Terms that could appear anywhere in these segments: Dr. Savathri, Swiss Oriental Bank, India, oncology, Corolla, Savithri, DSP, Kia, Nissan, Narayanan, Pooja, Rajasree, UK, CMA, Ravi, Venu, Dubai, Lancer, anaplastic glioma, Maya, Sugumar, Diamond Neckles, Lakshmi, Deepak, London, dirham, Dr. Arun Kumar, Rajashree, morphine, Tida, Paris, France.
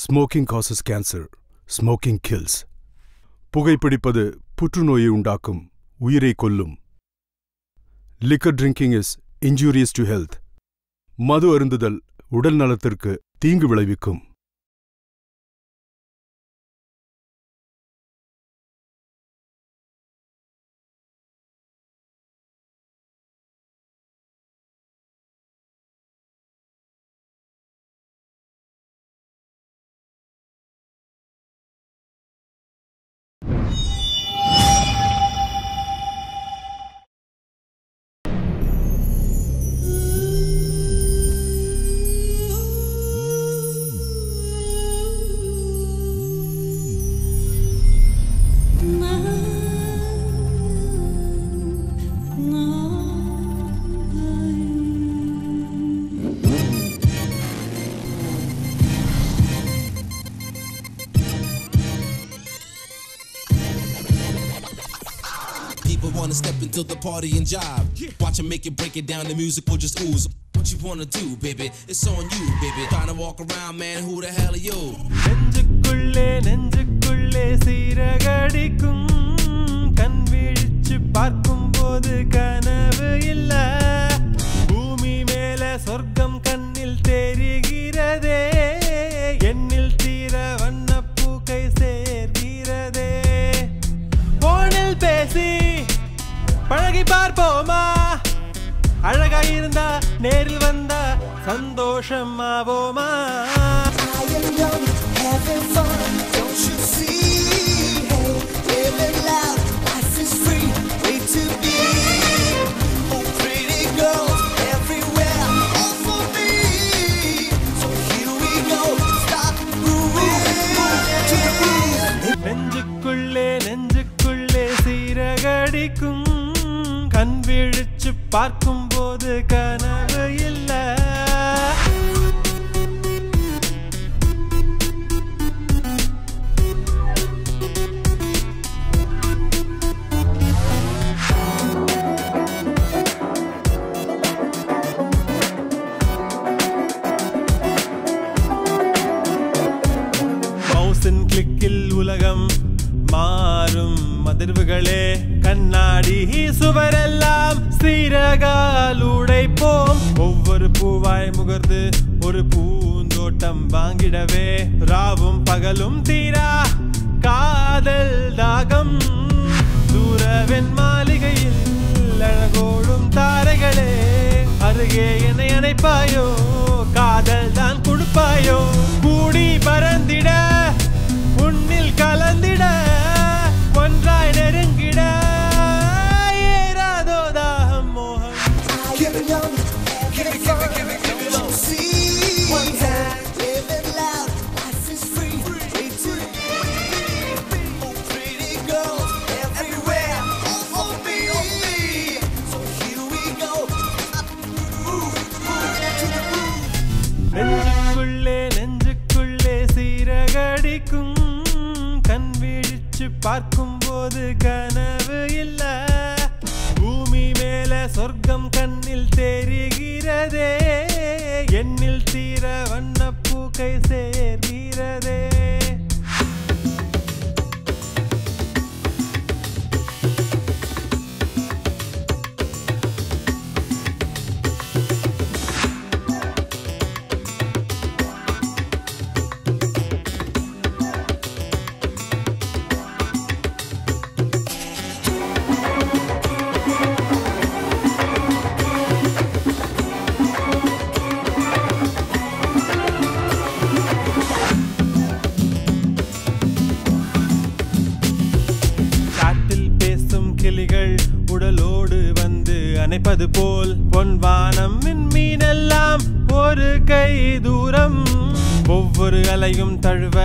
Smoking causes cancer, smoking kills. புகைப்பிடிப்பது புற்றுநோயை உண்டாக்கும், உயிரை கொல்லும். Liquor drinking is injurious to health. மது அருந்துதல் உடல் நலத்திற்கு தீங்கு விளைவிக்கும். Step into the party and jive. Watch him make it, break it down, the music will just ooze. What you wanna do, baby? It's on you, baby. Trying to walk around, man, who the hell are you? நெஞ்சுக்குள்ளே சீரகடிக்கும் கண்விழிச்சு பார்க்கும் போது கனவு இல்ல பூமி மேல சொர்க்கம் கண்ணில் தெரிகிறதே என்னில் தீர வண்ண பூக்கை சேர்கிறதே போனில் பேசி பழகி பார்ப்போமா அழகாயிருந்தா நேரில் வந்தா சந்தோஷமாவோமா நெஞ்சுக்குள்ளே நெஞ்சுக்குள்ளே சீரகடிக்கும் கண் விழிச்சு பார்க்கும் போது கனவு இல்ல மவுசின் கிளிக்கில் உலகம் மாறும் மதிர்வுகளே கண்ணாடி சுவரெல்லாம் சீரகாலுடை போம் ஒவ்வொரு பூவாய் முகர்ந்து ஒரு பூந்தோட்டம் வாங்கிடவே ராவும் பகலும் தீரா காதல் தாகம் தூரவென் மாளிகையில் அழகோடும் தாரைகளே அருகே என்னை அணைப்பாயோ காதல் தான் கொடுப்பாயோ கூடி பறந்திட உன்னில் கலந்திட ஒன்றாய் நெருங்கிட ஏறாதோ தாகம் மோகம் நெஞ்சுக்குள்ளே நெஞ்சுக்குள்ளே சீரகடிக்கும் கண் வீழ்ச்சி பார்க்கும் போது கனவு இல்ல பூமி மேல சொர்க்கம் கண்ணில் தெரிகிறதே என்னில் தீர வண்ண பூக்கை சேர்கிறதே அது போல் பொன்வானம் மீனெல்லாம் ஒரு கை தூரம் ஒவ்வொரு அலையும் தழுவ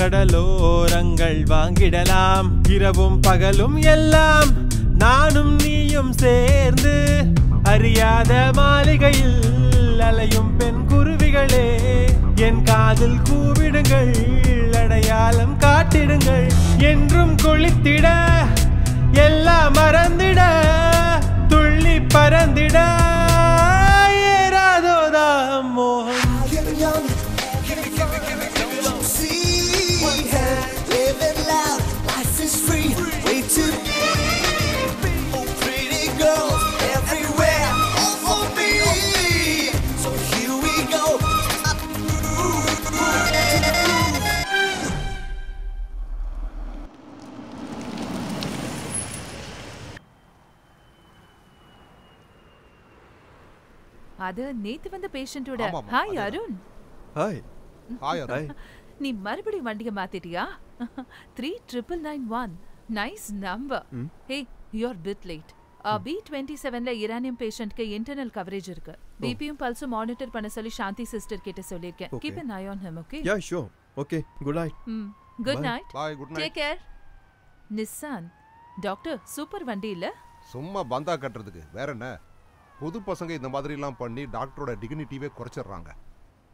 கடலோரங்கள் வாங்கிடலாம் இரவும் பகலும் எல்லாம் நானும் நீயும் சேர்ந்து அறியாத மாளிகையில் அலையும் பெண் குருவிகளே என் காதில் கூவிடுங்கள் அடையாளம் காட்டிடுங்கள் என்றும் கொளித்திட எல்லாம் மறந்திட பறந்திட ஏறாதோதா மோகம் அது நேத்து வந்த பேஷண்டோட. Hi Arun. Hi. Hi Arun. நீ மறுபடியும் வண்டியை மாத்திட்டியா? 39991. Nice number. Hey, you are bit late. B27ல யுரேனியம் பேஷண்ட்க்கு இன்டர்னல் கவரேஜ் இருக்கு. பிபியும் பல்ஸும் மானிட்டர் பண்ண சொல்லி சாந்தி சிஸ்டர் கிட்ட சொல்லிருக்கேன். Keep an eye on him, okay? Yeah, sure. Okay. Good night. Good night. Bye, good night. Take care. Nissan. Doctor, super வண்டி இல்ல? சும்மா பந்தா கட்டிறதுக்கு வேற என்ன? புது பசங்க இந்த மாதிரி எல்லாம் பண்ணி டாக்டரோட டிக்னிட்டிவே குறைச்சிடுறாங்க.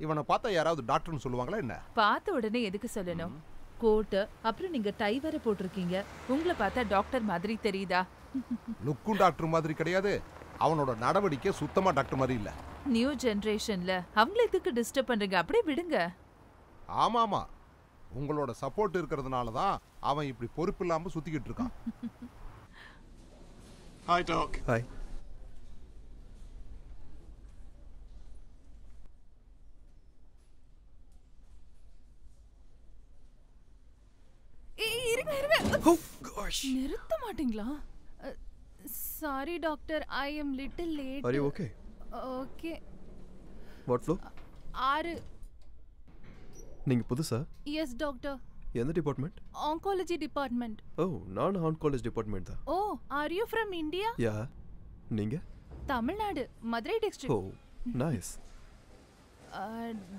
இவனை பார்த்தா யாராவது டாக்டர்னு சொல்லுவாங்களா என்ன? பார்த்த உடனே எதுக்கு சொல்லணும்? கோட்டு அப்புறம் நீங்க டை வேற போட்டுருக்கீங்க. உங்களை பார்த்தா டாக்டர் மாதிரி தெரியுதா? லுக்கும் டாக்டர் மாதிரி கிடையாது, அவனோட நடவடிக்கை சுத்தமா டாக்டர் மாதிரி இல்ல. நியூ ஜெனரேஷன்ல அவங்கள எதுக்கு டிஸ்டர்ப் பண்றீங்க? அப்படியே விடுங்க. ஆமாமா, உங்களோட சப்போர்ட் இருக்கிறதுனால தான் அவன் இப்படி பொறுப்பு இல்லாம சுத்திக்கிட்டு இருக்கான். Hi doc. ஹாய். ஏய் இருங்க இருங்க. Oh gosh. நிறுத்த மாட்டீங்களா? Sorry doctor, I am little late. Are you okay? Okay. What flow? ஆறு. நீங்க புதுசா? Yes doctor. என்ன டிபார்ட்மெண்ட்? Oncology department. ஓ, நான் ஆன்காலஜி டிபார்ட்மெண்ட் தான். Oh, are you from India? யா. நீங்க? Tamil Nadu, Madurai district. Oh, nice.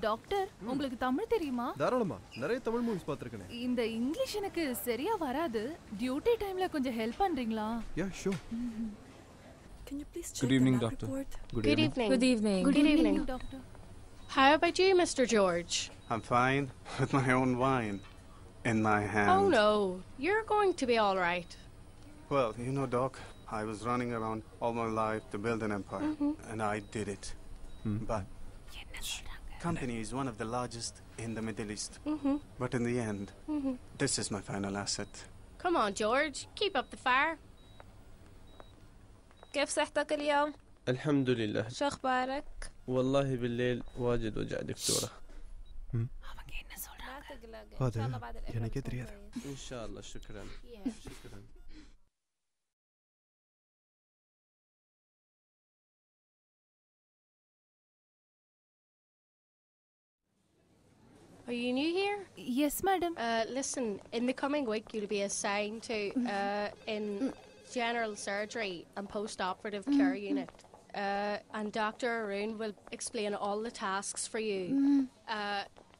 Doctor, உங்களுக்கு தமிழ் தெரியுமா? தாராளமா, நிறைய தமிழ் மூவிஸ் பார்த்திருக்கேன். இந்த இங்கிலீஷ் எனக்கு சரியா வராது. டியூட்டி டைம்ல கொஞ்சம் ஹெல்ப் பண்றீங்களா? யா, sure. Can you please check? Good evening, doctor. Good evening. Good evening. Good evening, doctor. How about you, Mr. George? I'm fine, with my own wine in my hand. Oh no, you're going to be all right. Well, you know, Doc, I was running around all my life to build an empire, and I did it. But company is one of the largest in the Middle East. But in the end, this is my final asset. Come on, George, keep up the fire. كيف صحتك اليوم؟ الحمد لله. شو أخبارك؟ والله بالليل واجد وجع دكتورة. هذا يعني كدري هذا. إن شاء الله. شكرا. شكرا. Are you new here? Yes, madam. Listen, in the coming week you'll be assigned to in general surgery and post-operative care unit. And Dr. Arun will explain all the tasks for you.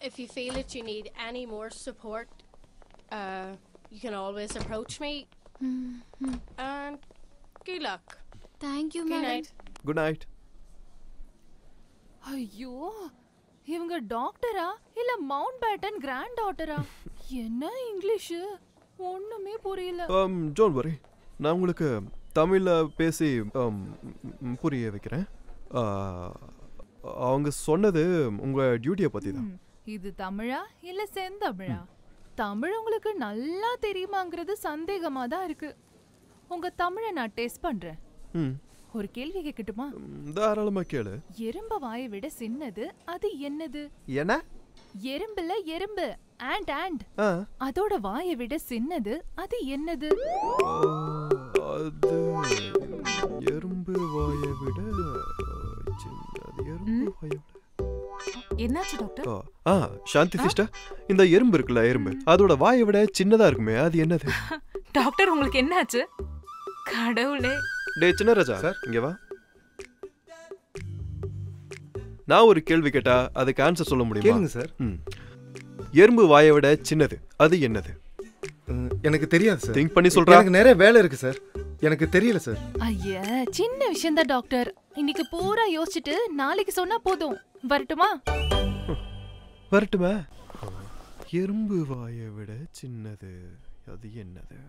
If you feel that you need any more support, you can always approach me. And good luck. Thank you, madam. Good night. Good night. ஐயோ, இவங்க டாக்டரா இல்ல mount pattern grand டாட்டரா? என்ன English ஒண்ணுமே புரியல. Don't worry, நான் உங்களுக்கு தமிழ்ல பேசி புரிய வைக்கிறேன். அவங்க சொன்னது உங்க டியூட்டியை பத்தி தான். இது தமிழா இல்ல செந்தமிழா? தமிழ் உங்களுக்கு நல்லா தெரியுமாங்கிறது சந்தேகமா தான் இருக்கு. உங்க தமிழை நான் டெஸ்ட் பண்றேன். ஒரு கேள்வி கேட்கட்டுமா? தாராளமா கேளு. எறும்பு வாயை விட சின்னது, அது என்னது? என்ன? எறும்புல எறும்பு ஆண்ட் ஆண்ட். அதோட வாயை விட சின்னது, அது என்னது? அது எறும்பு வாயை விட சின்னது. எறும்பு வாயை விட. என்னாச்சு டாக்டர்? ஆ, சாந்தி சிஸ்டர், இந்த எறும்பு இருக்குல்ல, எறும்பு அதோட வாயை விட சின்னதா இருக்குமே, அது என்னது? டாக்டர், உங்களுக்கு என்னாச்சு? கடவுளே. டேய் சின்ன ராஜா சார், இங்க வா. நான் ஒரு கேள்வி கேட்டா அதுக்கு ஆன்சர் சொல்ல முடியுமா? கேளுங்க சார். எறும்பு வாயை விட சின்னது, அது என்னது? எனக்கு தெரியாது சார். திங்க் பண்ணி சொல்றேன். எனக்கு நிறைய வேலை இருக்கு சார். எனக்கு தெரியல சார். ஐயா, சின்ன விஷயம் தான் டாக்டர். இன்னைக்கு பூரா யோசிச்சுட்டு நாளைக்கு சொன்னா போதும். வரட்டுமா? வரட்டுமா? எறும்பு வாயை விட சின்னது, அது என்னது?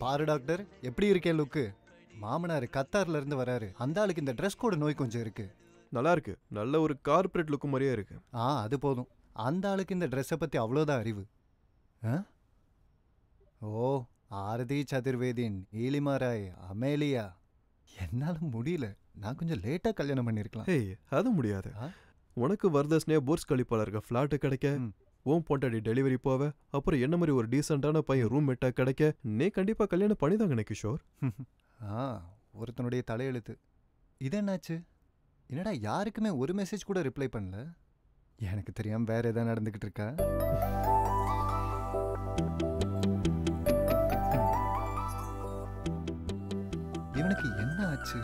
பாரு டாக்டர், எப்படி இருக்கேன் லுக்கு. மாமனார் கத்தார்ல இருந்து வராரு. அந்த ஆளுக்கு இந்த ட்ரெஸ் கோடு நோய் கொஞ்சம் இருக்கு. நல்லா இருக்கு, நல்ல ஒரு கார்ப்பரேட் லுக்கு மாதிரியே இருக்கு. ஆ, அது போதும். அந்த ஆளுக்கு இந்த ட்ரெஸ்ஸை பற்றி அவ்வளோதான் அறிவு. ஓ, Ardi Chaturvedin, Ilimarai, Amelia. என்னால முடியல நான் கொஞ்சம் லேட்டா கல்யாணம் பண்ணிருக்கலாம். ஏய் அது முடியாது. உனக்கு வரதஸ்னே போர்ஸ் கழிப்பாளர்க்க ஃப்ளாட் கிடைக்க, ஓம் பொண்டாடி டெலிவரி போவே, அப்புறம் என்ன மாதிரி ஒரு டீசன்ட்டான பையன் ரூம்மேட்டா கிடைக்க, நீ கண்டிப்பா கல்யாணம் பண்ணிதாங்கனே கிஷோர். ஒருத்தனுடைய தலையெழுத்து. இதென்னாச்சு? என்னடா யாருக்குமே ஒரு மெசேஜ் கூட ரிப்ளை பண்ணல. எனக்கு தெரியாம வேற ஏதா நடந்துக்கிட்டு இருக்கா? இவனுக்கு என்ன ஆச்சு?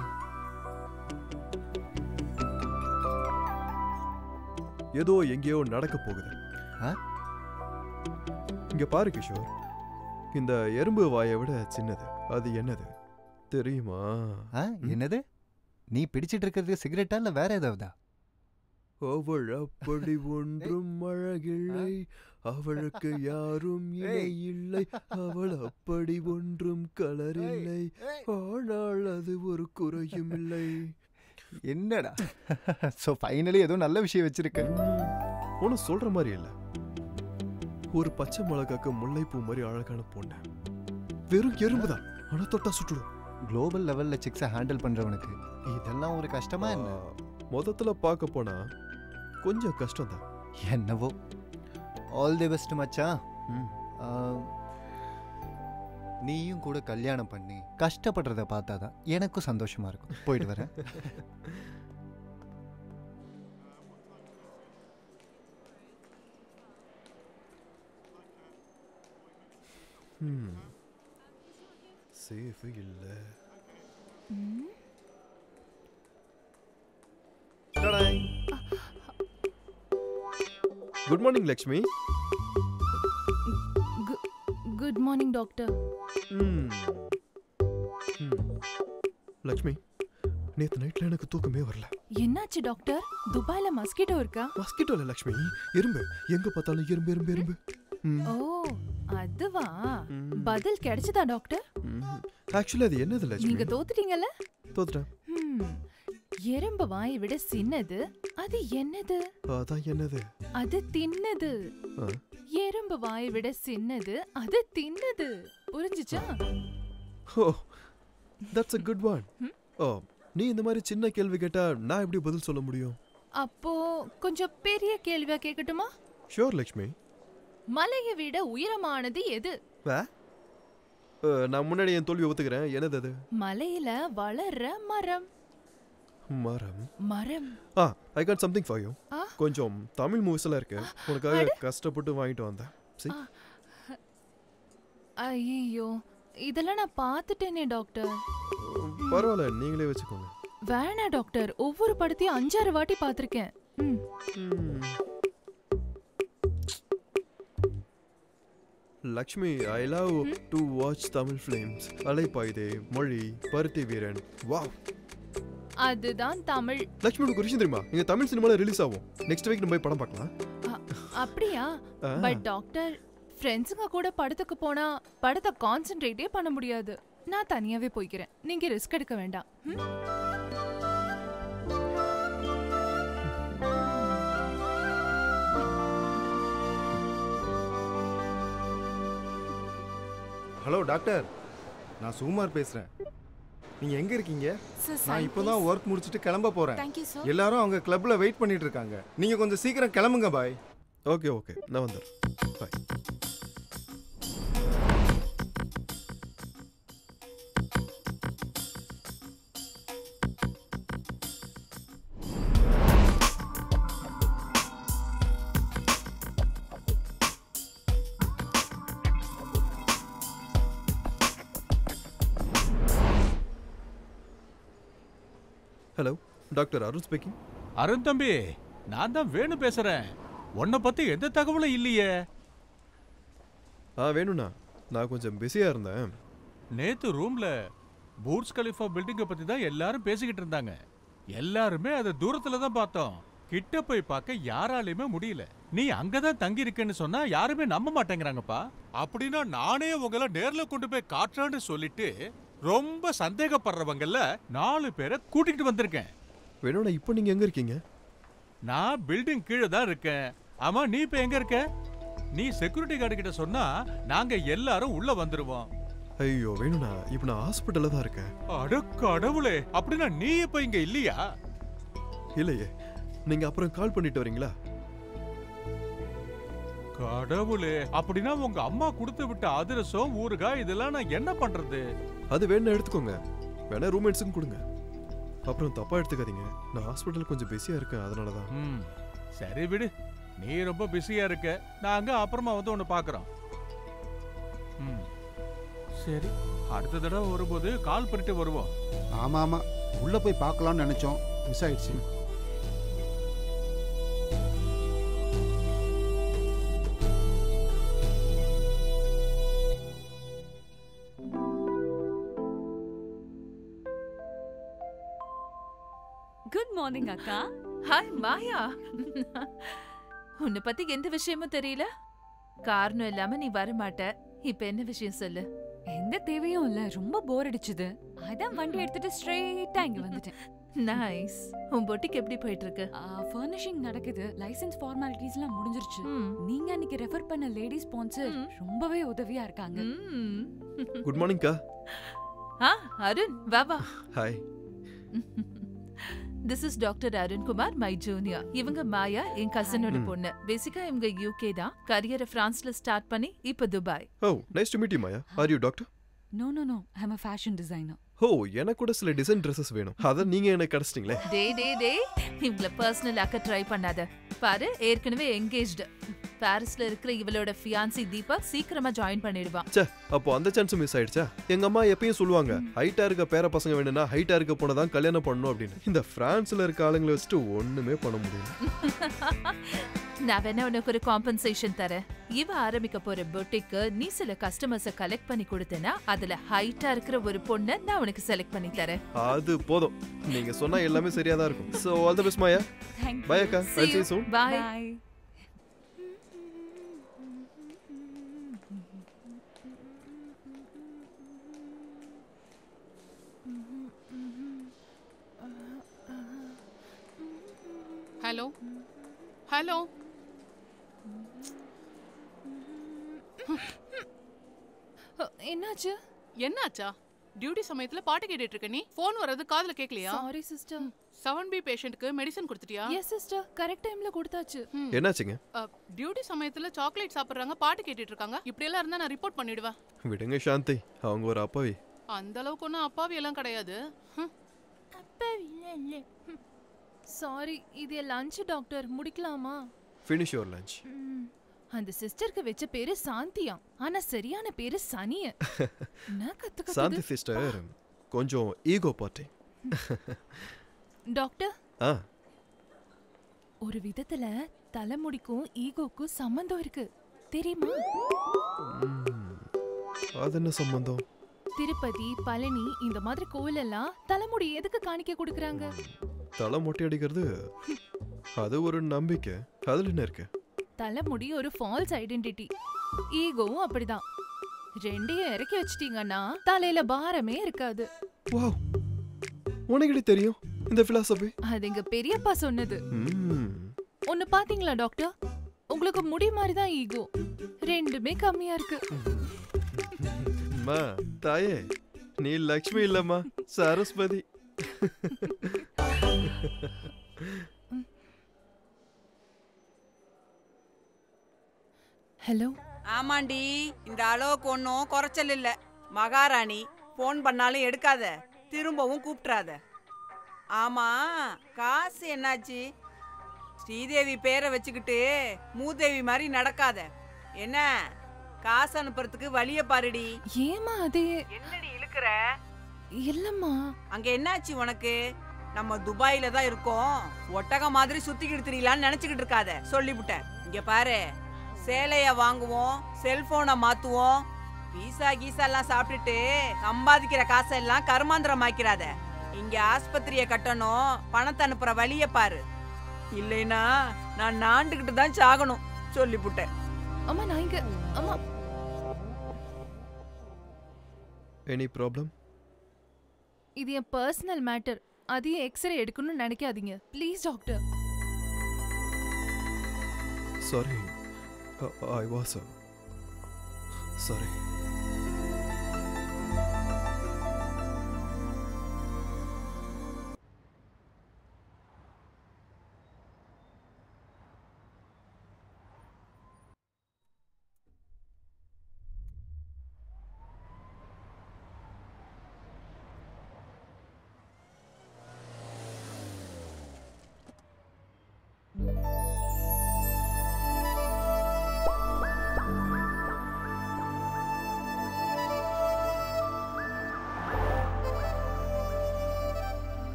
ஏதோ எங்கேயோ நடக்க போகுது. இங்க பாரு கிஷோர், இந்த எறும்பு வாயை விட சின்னது, அது என்னது தெரியுமா? என்னது? நீ பிடிச்சிட்டு இருக்கிறது சிகரெட்டா இல்ல வேற ஏதாவதா? அவள் அப்படி ஒன்றும் அழகில்லை, அவளுக்கு யாரும் இல்லை, அவள் அப்படி ஒன்றும் கலரில்லை, ஆனால் அது ஒரு குறையும் இல்லை. என்னடா சோ ஃபைனலி ஏதோ நல்ல விஷயம் வச்சிருக்கேன். ஒன்னும் சொல்ற மாதிரி இல்லை. ஒரு பச்சை மிளகாக்கு முல்லைப்பூ மாதிரி அழகான பொண்ணு, வெறும் எறும்புதான், ஆனா தொட்டா சுட்டுடும். குளோபல் லெவல்ல செக்ஸை ஹேண்டில் பண்றவனுக்கு இதெல்லாம் ஒரு கஷ்டமா என்ன? மொத்தத்துல பார்க்க போனா கொஞ்சம் கஷ்டம் தான். என்னவோ ஆல் தி பெஸ்ட் மச்சான். நீயும் கூட கல்யாணம் பண்ணி கஷ்டப்படுறத பார்த்தாதான் எனக்கும் சந்தோஷமா இருக்கும். போயிட்டு வரேன். சேஃப் இல்லை. Good morning, Lakshmi. Good morning, Doctor. Lakshmi, நேத்து நைட்ல எனக்கு தூக்கமே வரல. என்னாச்சு டாக்டர்? துபாயில மஸ்கிட்டோ இருக்கா? மஸ்கிட்டோ இல்ல லட்சுமி, எறும்பு. எங்க பார்த்தாலும் எறும்பு எறும்பு எறும்பு. ஓ அதுவா? பதில் கிடைச்சதா டாக்டர்? ஆக்சுவலி அது என்னது லட்சுமி? நீங்க தோத்துட்டீங்கல? தோத்துட்டேன். எறும்பு வாயை விட சின்னது, அது என்னது? அதான் என்னது? அது தின்னது. எறும்பு வாயை விட சின்னது, அது தின்னது. புரிஞ்சுச்சா? Oh that's a good one. ஓ நீ இந்த மாதிரி சின்ன கேள்வி கேட்டா நான் எப்படி பதில் சொல்ல முடியும்? அப்போ கொஞ்சம் பெரிய கேள்வியா கேக்கட்டுமா? ஷூர் லட்சுமி. மலையை விட உயரமானது எது? நான் முன்னாடி என் தோல்வி ஒத்துக்கிறேன். என்னது அது? மலையில வளர்ற மரம். மரம் மரம். I got something for you. கொஞ்சம் தமிழ் மூவிஸ்ல இருக்கு, உனக்காக கஷ்டப்பட்டு வாங்கிட்டு வந்தேன். ஐயோ இதெல்லாம் நான் பார்த்துட்டேனே டாக்டர். பரவாயில்ல நீங்களே வச்சுக்கோங்க. வேணா டாக்டர், ஒவ்வொரு படத்தையும் 5-6 வாட்டி பார்த்திருக்கேன். Lakshmi, I love to watch Tamil films. அலைபாயுதே, மொழி, பருத்தி வீரன். வாவ் அதுதான் தமிழ். லட்சுமி ஒரு விஷயம் தெரியுமா? இங்க தமிழ் சினிமால ரிலீஸ் ஆகும். நெக்ஸ்ட் வீக் நம்ம படம் பார்க்கலாம். அப்படியா? பட் டாக்டர், ஃப்ரெண்ட்ஸ்ங்க கூட படத்துக்கு போனா படத்தை கான்சென்ட்ரேட்டே பண்ண முடியாது. நான் தனியாவே போய்க்கிறேன், நீங்க ரிஸ்க் எடுக்க வேண்டாம். ஹலோ டாக்டர், நான் சுகுமார் பேசுறேன். நீங்க எங்க இருக்கீங்க? நான் இப்போதான் வொர்க் முடிச்சிட்டு கிளம்ப போறேன். எல்லாரும் அவங்க கிளப்ல வெயிட் பண்ணிட்டு இருக்காங்க. நீங்க கொஞ்சம் சீக்கிரம் கிளம்புங்க. பாய். ஓகே ஓகே நான் வந்துறேன். Bye. Hello doctor Arun speaking. Arun தம்பி, நான் தான் வேணு பேசுகிறேன். உன்னை பற்றி எந்த தகவலும் இல்லையே. வேணுண்ணா நான் கொஞ்சம் பிஸியாக இருந்தேன். நேற்று ரூமில் பூர்ஸ் கலிஃபா பில்டிங்கை பற்றி தான் எல்லாரும் பேசிக்கிட்டு இருந்தாங்க. எல்லாருமே அதை தூரத்தில் தான் பார்த்தோம். கிட்ட போய் பார்க்க யாராலையுமே முடியல. நீ அங்கே தான் தங்கியிருக்கேன்னு சொன்னால் யாருமே நம்ப மாட்டேங்கிறாங்கப்பா. அப்படின்னா நானே உங்களை நேரில் கொண்டு போய் காட்டுறான்னு சொல்லிட்டு ரொம்ப சந்தேகப்படுறவங்கல்ல 4 பேரை கூட்டிகிட்டு வந்திருக்கேன். வேணும்னா இப்போ நீங்கள் எங்கே இருக்கீங்க? நான் பில்டிங் கீழே தான் இருக்கேன். ஆமாம், நீ இப்போ எங்கே இருக்க? நீ செக்யூரிட்டி கார்டு கிட்ட சொன்னால் நாங்கள் எல்லாரும் உள்ளே வந்துடுவோம். ஐயோ வேணுனா இப்போ நான் ஹாஸ்பிடல்ல தான் இருக்கேன். அட கடவுளே, அப்படினா நீ இப்ப இங்க இல்லையா? இல்லையே. நீங்க அப்புறம் கால் பண்ணிட்டு வரீங்களா? கடவுளே, அப்படினா உங்க அம்மா கொடுத்து விட்ட அதிரசம் ஊருகா இதெல்லாம் நான் என்ன பண்றது? அது வேணா எடுத்துக்கோங்க. வேணா ரூம்மேட்ஸ்க்கு கொடுங்க. அப்புறம் தப்பா எடுத்துக்காதீங்க. நான் ஹாஸ்பிடல் கொஞ்சம் பிஸியா இருக்கேன் அதனால தான். ம். சரி விடு. நீ ரொம்ப பிஸியா இருக்க. நாங்க அப்புறமா வந்து உன்னை பார்க்கறோம். ம். சரி. அடுத்த தடவை வரும்போது கால் பண்ணிட்டு வருவோம். ஆமா ஆமா. உள்ள போய் பார்க்கலாம்னு நினைச்சோம். மிஸ் ஆயிடுச்சு. Morning akka. Hi Maya. உன்னை பத்தி எந்த விஷயமும் தெரியல. காரணம் இல்லாம நீ வர மாட்டே. இப்ப என்ன விஷயம் சொல்லு. எந்த தேவையும் இல்ல, ரொம்ப போர் அடிச்சது. அதான் வண்டி எடுத்துட்டு ஸ்ட்ரைட்டா இங்க வந்துட்டேன். நைஸ். உன் பொட்டிக் எப்படி போயிட்டு இருக்கு? ஃபர்னிஷிங் நடக்குது. லைசென்ஸ் ஃபார்மாலிட்டிஸ்லாம் முடிஞ்சிருச்சு. நீங்க அன்னைக்கு ரெஃபர் பண்ண லேடி ஸ்பான்சர் ரொம்பவே உதவியா இருக்காங்க. குட் மார்னிங் அக்கா. ஆ அருண் வா வா. Hi. This is Dr. Arun Kumar, my junior. இவங்க மாயா, என் கசினோட பொண்ணு. பேசிக்கா இவங்க UK தான். கரியரை பிரான்ஸ்ல ஸ்டார்ட் பண்ணி இப்ப Dubai. Oh, nice to meet you Maya. Are you doctor? No. I am a fashion designer. Oh, எனக்கு கூட சில டிசைன் dresses வேணும். அத நீங்க எனக்கு கடச்சிட்டீங்களே. டேய், இவள பர்சனல் ஆக்க ட்ரை பண்ணாத. பாரு, ஏற்கனவே எங்கேஜ்ட். பாரிஸ்ல இருக்கிற இவளோட ஃபியான்சி தீபா சீக்கிரமா ஜாயின் பண்ணிடுவான். சே, அப்போ அந்த சான்ஸ் மிஸ் ஆயிடுச்சா? எங்க அம்மா எப்பவும் சொல்லுவாங்க, ஹைட்டா இருக்க பேர பசங்க வேணும்னா ஹைட்டா இருக்க பொண்ண தான் கல்யாணம் பண்ணனும் அப்படினு. இந்த பிரான்ஸ்ல இருக்க ஆளுங்களை வச்சிட்டு ஒண்ணுமே பண்ண முடியல. நான் வேணா உனக்கு ஒரு காம்பன்சேஷன் தரேன். இவ ஆரம்பிக்க போற பொட்டிக்கு நீ சில கஸ்டமர்ஸை கலெக்ட் பண்ணி கொடுத்தனா அதுல ஹைட்டா இருக்கிற ஒரு பொண்ண நான் உனக்கு செலக்ட் பண்ணி தரேன். அது போதும். நீங்க சொன்னா எல்லாமே சரியா தான் இருக்கும். So all the best Maya. Bye Akka. I'll see you soon. Bye. Hello. என்னாச்சா? டியூட்டி சமயத்துல பாட்டு கேட்டுட்டு இருக்க நீ. போன் வரது காதுல கேக்கலையா? Sorry sister. 7B பேஷண்ட்க்கு மெடிசன் கொடுத்துட்டியா? எஸ் சிஸ்டர், கரெக்ட் டைம்ல கொடுத்தாச்சு. என்னாச்சுங்க? டியூட்டி சமயத்துல சாக்லேட் சாப்பிடுறாங்க, பாட்டு கேட்டுட்டு இருக்காங்க. இப்படி எல்லாம் இருந்தா நான் ரிப்போர்ட் பண்ணிடுவேன். விடுங்க சாந்தி, அவங்க ஒரு அப்பாவி. அந்த அளவுக்கு ஒன்னும் அப்பாவி எல்லாம் கிடையாது. அப்பாவி இல்ல. சாரி, இது லஞ்ச் டாக்டர். முடிக்கலாமா? finish your lunch. அந்த சிஸ்டருக்கு வெச்ச பேரு சாந்தியா, ஆனா சரியான பேரு சனியே. நான் கத்துக்கிட்டது சாந்தி சிஸ்டர் கொஞ்சம் ஈகோ பார்ட்டி. டாக்டர், ஒரு விதத்துல தலைமுடிக்கும் ஈகோக்கும் சம்பந்தம் இருக்கு தெரியுமா? அது என்ன சம்பந்தம்? திருப்பதி, பழனி இந்த மாதிரி கோவில் எல்லாம் தலைமுடி எதுக்கு காணிக்க கொடுக்கறாங்க? தலை மொட்டை அடிக்கிறது அது ஒரு நம்பிக்கை. அதுல என்ன இருக்கு? தலைமுடி ஒரு ஃபால்ஸ் ஐடென்டிட்டி, ஈகோவும் அப்படிதான். ரெண்டையும் இறக்கி வச்சிட்டீங்கன்னா தலையில பாரமே இருக்காது. வாவ், உனக்கு தெரியும் இந்த பிலாசபி? அது எங்க பெரியப்பா சொன்னது. ஒன்னு பாத்தீங்களா டாக்டர், உங்களுக்கு முடி மாதிரி தான் ஈகோ, ரெண்டுமே கம்மியா இருக்கு. அம்மா தாயே, நீ லக்ஷ்மி இல்லம்மா, சரஸ்வதி. ஹலோ. ஆமாண்டி, இந்த அளவுக்கு ஒன்றும் குறைச்சல் இல்லை மகாராணி. ஃபோன் பண்ணாலும் எடுக்காத, திரும்பவும் கூப்பிட்றாத. ஆமாம், காசு என்னாச்சு? ஸ்ரீதேவி பேரை வச்சுக்கிட்டு மூதேவி மாதிரி நடக்காத. என்ன, காசு அனுப்புறதுக்கு வழியை பாருடி. ஏமா அது என்னடி இழுக்கிற? இல்லம்மா. அங்க என்னாச்சு உனக்கு? நம்ம துபாயில தான் இருக்கோம், ஒட்டக மாதிரி சுத்திக்கிட்டு தெரியலான்னு நினைச்சுக்கிட்டு இருக்காத. சொல்லிவிட்டேன். இங்க பாரு, சேலைய வாங்குவோம், செல்போனை மாத்துவோம், பீஸா கீசா எல்லாம் சாப்பிட்டுட்டு சம்பாதிக்கிற காசெல்லாம் கர்மாந்திரம் ஆக்கிறாத. இங்க ஆஸ்பத்திரிய கட்டணும், பணத்தை அனுப்புற வழிய பாரு, இல்லைன்னா நான் நாண்டுகிட்டு தான் சாகணும். சொல்லிவிட்டேன். அம்மா நான் இங்க. அம்மா, எனி ப்ராப்ளம்? இது என் பர்சனல் மேட்டர், அதையும் எக்ஸ்ரே எடுக்கணும்னு நினைக்காதீங்க please doctor. Sorry, I was sorry.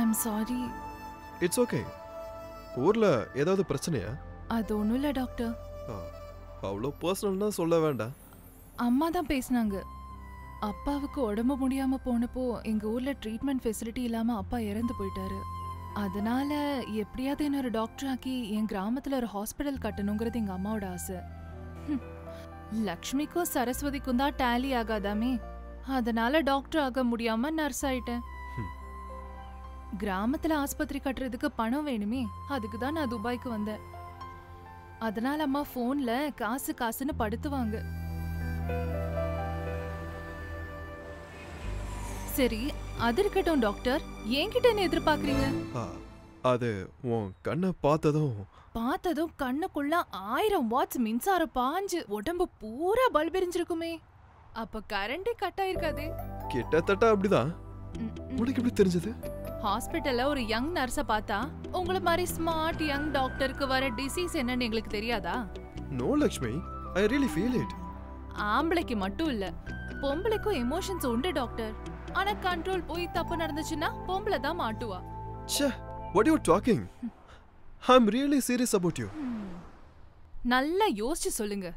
I'm sorry. It's okay. ஊர்ல ஏதாவது பிரச்சனையா? அது ஒண்ணும் இல்ல டாக்டர். அவ்ளோ பர்சனல்னா சொல்ல வேண்டாம். அம்மா தான் பேசினாங்க. அப்பாவுக்கு உடம்பு முடியாம போனப்போ எங்க ஊர்ல ட்ரீட்மென்ட் ஃபெசிலிட்டி இல்லாம அப்பா இறந்து போயிட்டாரு. அதனால எப்படியாவது என்ன ஒரு டாக்டராக்கி என் கிராமத்துல ஒரு ஹாஸ்பிடல் கட்டணும்ங்கிறது எங்க அம்மாவோட ஆசை. லக்ஷ்மிக்கும் சரஸ்வதிக்கும் தான் டேலி ஆகாதாமே, அதனால டாக்டர் ஆக முடியாம நர்ஸ் ஆயிட்டேன். கிராமத்துல ஆஸ்பத்திரி கட்டுறதுக்கு பணம் வேணுமே, அதுக்கு தான் நான் துபாய்க்கு வந்தேன். அதனால அம்மா போன்ல காசு காசுன்னு படுத்துவாங்க. சரி, அது இருக்கட்டும் டாக்டர், என்கிட்ட என்ன எதிர்பார்க்கறீங்க? அது உன் கண்ணை பார்த்ததும் கண்ணுக்குள்ள 1000 வாட்ஸ் மின்சார பாஞ்சு உடம்பு பூரா பல்ப் எரிஞ்சிருக்குமே, அப்ப கரண்டே கட் ஆயிருக்காதே. கிட்டத்தட்ட அப்படிதான். உங்களுக்கு எப்படி தெரிஞ்சது? ஹாஸ்பிட்டல்ல ஒரு யங் நர்ஸை பார்த்தா உங்கள மாதிரி ஸ்மார்ட் யங் டாக்டருக்கு வர டிசீஸ் என்னன்னு உங்களுக்கு தெரியாதா? No Lakshmi, I really feel it. ஆம்பளைக்கு மட்டும் இல்ல, பொம்பளைக்கும் எமோஷன்ஸ் உண்டு டாக்டர். ஆனா கண்ட்ரோல் போய் தப்பு நடந்துச்சுன்னா பொம்பளை தான் மாட்டுவா. ச்சே, what you talking? I'm really serious about you. நல்லா யோசிச்சு சொல்லுங்க.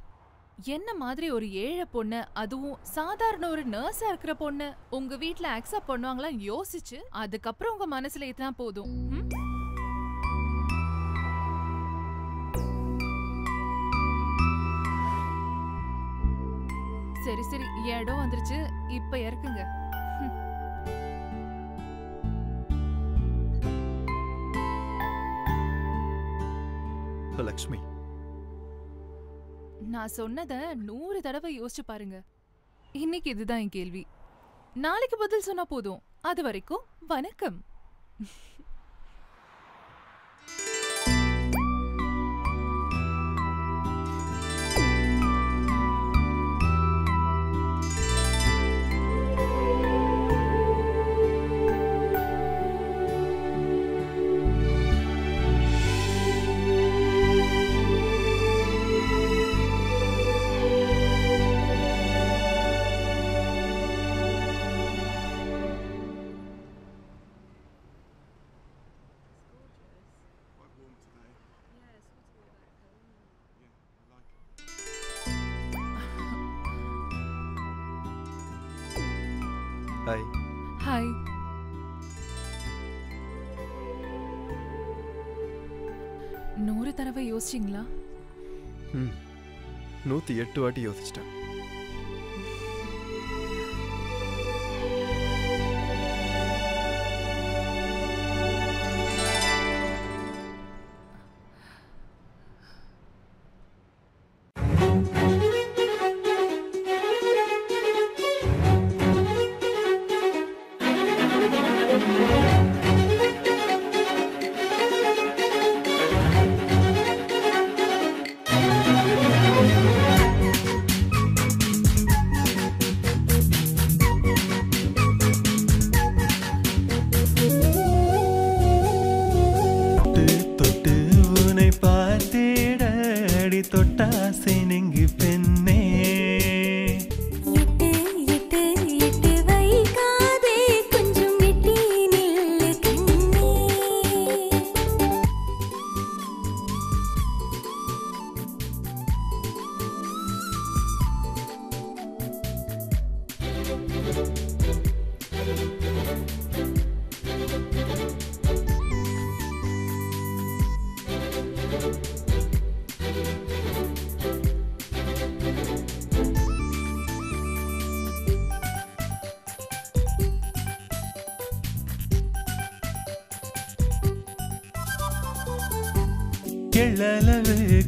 என்ன மாதிரி ஒரு ஏழை பொண்ணு, அதுவும் சாதாரண ஒரு நர்ஸா இருக்கிற பொண்ணு உங்க வீட்ல அக்செப்ட் பண்ணுவாங்களா யோசிச்சு அதுக்கப்புறம் உங்க மனசுல ஏத்துனா போதும். சரி சரி, ஏடோ வந்துருச்சு, இப்ப இருக்குங்க. லக்ஷ்மி, நான் சொன்னதை 100 தடவை யோசிச்சு பாருங்க. இன்னைக்கு இதுதான் என் கேள்வி, நாளைக்கு பதில் சொன்னா போதும். அது வரைக்கும் வணக்கம். யோசிச்சிங்களா? 108 வாட்டி யோசிச்சிட்டேன்.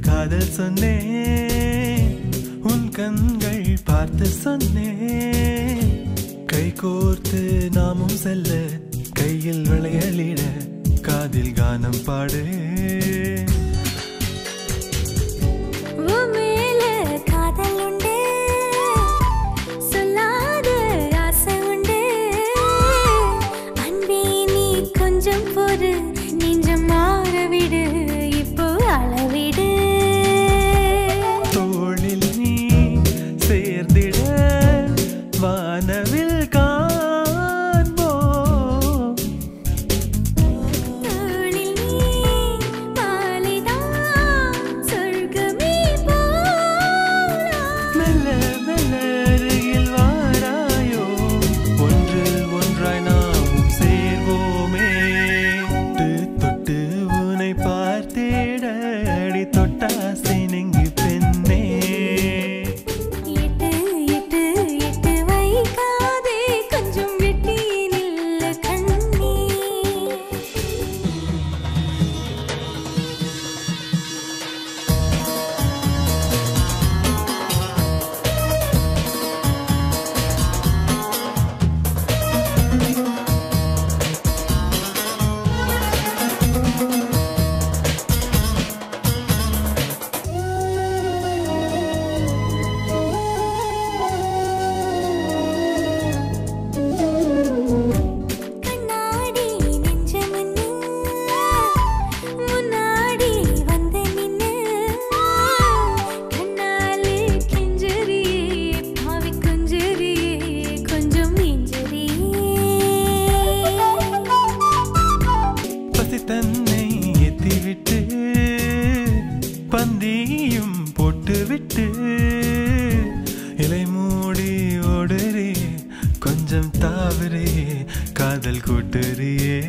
காதல் சொன்னேன், உன் கண்கள் பார்த்து சொன்னேன், கை கோர்த்து நாமும் செல்ல, கையில் விளையாடிட, காதில் கானம் பாடு. நெஞ்சம் தாவரே காதல் கூட்டறியே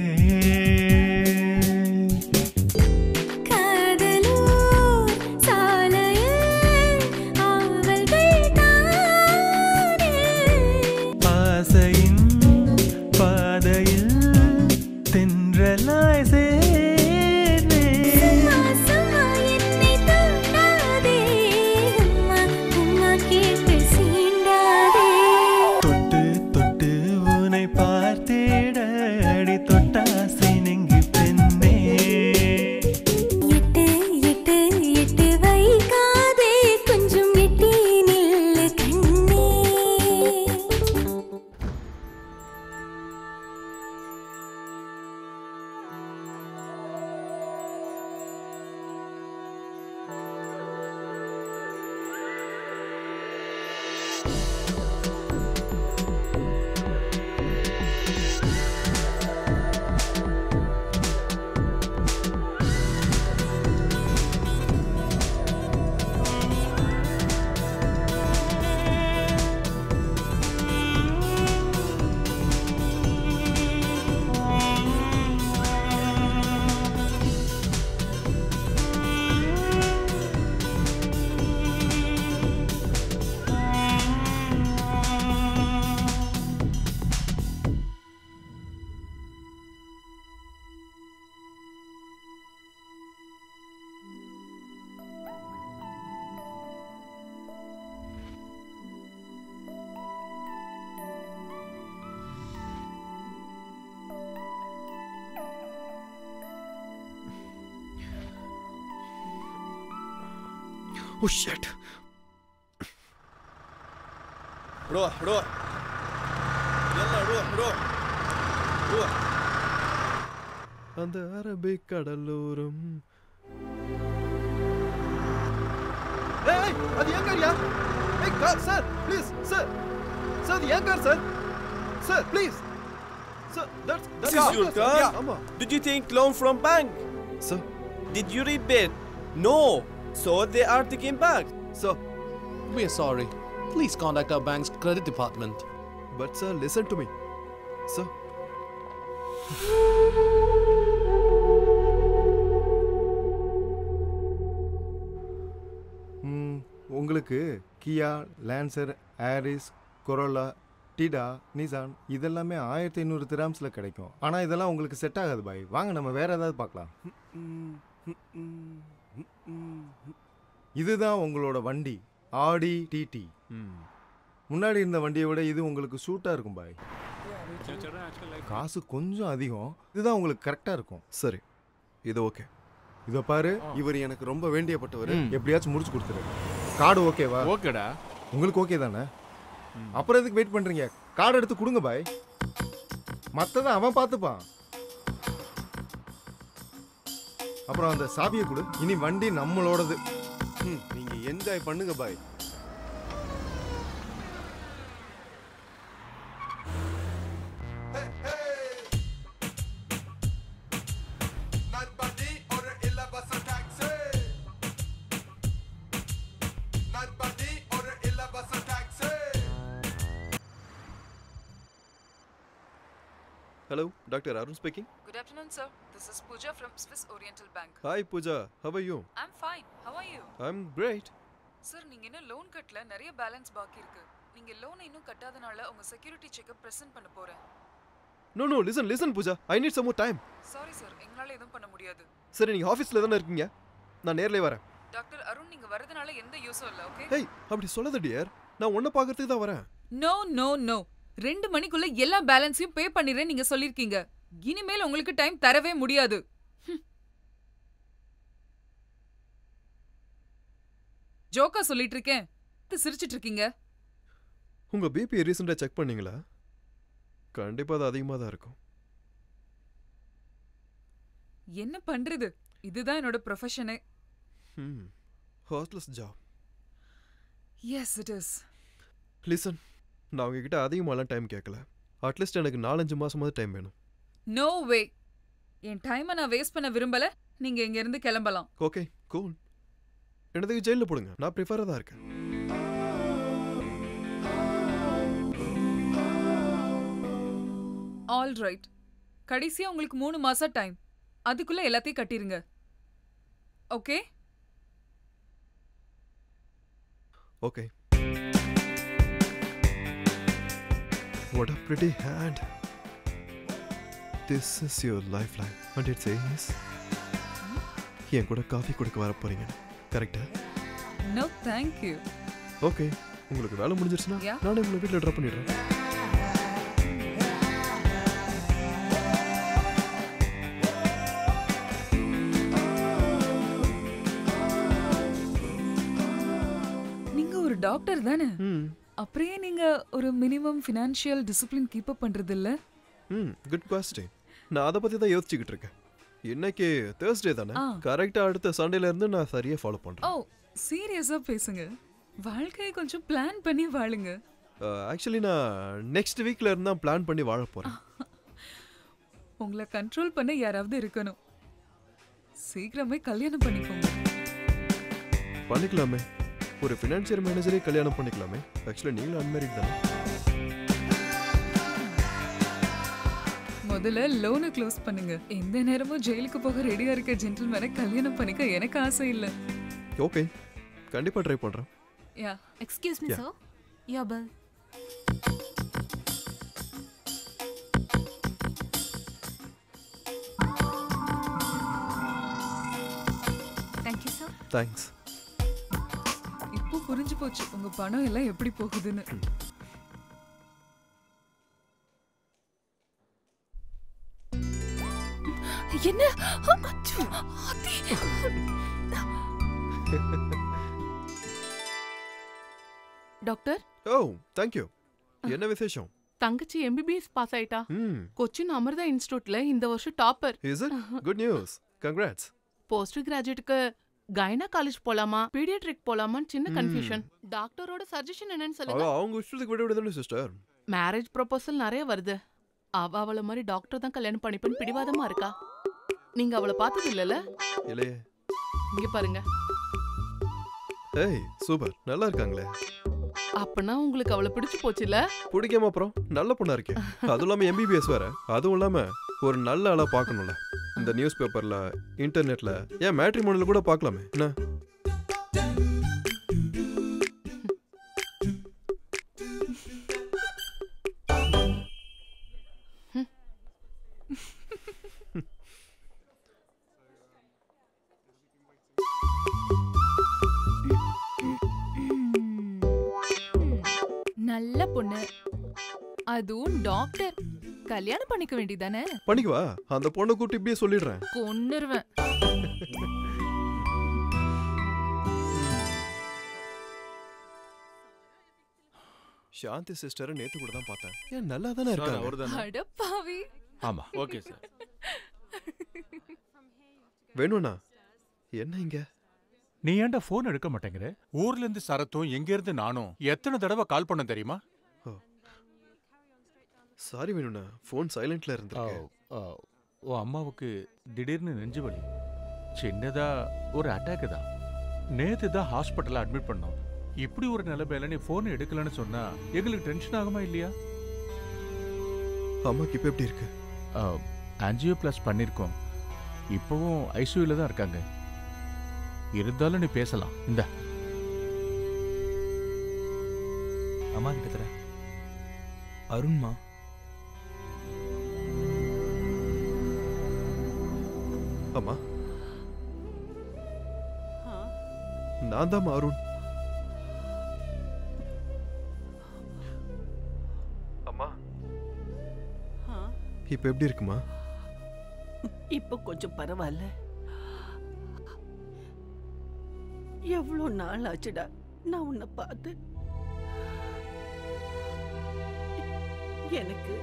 Oh shit. Bro. Yalla bro. And the Arabic Kadalorum. Hey, the anchor, yeah? Hey, God, sir, please, sir. Sir, the anchor, sir. Sir, please. Sir, that's this is your car? Yeah, Amma. Did you take loan from bank? Sir? Did you repay? No. So they are taking back. Sir, we are sorry. Please contact our bank's credit department. But sir, listen to me. Sir. உங்களுக்கு Kia, Lancer, Ares, Corolla, Tida, Nissan இதெல்லாம் 1500 dirhamsல கிடைக்கும். ஆனா இதெல்லாம் உங்களுக்கு set ஆகாது பாய். வாங்க நம்ம வேற ஏதாவது பார்க்கலாம். இதுதான் உங்களோட வண்டி ஆடி டிடி முன்னாடி இருந்த வண்டியை விட இது உங்களுக்கு சூட்டா இருக்கும் பாய் காசு கொஞ்சம் அதிகம் இதுதான் உங்களுக்கு கரெக்ட்டா இருக்கும் சரி இது ஓகே இத பாரு இவர் எனக்கு ரொம்ப வேண்டியப்பட்டவர் எப்படியாச்சும் முடிச்சு கொடுத்துறாரு கார்டு ஓகேவா ஓகேடா உங்களுக்கு ஓகே தானே அப்புறம் எதுக்கு வெயிட் பண்றீங்க கார்டு எடுத்து கொடுங்க பாய் மத்தத அவன் பாத்துப்பான் அப்புறம் அந்த சாவியை கொடு இனி வண்டி நம்மளோடது நீங்க என்ஜாய் பண்ணுங்க பாய் Hello, Dr. Arun speaking. Good afternoon, sir. This is Pooja from Swiss Oriental Bank. Hi, Pooja. How are you? I'm fine. How are you? I'm great. Sir, you have a loan cut. You have a balance. You have a loan cut. You have a security check up present. No. Listen, Pooja. I need some more time. Sorry, sir. I can't do anything. Sir, you are in the office. I'm here. Dr. Arun, you are not useful, okay? Hey, you told me, dear. I'm going to see you. No. 2 மணிக்குள்ள எல்லா பேலன்ஸையும் பே பண்ணிரேன் நீங்க சொல்லிருக்கீங்க. இனிமேல் உங்களுக்கு time தரவே முடியாது. ஜோக்கா சொல்லிட்டு இருக்கேன். சிரிச்சிட்டு இருக்கீங்க. உங்க பிபி ரீசன்ட்டா செக் பண்ணீங்களா? கண்டிப்பா அது அதிகமா தான் இருக்கும். என்ன பண்றது? இதுதான் என்னோட profession. Hostless job. Yes it is. Listen. நான் உங்ககிட்ட அதிகமாலாம் டைம் கேட்கல அட்லீஸ்ட் எனக்கு 4-5 மாசமாவது டைம் வேணும் நோ வே என் டைமை நான் வேஸ்ட் பண்ண விரும்பல நீங்க இங்க இருந்து கிளம்பலாம் ஓகே கூல் என்னதுக்கு ஜெயில போடுங்க நான் பிரெஃபரா தான் இருக்கேன் ஆல் ரைட். கடைசியாக உங்களுக்கு 3 மாதம் டைம். அதுக்குள்ளே எல்லாத்தையும் கட்டிடுங்க. Okay okay. What a pretty hand. This is your lifeline. And it says, "Here, go to coffee. Go to Kavara Puri." Correct? No, thank you. Okay. உங்களுக்கு வேலை முடிஞ்சிருச்சுனா நானே உங்களை வீட்டில் ட்ராப் பண்ணிடுறேன். நீங்க ஒரு டாக்டர் தானே? அப்படியே நீங்க ஒரு minimum financial discipline keep up பண்றது இல்ல? Good question. நான் அத பத்தி தான் யோசிச்சிட்டு இருக்கேன். இன்னைக்கு Thursday தானே? கரெக்ட்டா அடுத்த சண்டேல இருந்து நான் சரியா ஃபாலோ பண்றேன். ஓ, சீரியஸா பேசுங்க. வாழ்க்கையை கொஞ்சம் பிளான் பண்ணி வாழுங்க. ஆக்சுவலி நான் நெக்ஸ்ட் வீக்ல இருந்து தான் பிளான் பண்ணி வாழ போறேன். உங்களை கண்ட்ரோல் பண்ண யாராவது இருக்கணும். சீக்கிரமே கல்யாணம் பண்ணிக்கோங்க. பண்ணிக்கலாமே. ஒரு ஃபினான்ஷியல் மேனேஜரை கல்யாணம் பண்ணிக்கலாமே. ஆக்சுவலி நீங்களும் அன்மேரிட் தானே? முதல்ல லோனை க்ளோஸ் பண்ணுங்க. எந்த நேரமும் ஜெயிலுக்கு போக ரெடியா இருக்க ஜென்டில்மேனை கல்யாணம் பண்ணிக்க எனக்கு ஆசை இல்லை. ஓகே, கண்டிப்பா ட்ரை பண்றேன். Yeah. Excuse me, sir. Your bill. Thank you, sir. Thanks. இப்போ புரிஞ்சு போச்சு உங்க பணம் எல்லாம் எப்படி போகுதுன்னு. என்ன அச்சு ஆதி. டாக்டர். ஓ, thank you. என்ன விசேஷம்? தங்கச்சி MBBS பாஸ் ஆயிட்டா. கொச்சின் அமிர்தா இன்ஸ்டிடியூட்ல இந்த வருஷம் topper. Is it? Good news. Congrats. Post கிராஜுவேட்க்கு கைனா காலேஜ் போலாமா பீடியாட்ரிக் போலாமா சின்ன கன்ஃபியூஷன். டாக்டரோட சஜஷன் என்னன்னு சொல்லுங்க. அவங்க இஷ்டத்துக்கு விட விடுதானே சிஸ்டர். மேரேஜ் ப்ரோபோசல் நிறைய வருது. அவள மாதிரி டாக்டர் தான் கல்யாணம் பண்ணிப்பேன்னு பிடிவாதமா இருக்கா. நீங்க அவளை பார்த்தது இல்லல? இல்லையே. இங்க பாருங்க. ஏய், சூப்பர். நல்லா இருக்காங்களே. அப்பனா உங்களுக்கு அவளை பிடிச்சு போச்சுல? பிடிக்காம அப்புறம் நல்ல பொண்ணா இருக்கே. அதுலாம MBBS வேற. அதுவும் இல்லாம ஒரு நல்ல ஆளா பார்க்கணும்ல. இந்த நியூஸ் பேப்பர்ல இன்டர்நெட்ல ஏன் மேட்ரிமோனில கூட பார்க்கலாமே. என்ன நல்ல பொண்ணு, அதுவும் டாக்டர். கல்யாணம் பண்ணிக்க வேண்டியதானே? பண்ணிக்கவா? அந்த பொண்ணை கூட்டி இப்படியே சொல்லிடுறேன், கொன்னுருவேன். சாந்தி சிஸ்டர் நேத்து கூட தான் பார்த்தேன். ஏன் நல்லா தானே இருக்காங்க? அட பாவி. ஆமா, ஓகே சார். வேணும்னா என்ன இங்க? நீ ஏன்டா போன் எடுக்க மாட்டேங்கிற? ஊர்ல இருந்து சரத்தும் எங்க இருந்து நானும் எத்தனை தடவை கால் பண்ண தெரியுமா? சாரி வேணும்னா போன் சைலண்ட்ல இருந்திருக்கேன். ஓ, அம்மாவுக்கு திடீர்னு நெஞ்சு வலி, சின்னதா ஒரு அட்டாக் தான். நேத்து தான் ஹாஸ்பிட்டல்ல அட்மிட் பண்ணோம். இப்படி ஒரு நிலைமையில நீ போன் எடுக்கலன்னு சொன்னா எங்களுக்கு டென்ஷன் ஆகுமா இல்லையா? அம்மாக்கு இப்ப எப்படி இருக்கு? ஆஞ்சியோ பிளஸ் பண்ணிருக்கோம். இப்பவும் ஐசியூல தான் இருக்காங்க. இருந்தாலும் நீ பேசலாம். இந்த அம்மா கிட்ட தர. அருண்மா, அம்மா நான் தான் அருண். அம்மா இப்ப எப்படி இருக்குமா? இப்ப கொஞ்சம் பரவாயில்ல. எவ்வளோ நாள் ஆச்சுடா நான் உன்னை பார்த்து. எனக்கு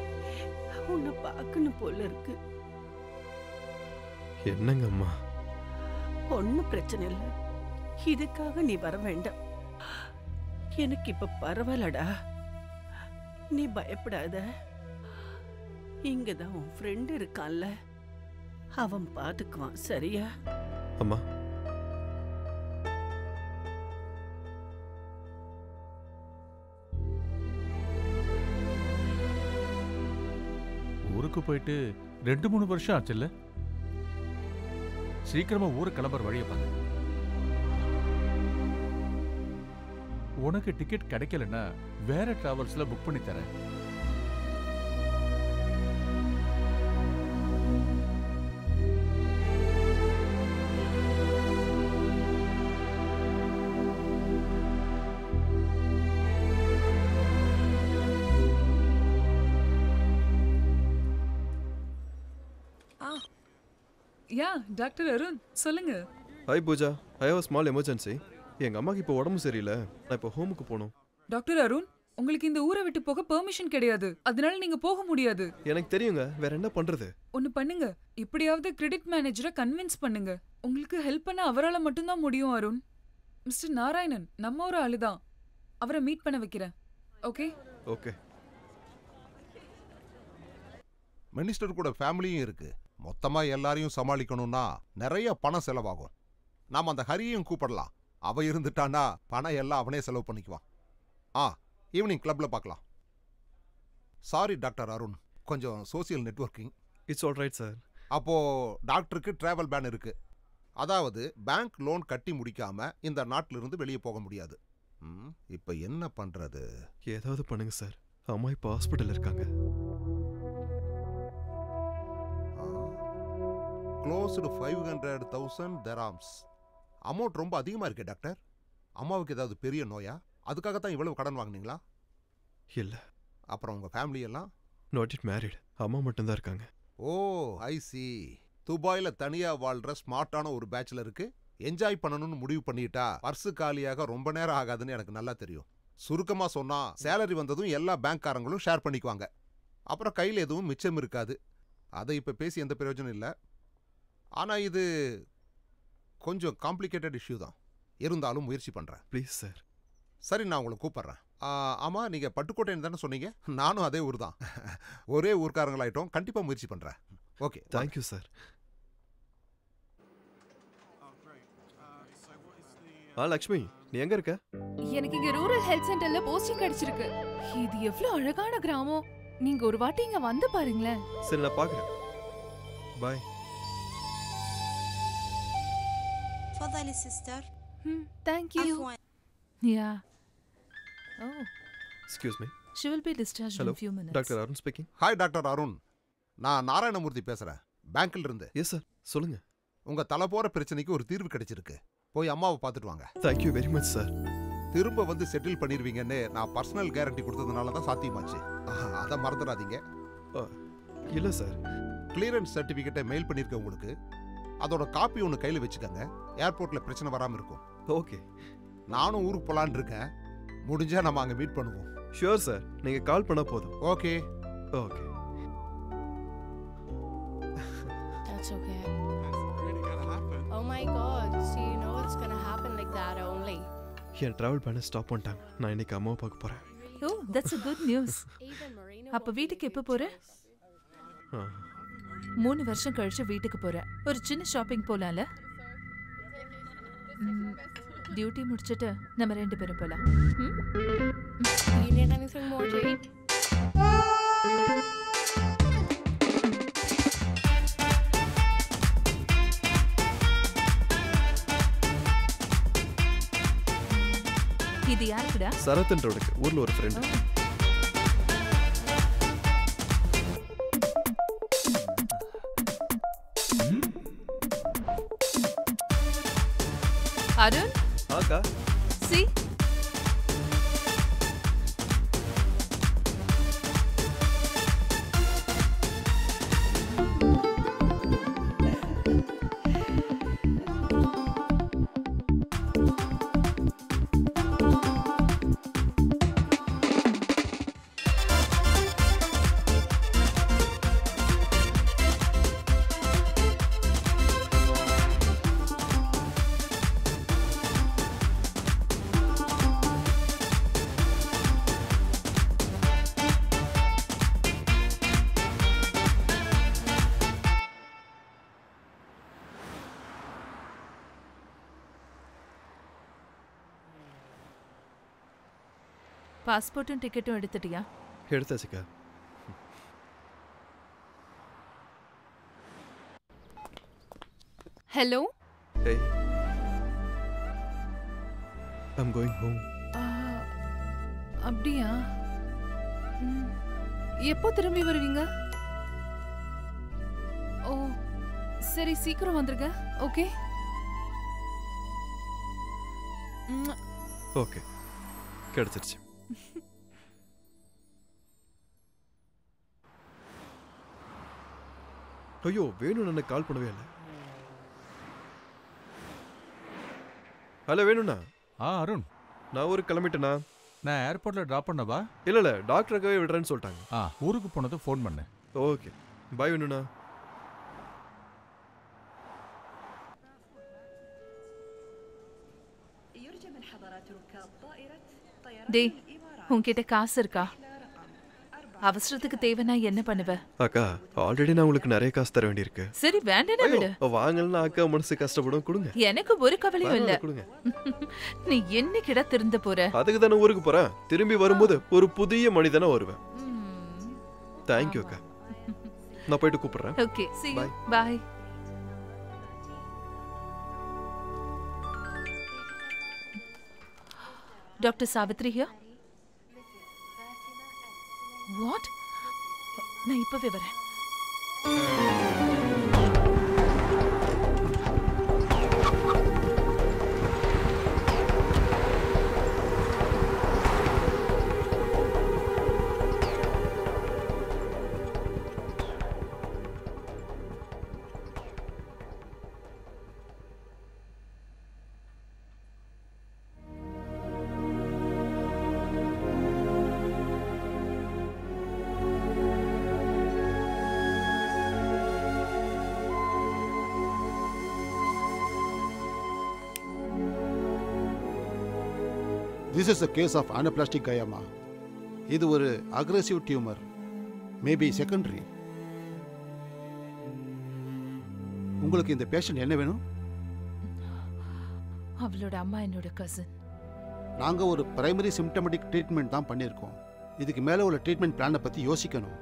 உன்னை பார்க்கணும் போல இருக்கு. என்னங்க அம்மா? ஒன்றும் பிரச்சனை இல்லை. இதுக்காக நீ வர வேண்டாம். எனக்கு இப்ப பரவாயில்லடா. நீ பயப்படாத. இங்கதான் உன் ஃப்ரெண்டு இருக்கான்ல, அவன் பார்த்துக்குவான். சரியா? அம்மா ஊருக்கு போயிட்டு 2-3 வருஷம் ஆச்சுல்ல. சீக்கிரமா ஊருக்கு கிளம்புற வழியை பாரு. உனக்கு டிக்கெட் கிடைக்கலன்னா வேற டிராவல்ஸ்ல புக் பண்ணி தரேன். Yeah, Dr. Arun, சொல்லுங்க. Hi Pooja, I have a small emergency. எங்க அம்மாக்கு இப்ப உடம்பு சரியில்லை. நான் இப்ப ஹோமுக்கு போணும். டாக்டர் அருண், உங்களுக்கு இந்த ஊரை விட்டு போக பெர்மிஷன் கிடையாது. அதனால நீங்க போக முடியாது. எனக்கு தெரியுங்க. வேற என்ன பண்றது? ஒன்னு பண்ணுங்க. இப்படியாவது கிரெடிட் மேனேஜரை கன்வின்ஸ் பண்ணுங்க. உங்களுக்கு ஹெல்ப் பண்ண அவரால மட்டும் தான் முடியும் அருண். மிஸ்டர் நாராயணன், நம்ம ஊர் ஆளு தான். அவரை மீட் பண்ண வைக்கிறேன். ஓகே? ஓகே. மினிஸ்டர் கூட ஃபேமிலியும் இருக்கு. மொத்தமா எல்லாரையும் சமாளிக்கணும்னா நிறைய பணம் செலவாகும். நாம அந்த ஹரியையும் கூப்பிடலாம். அவ இருந்துட்டானா பணம் எல்லாம் அவனே செலவு பண்ணிக்குவான். ஈவினிங் கிளப்ல பார்க்கலாம். சாரி டாக்டர் அருண், கொஞ்சம் social networking. It's all right sir. அப்போ டாக்டருக்கு டிராவல் பேன் இருக்கு. அதாவது பேங்க் லோன் கட்டி முடிக்காம இந்த நாட்டில இருந்து வெளியே போக முடியாது. இப்போ என்ன பண்றது? ஏதாவது பண்ணுங்க சார். அம்மா இப்போ ஹாஸ்பிட்டல் இருக்காங்க. Close to 500,000 dirhams. அமௌண்ட் ரொம்ப அதிகமாக இருக்கே டாக்டர். அம்மாவுக்கு ஏதாவது பெரிய நோயா? அதுக்காக தான் இவ்வளவு கடன் வாங்கினீங்களா? இல்லை. அப்புறம் உங்கள் ஃபேமிலி எல்லாம்? Not yet married. அம்மா மட்டும்தான் இருக்காங்க. Oh I see. துபாயில் தனியாக வாழ்கிற ஸ்மார்ட்டான ஒரு பேச்சுலருக்கு என்ஜாய் பண்ணணும்னு முடிவு பண்ணிட்டா பர்ஸு காலியாக ரொம்ப நேரம் ஆகாதுன்னு எனக்கு நல்லா தெரியும். சுருக்கமாக சொன்னால் சேலரி வந்ததும் எல்லா பேங்க்காரங்களும் ஷேர் பண்ணிக்குவாங்க. அப்புறம் கையில் எதுவும் மிச்சம் இருக்காது. அதை இப்போ பேசி எந்த பிரயோஜனம் இல்லை. ஆனால் இது கொஞ்சம் காம்ப்ளிகேட்டட் இஷ்யூ தான். இருந்தாலும் முயற்சி பண்ணுறேன். Please sir. சரி, நான் உங்களை கூப்பிட்றேன். ஆமாம், நீங்கள் பட்டுக்கோட்டைன்னு தானே சொன்னீங்க? நானும் அதே ஊர் தான். ஒரே ஊர்க்காரங்களாயிட்டோம். கண்டிப்பாக முயற்சி பண்ணுறேன். Okay, thank you sir. லக்ஷ்மி, நீ எங்கே இருக்க? எனக்கு இங்கே ரூரல் ஹெல்த் சென்டரில் போஸ்டிங் கிடைச்சிருக்கு. இது எவ்வளோ அழகான கிராமம். நீங்கள் ஒரு வாட்டி இங்கே வந்து பாருங்களேன். சரி, நான் பார்க்குறேன். பாய். Thank you, sister. Thank you. Yeah. Oh. Excuse me. She will be discharged in a few minutes. Hello, Dr. Arun speaking. Hi, Dr. Arun. நான் நாராயணமூர்த்தி பேசுகிறேன், பேங்க்கில் இருந்து. எஸ் சார், சொல்லுங்கள். உங்கள் தலை போகிற பிரச்சனைக்கு ஒரு தீர்வு கிடைச்சிருக்கு. போய் அம்மாவை பார்த்துட்டு வாங்க. Thank you very much sir. திரும்ப வந்து செட்டில் பண்ணிடுவீங்கன்னு நான் பர்சனல் கேரண்டி கொடுத்ததுனால தான் சாத்தியமாச்சு. அதை மறந்துடாதீங்க. இல்லை சார், கிளியரன்ஸ் சர்டிஃபிகேட்டை மெயில் பண்ணியிருக்கேன் உங்களுக்கு. அதோட காப்பி ஒன்று கையில் வச்சுக்கோங்க. ஏர்போர்ட்டில் பிரச்சனை வராமல் இருக்கும். ஓகே, நானும் ஊருக்கு போகலான் இருக்கேன். முடிஞ்சால் நம்ம அங்கே மீட் பண்ணுவோம். ஷியோர் சார், நீங்கள் கால் பண்ண போதும். Okay okay. என் ட்ராவல் பண்ண ஸ்டாப் பண்ணிட்டாங்க. நான் இன்னைக்கு அம்மாவை பார்க்க போகிறேன். Oh, that's good news. அப்போ வீட்டுக்கு எப்போ போகிற? 3 வருஷம் கழிச்சு வீட்டுக்கு போறேன். ஒரு சின்ன ஷாப்பிங் போலாம்ல? டியூட்டி முடிச்சிட்டு நம்ம 2 பேரும் போலாம். இது யாருக்குடா? சரத்ன்றோட ஊர்ல ஒரு ஃப்ரெண்ட். Arun? Okay. See? பாஸ்போர்ட்டும் டிக்கெட்டும் எடுத்துட்டியா? எடுத்தாச்சுக்கா. Hello? Hey. I'm going home. Abdiya? Eppo thirumbi varuvinga? Oh, sari seekram vandirunga. Okay? Okay. Kedachirchu. ஐயோ வேணு நான் கால் பண்ணவே இல்லை. ஹலோ வேணுண்ணா. ஆ அருண், நான் ஊருக்கு கிளம்பிட்டேண்ணா. நான் ஏர்போர்ட்டில் ட்ராப் பண்ணவா? இல்லை இல்லை, டாக்டருக்காகவே விடுறேன்னு சொல்லிட்டாங்க. ஆ ஊருக்கு போனதும் ஃபோன் பண்ணேன். Okay bye வேணுண்ணா. டே உங்ககிட்ட காசு இருக்கா? அவசரத்துக்கு தேவைனா என்ன பண்ணுவேன்? அக்கா ஆல்ரெடி நான் உங்களுக்கு நிறைய காசு தர வேண்டியிருக்கு. சரி வேண்டாம் விடு. வாங்கலன்னா அக்கா மனசு கஷ்டப்படும். கொடுங்க. எனக்கு ஒரு கவலையும் இல்லை. நீ என்னைக்கிட திருந்த போற? அதுக்கு தானே ஊருக்கு போறேன். திரும்பி வரும்போது ஒரு புதிய மனிதனா வருவேன். தேங்க்யூ அக்கா, நான் போயிட்டு கூப்பிடுறேன். Okay see you. Bye. Dr. Savathri here. What? நான் இப்பவே வரேன். This is a case of anaplastic glioma. இது ஒரு aggressive tumor, maybe secondary. உங்களுக்கு இந்த patient என்ன வேணும்? அவளோட அம்மா என்னோட cousin. நாங்க ஒரு primary symptomatic treatment தான் பண்ணியிருக்கோம். இதுக்கு மேல உள்ள ட்ரீட்மெண்ட் பிளானை பத்தி யோசிக்கணும்.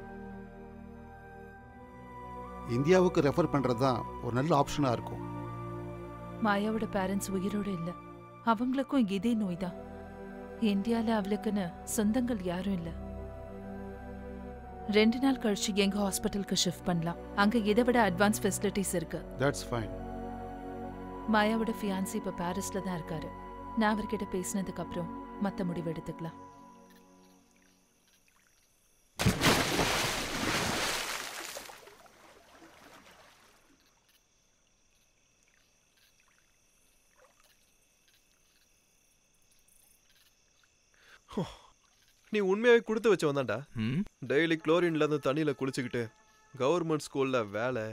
இந்தியாவுக்கு ரெஃபர் பண்றது தான் ஒரு நல்ல ஆப்ஷனா இருக்கும். மாயாவோட பேரண்ட்ஸ் உயிரோட இல்ல. அவங்களுக்கும் இதே நோய் தான். இந்தியாவில் அவளுக்குன்னு சொந்தங்கள் யாரும் இல்லை. 2 நாள் கழிச்சு எங்க ஹாஸ்பிட்டலுக்கு ஷிஃப்ட் பண்ணலாம். அங்க இதை விட அட்வான்ஸ் ஃபெசிலிட்டிஸ் இருக்கு. That's fine. மாயாவோட ஃபியான்சி இப்போ பாரிஸ்ல தான் இருக்காரு. நான் அவர்கிட்ட பேசினதுக்கு அப்புறம் மற்ற முடிவு எடுத்துக்கலாம். நீ உண்மையாவே கொடுத்து வச்சு வந்தாண்டா. டெய்லி குளோரின்ல இருந்து தண்ணியில குளிச்சுக்கிட்டு கவர்மெண்ட் ஸ்கூல்ல வேலை,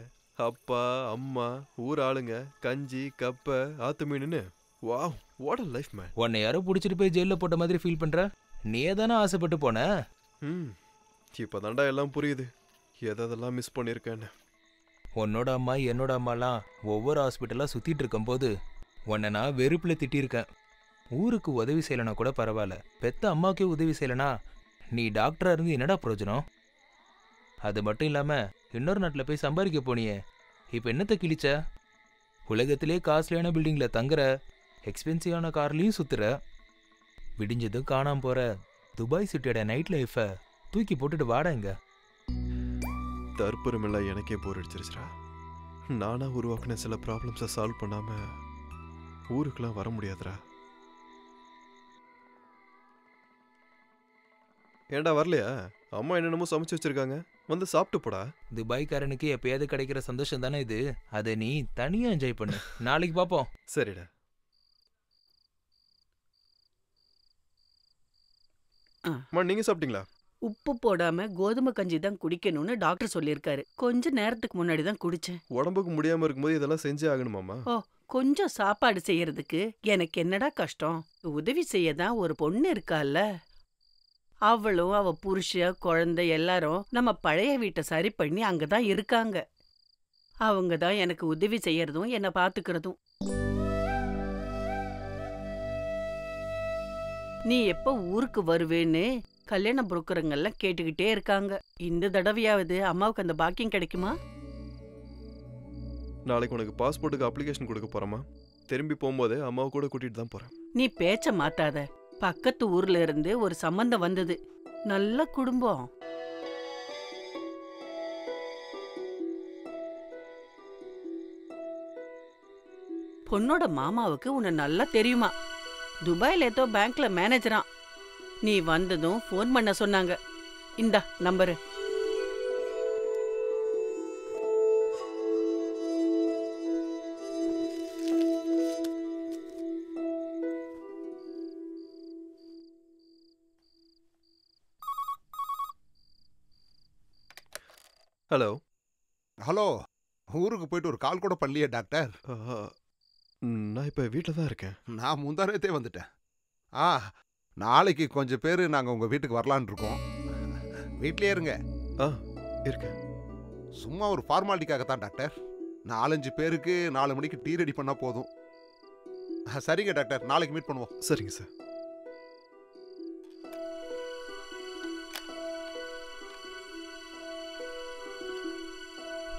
அப்பா அம்மா ஊர் ஆளுங்க கஞ்சி கப்பை ஆத்து மீனுன்னு. Wow, what a life man. உன்னை யாரோ பிடிச்சிட்டு போய் ஜெயில போட்ட மாதிரி ஃபீல் பண்ற. நீ தானே ஆசைப்பட்டு போன. இப்பதாண்டா எல்லாம் புரியுது, எதெல்லாம் மிஸ் பண்ணிருக்கேன்னு. உன்னோட அம்மா என்னோட அம்மாலாம் ஒவ்வொரு ஹாஸ்பிட்டலா சுத்திட்டு இருக்கும் போது உன்னை நான் வெறுப்புல திட்டிருக்கேன். ஊருக்கு உதவி செய்யலைனா கூட பரவாயில்ல, பெத்த அம்மாவுக்கே உதவி செய்யலைனா நீ டாக்டராக இருந்து என்னடா பிரயோஜனம்? அது மட்டும் இல்லாமல் இன்னொரு நாட்டில் போய் சம்பாதிக்க போனியே, இப்போ என்னத்தை கிழிச்ச? உலகத்திலே காஸ்ட்லியான பில்டிங்கில் தங்குற, எக்ஸ்பென்சிவான கார்லேயும் சுற்றுற, விடிஞ்சதும் காணாமல் போகிற துபாய் சிட்டியோட நைட் லைஃபை தூக்கி போட்டுட்டு வாடா இங்கே. தற்பெருமெல்லாம் எனக்கே போர் அடிச்சிருச்சுடா. நானாக உருவாக்குன சில ப்ராப்ளம்ஸை சால்வ் பண்ணாமல் ஊருக்கெலாம் வர முடியாதுடா. ஏண்டா வரலையா? அம்மா என்னென்னமோ சமைச்சு வச்சிருக்காங்க, வந்து சாப்பிட்டு போடா. துபாய்க்காரனுக்கு எப்பயாவது கிடைக்கிற சந்தோஷம் தானே இது. அதை நீ தனியாக என்ஜாய் பண்ணு. நாளைக்கு பார்ப்போம். சரிடா. அம்மா நீங்கள் சாப்பிட்டீங்களா? உப்பு போடாமல் கோதுமை கஞ்சி தான் குடிக்கணும்னு டாக்டர் சொல்லியிருக்காரு. கொஞ்சம் நேரத்துக்கு முன்னாடி தான் குடித்தேன். உடம்புக்கு முடியாமல் இருக்கும்போது இதெல்லாம் செஞ்சே ஆகணுமாம்மா? ஓ, கொஞ்சம் சாப்பாடு செய்யறதுக்கு எனக்கு என்னடா கஷ்டம்? உதவி செய்ய தான் ஒரு பொண்ணு இருக்கால, அவளும் அவ புருஷ குழந்தை எல்லாரும் நம்ம பழைய வீட்டை சரி பண்ணி அங்கதான் இருக்காங்க. அவங்க தான் எனக்கு உதவி செய்யறதும் என்னை பார்த்துக்கிறதும். நீ எப்ப ஊருக்கு வருவேன்னு கல்யாண புரோக்கருங்கெல்லாம் கேட்டுக்கிட்டே இருக்காங்க. இந்த தடவையாவது அம்மாவுக்கு அந்த பாக்கியம் கிடைக்குமா? நாளைக்கு உனக்கு பாஸ்போர்ட்டுக்கு அப்ளிகேஷன் கொடுக்க போறமா? திரும்பி போகும்போது அம்மாவை கூட கூட்டிட்டு தான் போறேன். நீ பேச்ச மாத்தாத. பக்கத்து ஊர்ல இருந்து ஒரு சம்பந்தம் வந்தது. நல்ல குடும்பம். பொண்ணோட மாமாவுக்கு உன்னை நல்லா தெரியுமா? துபாயில் ஏதோ பேங்க்ல மேனேஜரா. நீ வந்ததும் ஃபோன் பண்ண சொன்னாங்க. இந்த நம்பரு. ஹலோ ஹலோ, ஊருக்கு போயிட்டு ஒரு கால் கூட பண்ணலையே டாக்டர். நான் இப்போ வீட்டில் தான் இருக்கேன். நான் முந்தானத்தே வந்துட்டேன். ஆ, நாளைக்கு கொஞ்சம் பேர் நாங்கள் உங்கள் வீட்டுக்கு வரலான்னு இருக்கோம். வீட்டிலே இருங்க. ஆ, இருக்கேன். சும்மா ஒரு ஃபார்மாலிட்டிக்காக தான் டாக்டர். 4-5 பேருக்கு 4 மணிக்கு டீ ரெடி பண்ணால் போதும். சரிங்க டாக்டர், நாளைக்கு மீட் பண்ணுவோம். சரிங்க சார்.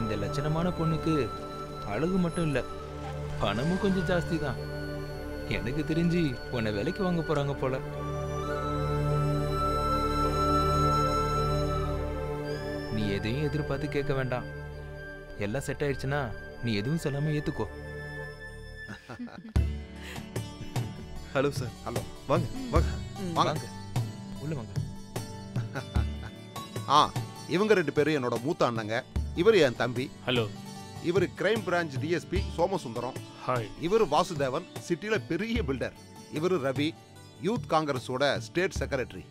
இந்த லட்சணமான பொண்ணுக்கு அழகு மட்டும் இல்லை, பணமும் கொஞ்சம் ஜாஸ்தி தான். எனக்கு தெரிஞ்சு உன்னை விலைக்கு வாங்க போறாங்க போல. நீ எதையும் எதிர்பார்த்து கேட்க வேண்டாம். எல்லாம் செட் ஆயிடுச்சுன்னா நீ எதுவும் சொல்லாம ஏத்துக்கோ. Hello sir. ஹலோ, வாங்க வாங்க வாங்க உள்ள வாங்க. ஆ, இவங்க 2 பேரும் என்னோட மூத்த அண்ணங்க. இவர் என் தம்பி. ஹலோ. இவர் கிரைம் பிரான்ச் DSP சோம சுந்தரம். இவர் வாசுதேவன், சிட்டில பெரிய பில்டர். இவர் ரவி, யூத் காங்கிரஸோட ஸ்டேட் செக்ரட்டரி.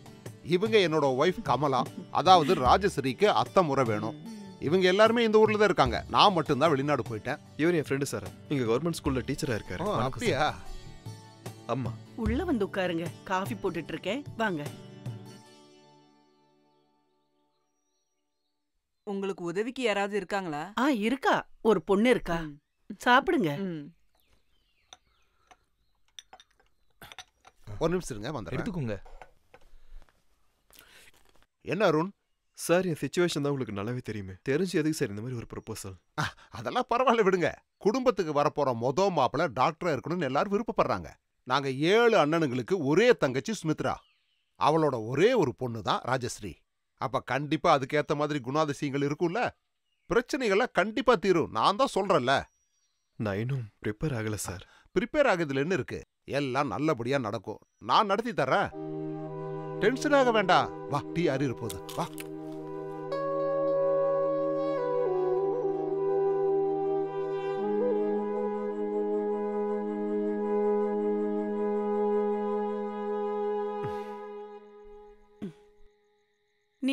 இவங்க என்னோட ஒய்ஃப் கமலா, அதாவது ராஜஸ்ரீக்கு அத்தை முறை வேணும். இவங்க எல்லாருமே இந்த ஊர்ல தான் இருக்காங்க. நான் மட்டும்தான் வெளிநாடு போயிட்டேன். இவர் என் ஃப்ரெண்டு சார், இங்க கவர்மெண்ட் ஸ்கூல்ல டீச்சரா இருக்காரு. அப்படியா? அம்மா உள்ள வந்து உட்காருங்க, காஃபி போட்டுட்டு இருக்கேன். வாங்க. உங்களுக்கு உதவிக்கு யாராவது இருக்காங்களா? ஆ, இருக்கா. ஒரு பொண்ணு இருக்கா. சாப்பிடுங்க. ஒரு நிமிஷம் இருங்க, வந்தறேன். எடுத்துக்கோங்க. என்ன அருண் சார், இந்த சிச்சுவேஷன் தான் உங்களுக்கு நல்லாவே தெரியுமே. தெரிஞ்சு எதுக்கு சார் இந்த மாதிரி ஒரு ப்ரொபோசல்? அதெல்லாம் பரவாயில்ல விடுங்க. குடும்பத்துக்கு வரப்போற மொதல் மாப்பிள்ள டாக்டரா இருக்கணும்னு எல்லாரும் விருப்பப்படுறாங்க. நாங்க 7 அண்ணனுங்களுக்கு ஒரே தங்கச்சி சுமித்ரா. அவளோட ஒரே ஒரு பொண்ணு தான் ராஜஸ்ரீ. அப்போ கண்டிப்பாக அதுக்கேற்ற மாதிரி குணாதிசயங்கள் இருக்கும்ல. பிரச்சனைகள்லாம் கண்டிப்பாக தீரும். நான் தான் சொல்கிறேன்ல. நான் இன்னும் ப்ரிப்பேர் ஆகலை சார். ப்ரிப்பேர் ஆகுதுல என்ன இருக்குது? எல்லாம் நல்லபடியாக நடக்கும். நான் நடத்தி தர்றேன். டென்ஷன் ஆக வேண்டாம். வா, டீ அருகிற போது வா. நீ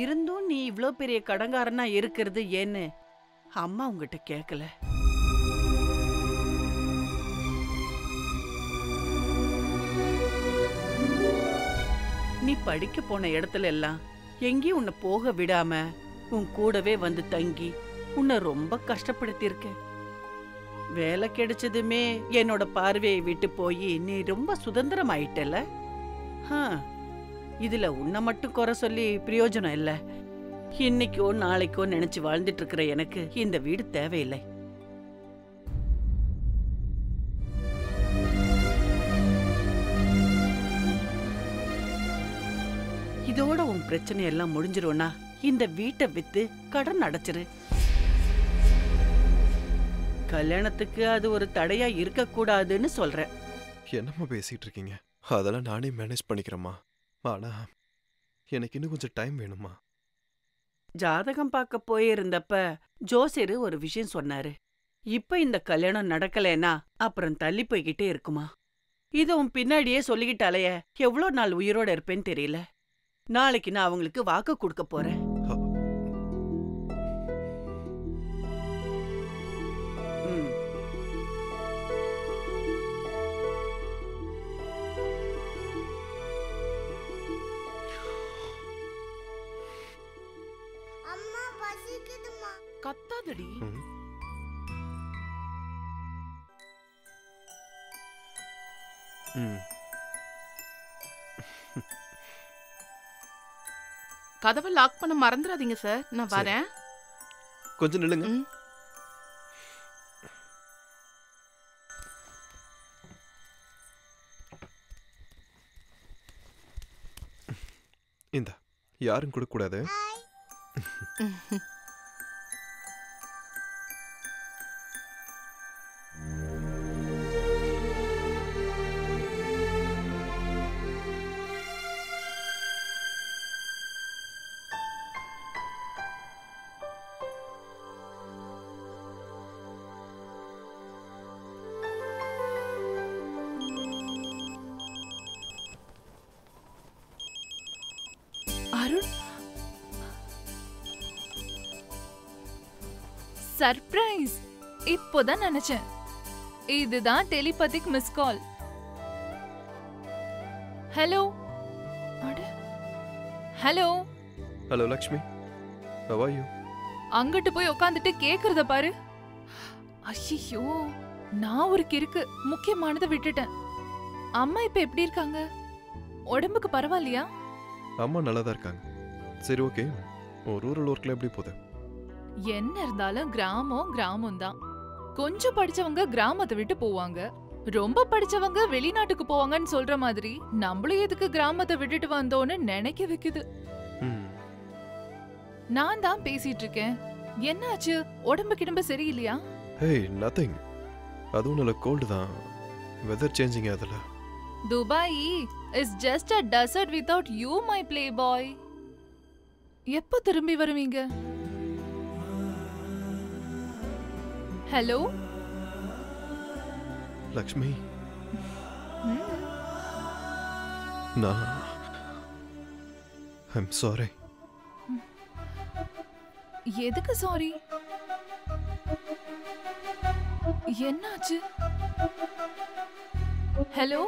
இருந்தும் நீ இவ்வளோ பெரிய கடங்காரனா இருக்கிறது ஏன்னு அம்மா உங்ககிட்ட கேட்கல. நீ படிக்க போன இடத்துல எல்லாம் எங்கேயும் உன்னை போக விடாம உன் கூடவே வந்து தங்கி உன்னை ரொம்ப கஷ்டப்படுத்தியிருக்க. வேலை கிடைச்சதுமே என்னோட பார்வையை விட்டு போய் நீ ரொம்ப சுதந்திரம் ஆயிட்டல. இதுல உன்னை மட்டும் குறை சொல்லி பிரயோஜனம் இல்லை. இன்னைக்கோ நாளைக்கோ நினைச்சு வாழ்ந்துட்டு இருக்கிற எனக்கு இந்த வீடு தேவையில்லை. இதோட உன் பிரச்சனை எல்லாம் முடிஞ்சிரும்னா இந்த வீட்டை வித்து கடன் அடைச்சிரு. கல்யாணத்துக்கு அது ஒரு தடையா இருக்க கூடாதுன்னு சொல்றேன். என்னம்மா பேசிட்டு இருக்கீங்க? அதெல்லாம் நானே மேனேஜ் பண்ணிக்கிறேம்மா. ஆனா எனக்கு இன்னும் கொஞ்சம் டைம் வேணும்மா. ஜாதகம் பார்க்க போயிருந்தப்ப ஜோசியர் ஒரு விஷயம் சொன்னாரு. இப்ப இந்த கல்யாணம் நடக்கலனா அப்புறம் தள்ளி போய்கிட்டே இருக்குமா? இது உன் பின்னாடியே சொல்லிக்கிட்டாலைய எவ்வளோ நாள் உயிரோட இருப்பேன்னு தெரியல. நாளைக்கு நான் அவங்களுக்கு வாக்கு கொடுக்க போறேன். அம்மா பசிக்குதுமா? கத்தாதடி. கதவை லாக் பண்ண மறந்துடாதீங்க சார். நான் வரேன். கொஞ்சம் நில்லுங்க. இந்த யாரும் கொடுக்க கூடாது. சர்ப்ரைஸ். இப்போதான் நினைச்சேன். இதுதான் telepathic miss call. Hello hello hello Lakshmi, how are you? அங்கிட்டு போய் உட்கார்ந்துட்டு கேக்குறத பாரு. ஐயோ, நான் ஒரு கிறுக்கு. முக்கியமானதை விட்டுட்டேன். அம்மா இப்ப எப்படி இருக்காங்க? உடம்புக்கு பரவாயில்லையா? அம்மா நல்லா தான் இருக்காங்க. சரி, ஓகே. ஒரு ஊர்ல ஒர்க்ல எப்படி போகுது? என்ன இருந்தாலும் கிராமம் கிராமம் தான். கொஞ்சம் படிச்சவங்க கிராமத்தை விட்டு போவாங்க, ரொம்ப படிச்சவங்க வெளிநாட்டுக்கு போவாங்கன்னு சொல்ற மாதிரி நம்மளும் எதுக்கு கிராமத்தை விட்டுட்டு வந்தோன்னு நினைக்க வைக்குது. நான் தான் பேசிட்டு இருக்கேன். என்னாச்சு? உடம்பு கிடம்பு சரியில்லையா? ஏய், நதிங். அதுவும் நல்ல கோல்டு தான். வெதர் சேஞ்சிங் ஆகுதுல. Dubai is just a desert without you my play boy. எப்போ திரும்பி வருவீங்க? ஹலோ லக்ஷ்மி, நான் ஐம் சாரி. எதுக்கு சாரி? என்னாச்சு? Hello,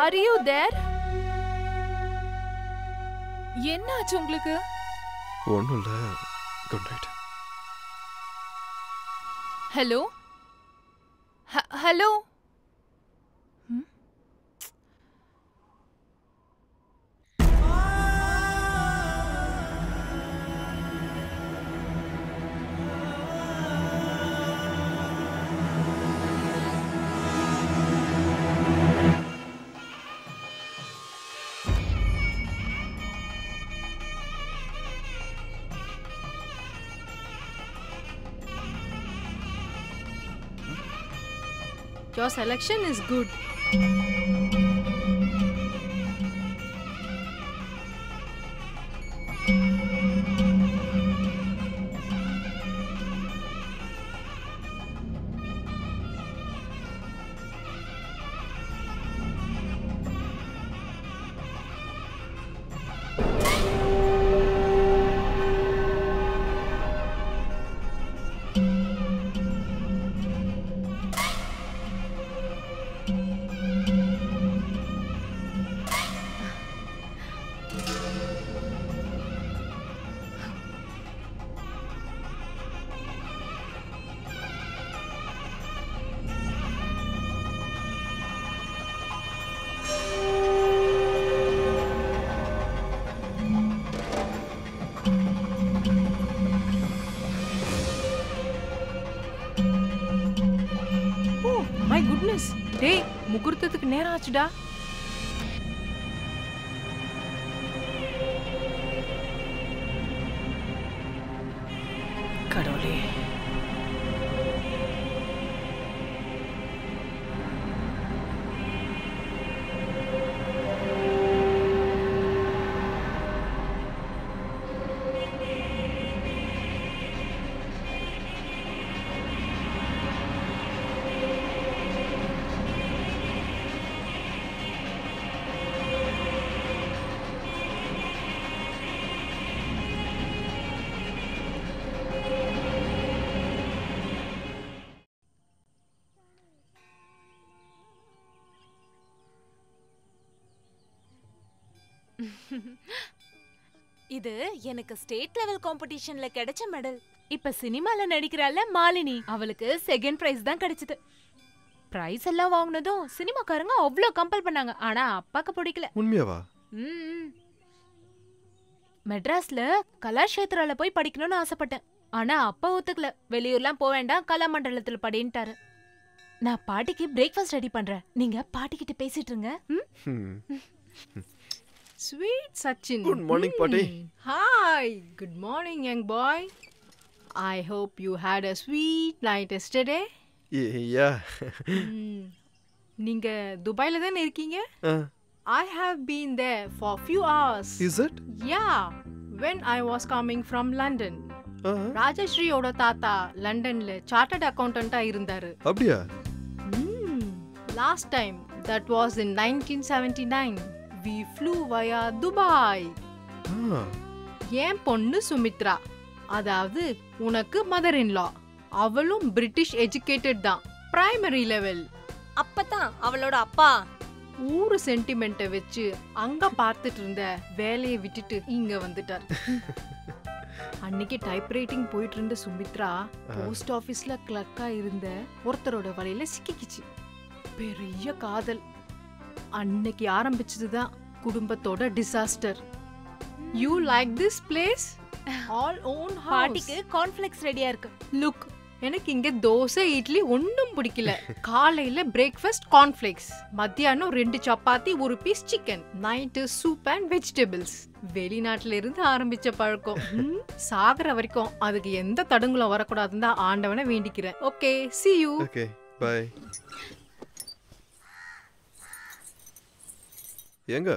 are you there? என்னாச்சு உங்களுக்கு? ஒன்றும் இல்லை. Good night. Hello hello, your selection is good. டேய், முகூர்த்தத்துக்கு நேரம் ஆச்சுடா. கடவுளே. இது எனக்கு ஸ்டேட் லெவல் காம்படிஷன்ல கிடைச்ச மெடல். இப்ப சினிமால நடிக்கறால மாலினி, அவளுக்கு செகண்ட் பிரைஸ் தான் கிடைச்சது. பிரைஸ் எல்லாம் வாங்குனதும் சினிமாக்காரங்க அவ்ளோ கம்பல் பண்ணாங்க, ஆனா அப்பாக்கு பிடிக்கல. உண்மையாவா? மெட்ராஸ்ல கலாக்ஷேத்ரால போய் படிக்கணும்னு ஆசைப்பட்டேன், ஆனா அப்பா ஒத்துக்கல. வெளியூர்லாம் போக வேண்டாம், கலாமண்டலத்துல படின்ட்டாரு. நான் பாட்டிக்கு பிரேக்ஃபாஸ்ட் ரெடி பண்றேன், நீங்க பாட்டிக்கிட்ட பேசிட்டு இருங்க. Sweet Sachin. Good morning, Patti. Hi. Good morning, young boy. I hope you had a sweet night yesterday. Yeah. Ninga Dubai la than irkinga? I have been there for few hours. Is it? Yeah. When I was coming from London. Rajashree oda tata London la chartered accountant ah irundaru. Abdiya? Last time that was in 1979. We flew via Dubai. ஏன் பொண்ணு சுமித்ரா, அதாவது உனக்கு mother in law, அவளும் British educated தான், primary level. அப்பதான் அவளோட அப்பா ஊரு சென்டிமெண்ட்டை வச்சு அங்க பார்த்துட்டு இருந்த வேலையை விட்டுட்டு இங்க வந்துட்டார். அன்னைக்கு டைப் ரைட்டிங் போயிட்டு இருந்த சுமித்ரா போஸ்ட் ஆஃபீஸ்ல கிளர்க்கா இருந்த ஒருத்தரோட வலையில சிக்கிக்குச்சு. பெரிய காதல். அன்னைக்கு ஆரம்பிச்சதுதான் குடும்பத்தோட disaster. You like this place? All own house. பாட்டிக்கு கார்ன்ஃப்ளெக்ஸ் ரெடியா இருக்கு. லுக், எனக்கு இங்க தோசை இட்லி ஒண்ணும் பிடிக்கல. காலையில பிரேக்ஃபாஸ்ட் கார்ன்ஃப்ளெக்ஸ், மத்தியானம் 2 chapati, 1 piece chicken, night soup and vegetables. வெளிநாட்டுல இருந்து ஆரம்பிச்ச பழக்கம் சாகர வரைக்கும் அதுக்கு எந்த தடங்களும் வரக்கூடாதுன்னு தான் ஆண்டவனை வேண்டிக்கிறேன். Okay, see you. Okay, bye. எங்க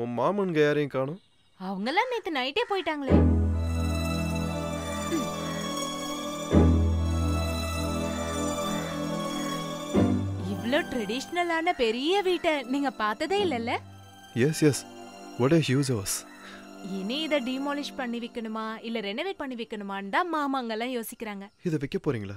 உன் மாமன் யாரையும் காணோம்? அவங்கெல்லாம் நேத்து நைட்டே போயிட்டாங்களே. இவ்ளோ ட்ரெடிஷனலான பெரிய வீட்டை நீங்க பார்த்ததே இல்லல்ல? Yes yes, what a huge house. இனி இத டிமாலிஷ் பண்ணி வைக்கணுமா இல்ல ரெனோவேட் பண்ணி வைக்கணுமான்னு தான் மாமாங்கெல்லாம் யோசிக்கிறாங்க. இத விக்க போறீங்களா?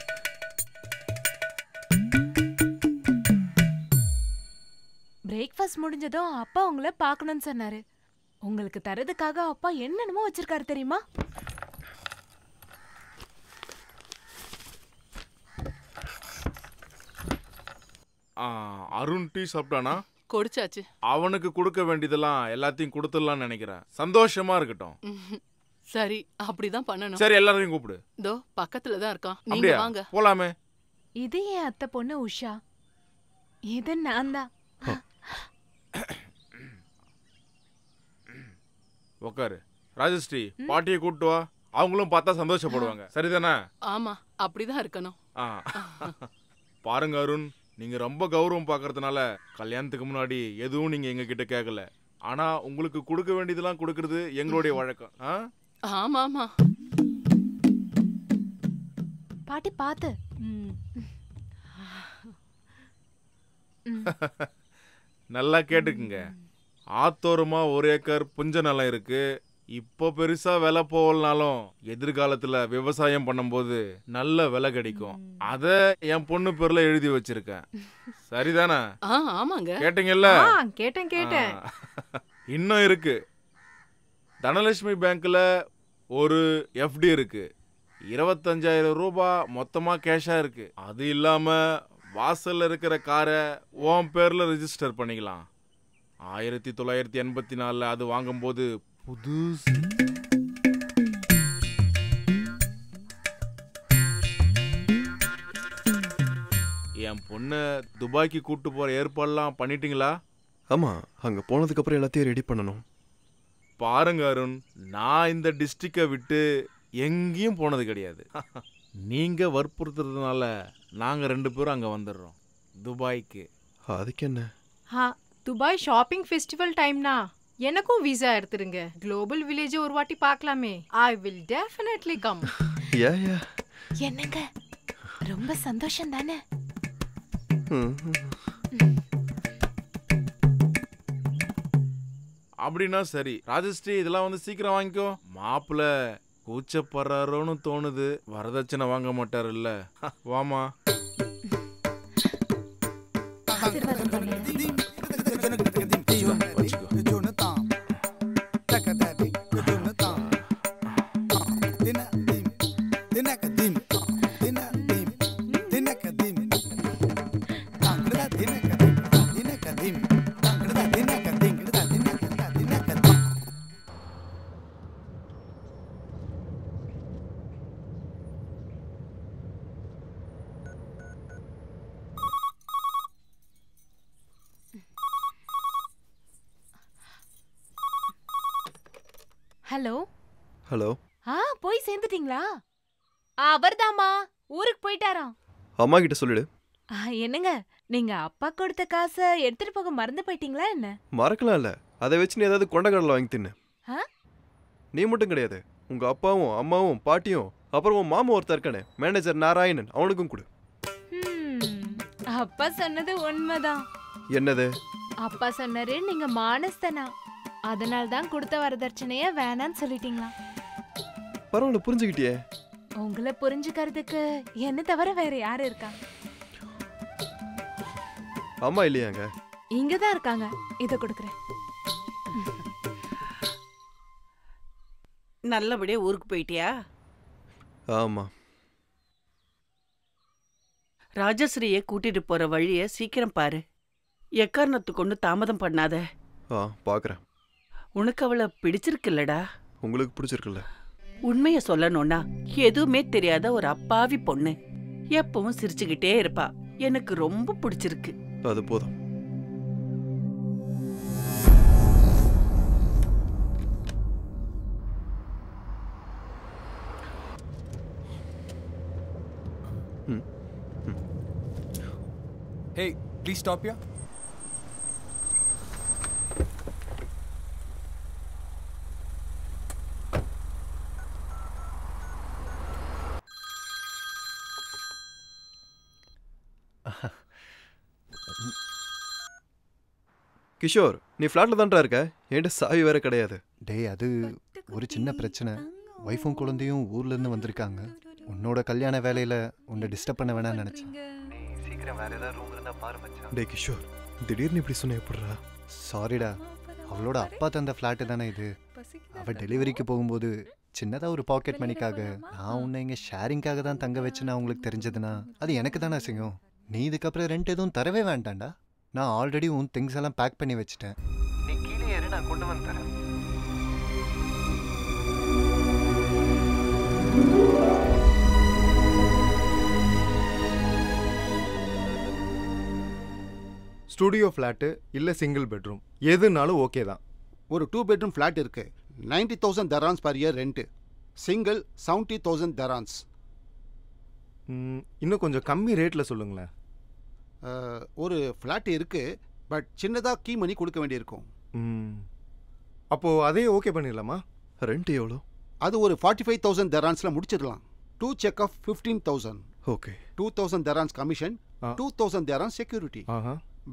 பிரேக்ஃபாஸ்ட் முடிஞ்சதும் அப்பா உங்களை பார்க்கணும்னு சொன்னாரு. உங்களுக்கு தரதுக்காக அப்பா என்னென்னமோ வச்சிருக்காரு தெரியுமா? அருண் டீ சாப்பிட்டானா? குடிச்சாச்சு. அவனுக்கு கொடுக்க வேண்டியதெல்லாம் எல்லாத்தையும் கொடுத்துடலாம்னு நினைக்கிறேன். சந்தோஷமா இருக்கட்டும். சரி, அப்படிதான் பண்ணணும். சரி, எல்லாரையும் கூப்பிடு. தோ பக்கத்துல தான் இருக்கான், நீங்க வாங்க போலாமே. இது என் அத்தை பொண்ணு உஷா, இது நான் தான். உக்காரு. ராஜஸ்ரீ, பாட்டியை கூப்பிட்டு வா, அவங்களும் பார்த்தா சந்தோஷப்படுவாங்க. சரிதானே? ஆமா, அப்படிதான் இருக்கணும். பாருங்க அருண், நீங்க ரொம்ப கௌரவம் பாக்குறதுனால கல்யாணத்துக்கு முன்னாடி எதுவும் நீங்க எங்க கிட்ட கேட்கல. ஆனா உங்களுக்கு கொடுக்க வேண்டியதெல்லாம் கொடுக்கறது எங்களுடைய வழக்கம். ஆமா ஆமா பாட்டி, பாத்து. நல்லா கேட்டுக்குங்க. ஆத்தோரமா 1 ஏக்கர் புஞ்ச நிலம் இருக்கு. இப்போ பெருசா விலை போகலனாலும் எதிர்காலத்துல விவசாயம் பண்ணும்போது நல்ல விலை கிடைக்கும். அத என் பொண்ணு பேர்ல எழுதி வச்சிருக்கேன். சரிதானா? ஆமாங்க. கேட்டீங்கல்ல? கேட்டேன். இன்னும் இருக்கு. தனலட்சுமி பேங்க்ல ஒரு எஃப்டி இருக்கு. 25,000 ரூபாய் மொத்தமா கேஷா இருக்கு. அது இல்லாம வாசல்ல இருக்கிற காரை உன் பேர்ல ரெஜிஸ்டர் பண்ணிக்கலாம். 1984ல அது வாங்கும்போது புதுசு. என் பொண்ணை துபாய்க்கு கூட்டு போற ஏற்பாடுலாம் பண்ணிட்டீங்களா? ஆமா, அங்க போனதுக்கு அப்புறம் எல்லாத்தையும் ரெடி பண்ணணும். பாருங்க அருண், நான் இந்த டிஸ்ட்ரிக்டை விட்டு எங்கேயும் போனது கிடையாது. நீங்க வற்புறுத்துறதுனால நாங்க 2 பேரும் அங்க வந்துடுறோம் துபாய்க்கு. அதுக்கு என்ன? துபாய் ஷாப்பிங் ஃபெஸ்டிவல் டைம்னா எனக்கும் விசா எடுத்துருங்க. குளோபல் வில்லேஜ் ஒரு வாட்டி பார்க்கலாமே. I will definitely come. என்னங்க ரொம்ப சந்தோஷம் தானே? அப்படினா சரி, ராஜஸ்ரீ இதெல்லாம் வந்து சீக்கிரம் வாங்கிக்கோ. மாப்பிள்ள கூச்சப்படுறாரோன்னு தோணுது, வரதட்சணை வாங்க மாட்டார் இல்ல? வாமா. Hello hello. ஆ போய் சேர்ந்துட்டீங்களா? அவர்தாம்மா ஊருக்கு போயிட்டாராம். அம்மா கிட்ட சொல்லிடு. என்னங்க நீங்க அப்பா கொடுத்த காசை எடுத்துட்டு போக மறந்து போயிட்டீங்களா என்ன? மறக்கலாம் இல்ல, அதை வச்சு நீ ஏதாவது கொண்டக்கடலை வாங்கி தின்னு. நீ மட்டும் கிடையாது, உங்க அப்பாவும் அம்மாவும் பாட்டியும் அப்புறம் மாமா ஒருத்தர் இருக்கானே மேனேஜர் நாராயணன், அவனுக்கும் கொடு. அப்பா சொன்னது உண்மைதான். என்னது அப்பா சொன்னாரு? நீங்க மானஸ்தனா, அதனால தான் கொடுத்த வரதட்சணைய வேணான்னு சொல்லிட்டீங்களா? பரவாயில்ல புரிஞ்சுக்கிட்டியே. உங்களை புரிஞ்சுக்கிறதுக்கு என்ன தவிர வேற யாரு இருக்கா? அம்மா இல்லையாங்க? இங்கதான் இருக்காங்க. இத கொடுக்குறேன். நல்லபடியா ஊருக்கு போயிட்டியா? ஆமா. ராஜஸ்ரீயை கூட்டிட்டு போற வழிய சீக்கிரம் பாரு, எக்காரணத்து கொண்டு தாமதம் பண்ணாத. பாக்குறேன். உனக்கு அவளை பிடிச்சிருக்குல்லடா? உங்களுக்கு பிடிச்சிருக்குல்ல? உண்மைய சொல்லணும்னா எதுவுமே தெரியாத ஒரு அப்பாவி பொண்ணு, எப்பவும் சிரிச்சுக்கிட்டே இருப்பா. எனக்கு ரொம்ப பிடிச்சிருக்கு, அது போதும். Hey, please stop here. Kishore, நீ ஃப்ளாட்டில் தான்டா இருக்க? ஏன்ட்ட சாவி வேற கிடையாது. டேய் அது ஒரு சின்ன பிரச்சனை. ஒய்ஃபும் குழந்தையும் ஊர்லேருந்து வந்திருக்காங்க. உன்னோட கல்யாண வேலையில் உன்னை டிஸ்டர்ப் பண்ண வேணாம்னு நினச்சேன். சீக்கிரம் வேறு ஏதாவது ரூம் இருந்தால் பாரு மச்சான். டே கிஷோர், திடீர்னு இப்படி சொன்ன எப்படிடா? சாரிடா, அவளோட அப்பா தந்த ஃப்ளாட்டு தானே இது. அவள் டெலிவரிக்கு போகும்போது சின்னதாக ஒரு பாக்கெட் மணிக்காக நான் உன்னை இங்கே ஷேரிங்காக தான் தங்க வச்சுன்னா உங்களுக்கு தெரிஞ்சதுன்னா அது எனக்கு தானே செய்யும். நீ இதுக்கப்புறம் ரெண்ட் எதுவும் தரவே வேண்டாண்டா. நான் ஆல்ரெடி உன் திங்ஸ் எல்லாம் பேக் பண்ணி வச்சிட்டேன். நீ கீழே ஏறு, நான் கொண்டு வந்து தரேன். ஸ்டுடியோ ஃப்ளாட்டு இல்லை சிங்கிள் பெட்ரூம் எதுனாலும் ஓகே தான். ஒரு 2 bedroom ஃப்ளாட் இருக்கு, 90,000 dirhams per year rent. Single 70,000 dirhams. இன்னும் கொஞ்சம் கம்மி ரேட்டில் சொல்லுங்களேன். ஒரு ஃப்ளாட் இருக்குது, பட் சின்னதாக கீ மணி கொடுக்க வேண்டியிருக்கும். அப்போது அதே ஓகே பண்ணிடலாமா? ரெண்ட் எவ்வளோ? அது ஒரு 45,000 dirhamsல முடிச்சிடலாம். 2 check of 15,000. Okay. 2,000 dirhams commission, 2,000 dirhams security.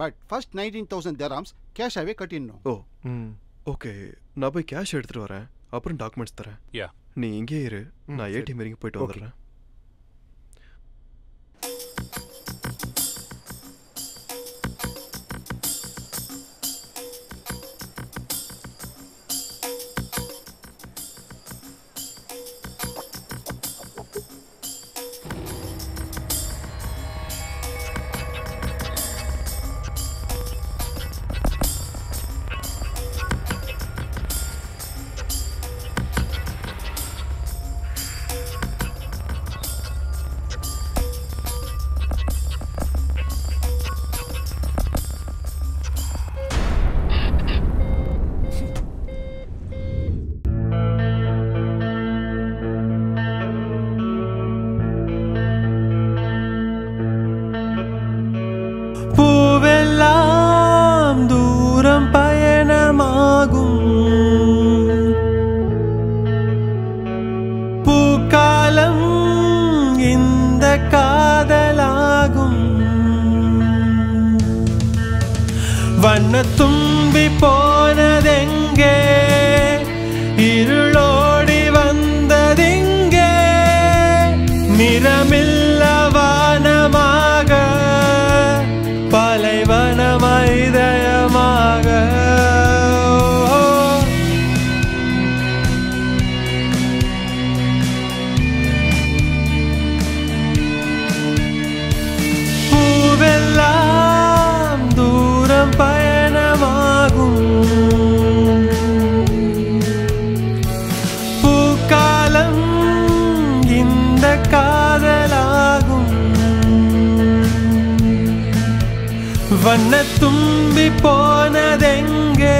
But first 19,000 dirhams கேஷாகவே கட்டிடணும். ஓ ஓகே, நான் போய் கேஷ் எடுத்துகிட்டு வரேன், அப்புறம் டாக்குமெண்ட்ஸ் தரேன். யா நீ இங்கே இரு, நான் ஏடிஎம் வரைக்கும் போய்ட்டு வந்துடுறேன். മന്ന തുമ്പി പോനതെങ്കേ ഇരുളോടി വന്നതെങ്കേ നിറമില്ല വാനമാക പലൈവനമായി ദയമാക വന്ന തുമ്പി പോനതെങ്കേ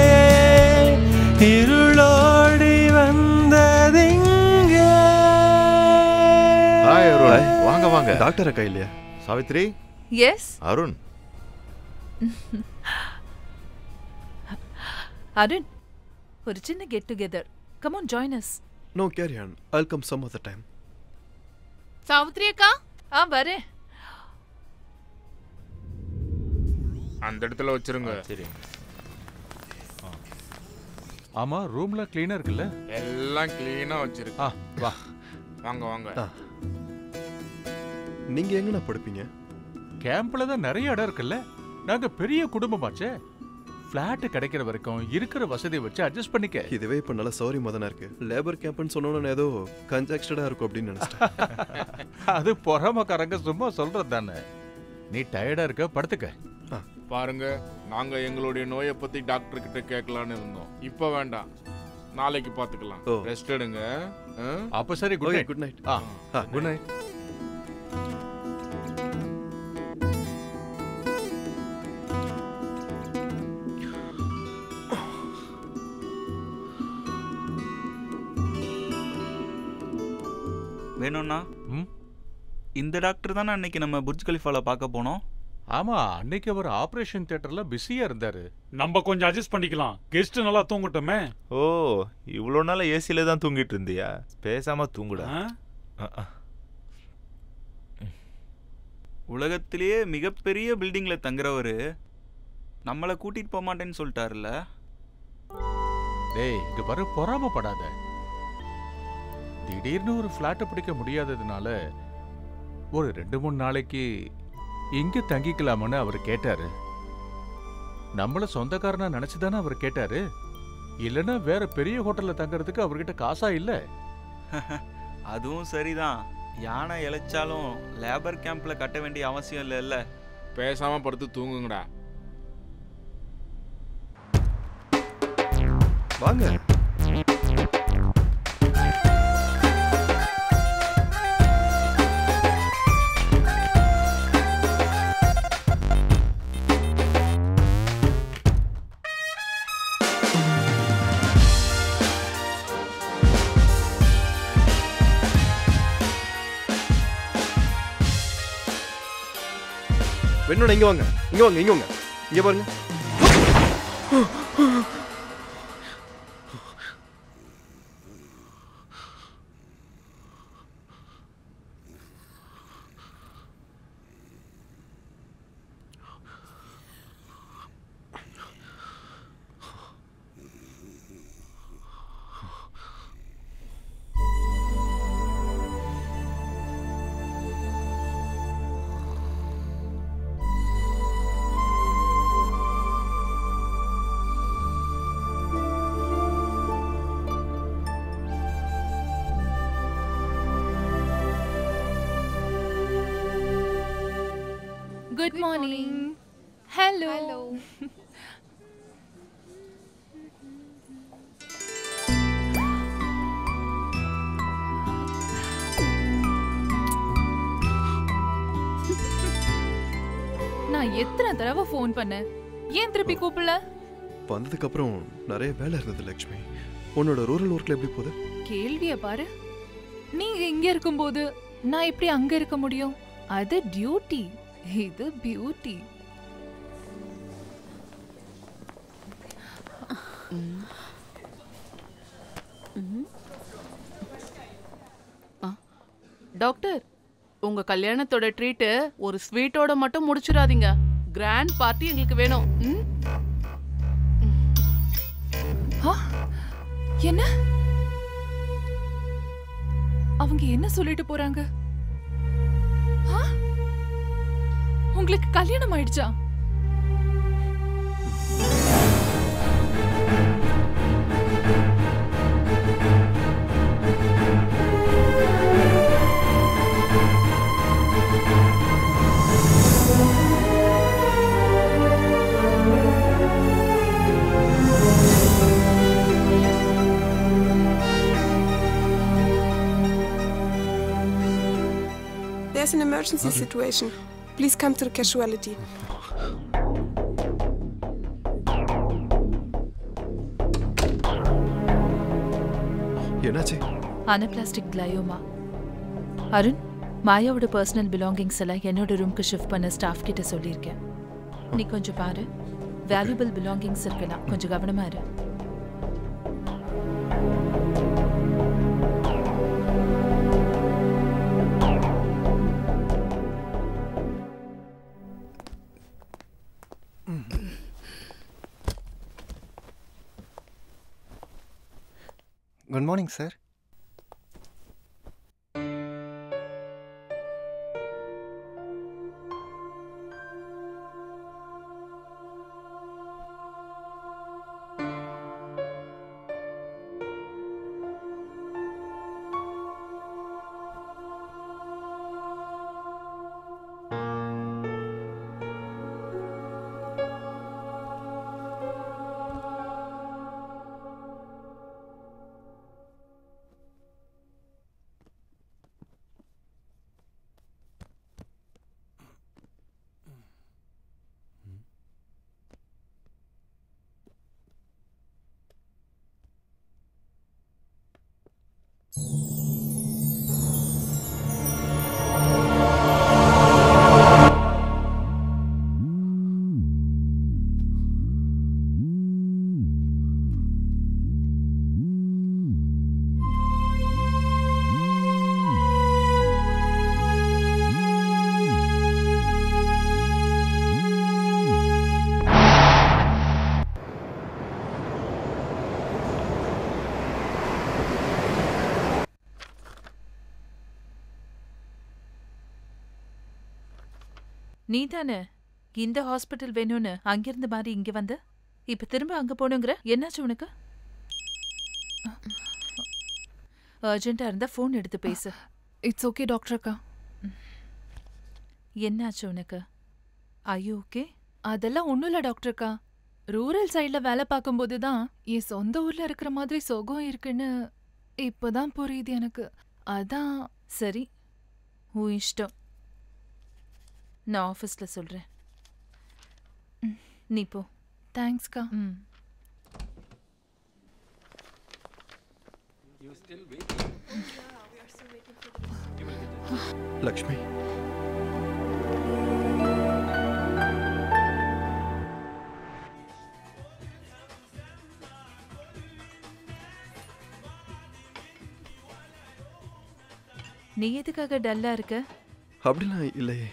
ഇരുളോടി വന്നതെങ്കേ. ഹായ് അരുൺ, വാங்க வாங்க. டாக்டர் அக்கா இல்லையா? Savitri. Yes. Arun. Arun, for a chinna get together. Come on, join us. No, carry on. I'll come some other time. Savitri akka, aa vare. அந்த இடத்துல வச்சிருங்க. சரி. ஆமா, ரூம்ல க்ளீனா இருக்குல்ல? எல்லாம் க்ளீனா வச்சிருக்கு. ஆ, வா. வாங்க வாங்க. நீங்க எங்கன படுப்பீங்க? கேம்ப்ல தான் நிறைய இடம் இருக்குல்ல? நாங்க பெரிய குடும்பமாச்சே. ஃப்ளாட் கிடைக்கிற வரைக்கும் இருக்கிற வசதி வச்சு அட்ஜஸ்ட் பண்ணிக்க. இதுவே இப்ப நல்ல சௌரியமா தான இருக்கு. லேபர் கேம்ப்னு சொன்னோனே ஏதோ கன்ஜெக்ஸ்டடா இருக்கு அப்படி நினைச்சேன். அது பொறாமக்காரங்க சும்மா சொல்றதானே. நீ டயர்டா இருக்க, படுத்துக்க. பாருங்க, நாங்க எங்களுடைய நோயை பத்தி டாக்டர் கிட்ட கேட்கலான்னு இருந்தோம். இப்ப வேண்டாம், நாளைக்கு பாத்துக்கலாம். ரெஸ்ட் எடுங்க. அப்ப சரி, good night. Good night. Good night. வேணும்னா இந்த டாக்டர் தானே அன்னைக்கு நம்ம புர்ஜ் கலிஃபால பார்க்க போனோம். ஆமா, அன்னைக்கு அவர் ஆபரேஷன் தியேட்டர்ல பிஸியா இருந்தாரு. நம்ம கொஞ்சம் அட்ஜஸ்ட் பண்ணிக்கலாம். கெஸ்ட் நல்லா தூங்கட்டமே. ஓ, இவ்வளவு நாளா ஏசில தான் தூங்கிட்டு இருந்தியா? பேசாம தூங்குடா. உலகத்திலேயே மிகப்பெரிய பில்டிங்ல தங்குறவரு நம்மளை கூட்டிட்டு போக மாட்டேன்னு சொல்லிட்டாருல. டேய், இங்க பாரு, பொறாமப்படாத. திடீர்னு ஒரு ஃபிளாட்டை பிடிக்க முடியாததுனால ஒரு 2-3 நாளைக்கு இங்க தங்கிக்கலாம்னு அவர் கேட்டாரு. நம்மள சொந்தக்காரனா நினைச்சுதானே அவர் கேட்டாரு. இல்லைன்னா வேற பெரிய ஹோட்டல்ல தங்கறதுக்கு அவர்கிட்ட காசா இல்ல. அதுவும் சரிதான். யானை இழைச்சாலும் லேபர் கேம்ப்ல கட்ட வேண்டிய அவசியம் இல்ல. இல்ல, பேசாம படுத்து தூங்குங்கடா. வாங்க. இன்னொன்னு, இங்க வாங்க, இங்க வாங்க, இங்க வாங்க, இங்க பாருங்க. எத்தனை தடவை ஃபோன் பண்ண, ஏன் திருப்பி கூப்பிடல? வந்ததுக்கு அப்புறம் நிறைய வேலை இருந்தது. லட்சுமி, உன்னோட ரூரல் ஒர்க்ல எப்படி போகுது? கேள்விய பாரு. நீங்க இங்க இருக்கும்போது நான் எப்படி அங்க இருக்க முடியும்? அது டியூட்டி, இது பியூட்டி. டாக்டர், உங்க கல்யாணத்தோட ட்ரீட் ஒரு ஸ்வீட்டோட மட்டும் முடிச்சிடாதீங்க. கிராண்ட் பார்ட்டி எங்களுக்கு வேணும். என்ன? அவங்க என்ன சொல்லிட்டு போறாங்க? உங்களுக்கு கல்யாணம் ஆயிடுச்சா? There's an emergency situation. Please come to the casualty. Anaplastic glioma. Arun, Maya's personal belongings alla ennoda room ku shift panna staff kitta sollirken. Nee konja paaru. Valuable belongings irukala konja gavanama iru. Good morning, sir. நீதானே இந்த hospital வேணும்னு அங்கிருந்து மாறி இங்க வந்த இப்ப திரும்ப அங்க போணும்ங்கற என்னாச்சு உனக்கு அர்ஜென்ட்டா இருந்தா ஃபோன் எடுத்து பேசு இட்ஸ் ஓகே டாக்டர் அக்கா என்னாச்சு உனக்கு ஆர் யூ ஓகே அதெல்லாம் ஒண்ணும் இல்ல டாக்டர் அக்கா ரூரல் சைடுல வேலை பாக்கும்போது தான் இந்த சொந்த ஊர்ல இருக்கிற மாதிரி சுகம் இருக்குன்னு இப்போதான் புரியுது எனக்கு அதான் சரி ஹூ இஷ்டம் நான் ஆஃபீஸ்ல சொல்றேன் நீ போ தேங்க்ஸ் கா you still waiting we are still waiting for Lakshmi நீ எதுக்காக டல்லா இருக்க அப்படிலாம் இல்லையே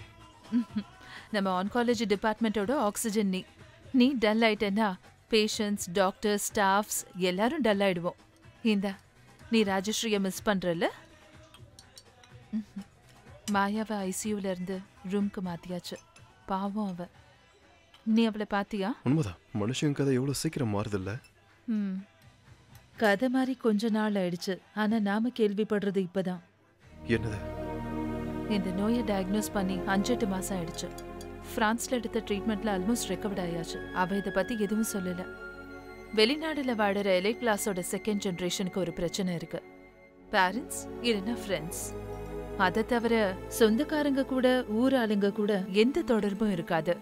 நம்ம oncology department ஓட ஆக்ஸிஜன் நீ டல் ஆயிட்டேன்னா பேஷண்ட்ஸ் டாக்டர்ஸ் ஸ்டாஃப்ஸ் எல்லாரும் டல் ஆயிடுவோம் இந்த நீ ராஜஸ்ரீயை மிஸ் பண்றல மாயாவை ஐசியூல இருந்து ரூம்க்கு மாத்தியாச்சு பாவம் அவ நீ அவளை பார்த்தியா உண்மைதான் மனுஷன் கதை எவ்வளோ சீக்கிரம் மாறுதில்ல கதை மாதிரி கொஞ்ச நாள் ஆயிடுச்சு ஆனா நாம கேள்விப்படுறது இப்பதான் என்னது இந்த நோயை டயக்னோஸ் பண்ணி 5-8 மாசம் ஆயிடுச்சு பிரான்ஸ்ல எடுத்த ட்ரீட்மெண்ட்ல ஆல்மோஸ்ட் ரெக்கவர் ஆயாச்சு அவ இதை பத்தி எதுவும் சொல்லல வெளிநாடுல வாடுற எலைட் கிளாஸோட செகண்ட் ஜென்ரேஷனுக்கு ஒரு பிரச்சனை இருக்கு பேரண்ட்ஸ் இல்லைன்னா ஃப்ரெண்ட்ஸ் அதை தவிர சொந்தக்காரங்க கூட ஊராளுங்க கூட எந்த தொடர்பும் இருக்காது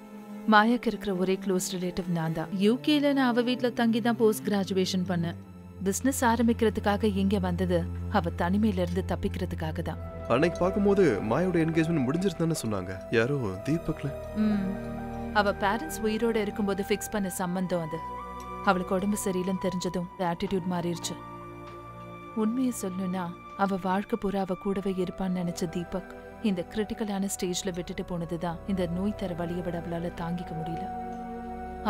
மாயாக்கு இருக்கிற ஒரே க்ளோஸ் ரிலேட்டிவ் நான் தான் யூகேல நான் அவ வீட்டுல தங்கி தான் போஸ்ட் கிராஜுவேஷன் பண்ணேன் பிசினஸ் ஆரம்பிக்கிறதுக்காக இங்க வந்தது அவ தனிமையில இருந்து தப்பிக்கிறதுக்காக தான் அன்னைக்கு பாக்கும்போது மாயோட என்கேஜ்மென்ட் முடிஞ்சிருந்தான்னு சொன்னாங்க யாரோ தீபக்ல அவ பேரண்ட்ஸ் உயிரோட இருக்கும்போது ஃபிக்ஸ் பண்ண சம்பந்தம் அது அவளுக்கு உடம்பு சரியில்லைன்னு தெரிஞ்சதும் ஆட்டிடியூட் மாறிடுச்சு உண்மையை சொல்லணும்னா அவ வாழ்க்கை பூரா அவ கூடவே இருப்பான்னு நினைச்ச தீபக் இந்த கிரிட்டிக்கலான ஸ்டேஜ்ல விட்டுட்டு போனதுதான் இந்த நோய் தர வழியை விட அவளால தாங்கிக்க முடியல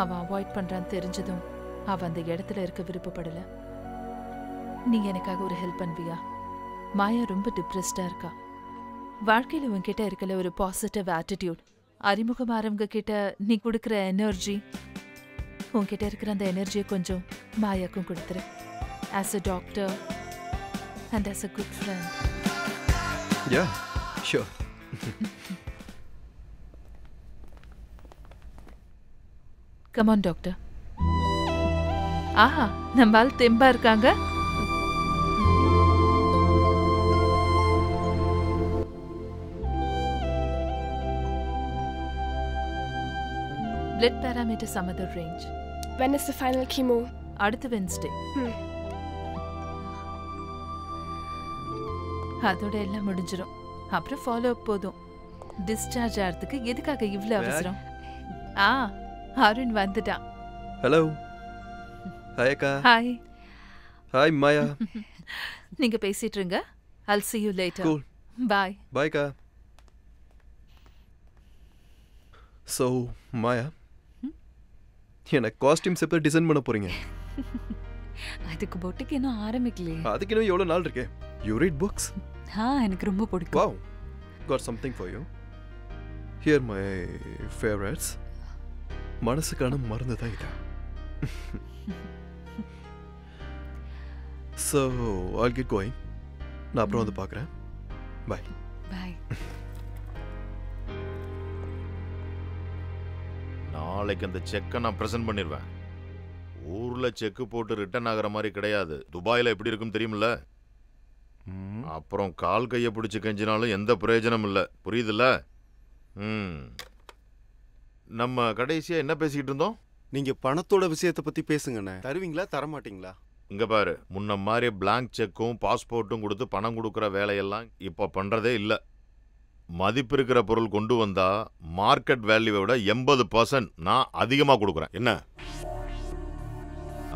அவ அவாய்ட் பண்றான்னு தெரிஞ்சதும் அவன் அந்த இடத்துல இருக்க விருப்பப்படலை. நீ எனக்காக ஒரு ஹெல்ப் பண்ணுவியா? மாயா ரொம்ப டிப்ரெஸ்டாக இருக்கா. வாழ்க்கையில் உங்ககிட்ட இருக்கிற ஒரு பாசிட்டிவ் ஆட்டிடியூட், அறிமுகமானவங்க கிட்ட நீ கொடுக்குற எனர்ஜி, உங்ககிட்ட இருக்கிற அந்த எனர்ஜியை கொஞ்சம் மாயாக்கும் கொடுத்துரு. As a doctor and as a good friend. Yeah, sure. Come on, doctor. Aha, nammal themba irukanga. Blood parameters are in the range. When is the final chemo? Adutha Wednesday. அதோட எல்லாம் முடிஞ்சிடும். அப்புறம் ஃபாலோ அப் போதும். Discharge ஆகிறதுக்கு எதுக்காக இவ்வளோ அவசரம்? ஆ, அருண் வந்துட்டான். ஹலோ. ஹாய் அக்கா. ஹாய். ஹாய் மாயா. நீங்க பேசிட்டு இருங்க. I'll see you later. Cool. Bye. Bye அக்கா. So, Maya, என்ன காஸ்டியூம் செப்பரேட் டிசைன் பண்ண போறீங்க? அதுக்கு பொட்டிக் இன்னும் ஆரம்பிக்கலையே. அதுக்கு இன்னும் எவ்வளவு நாள் இருக்கு? You read books? Ha, எனக்கு ரொம்ப பிடிக்கும். Wow. Got something for you. Here my favorites. மனசுக்கான மருந்து தான் இது. So, I'll get going. நான் அப்புறம் வந்து பார்க்கறேன். Bye. Bye. நாளைக்கு அந்த செக்கை நான் ப்ரெசென்ட் பண்ணிடுவேன். ஊரில் செக்கு போட்டு ரிட்டர்ன் ஆகிற மாதிரி கிடையாது. துபாயில் எப்படி இருக்குன்னு தெரியுமில்ல. அப்புறம் கால் கையை பிடிச்சி கெஞ்சினாலும் எந்த பிரயோஜனம் இல்லை, புரியுதுல்ல? நம்ம கடைசியாக என்ன பேசிக்கிட்டு இருந்தோம்? நீங்கள் பணத்தோட விஷயத்தை பற்றி பேசுங்கண்ணே. தருவீங்களா தரமாட்டிங்களா? இங்கே பாரு, முன்ன மாதிரி பிளாங்க் செக்கும் பாஸ்போர்ட்டும் கொடுத்து பணம் கொடுக்குற வேலையெல்லாம் இப்போ பண்ணுறதே இல்லை. மதிப்பு இருக்கிற பொருள் கொண்டு வந்தா மார்க்கெட் வேல்யூவை விட 80% நான் அதிகமாக கொடுக்குறேன். என்ன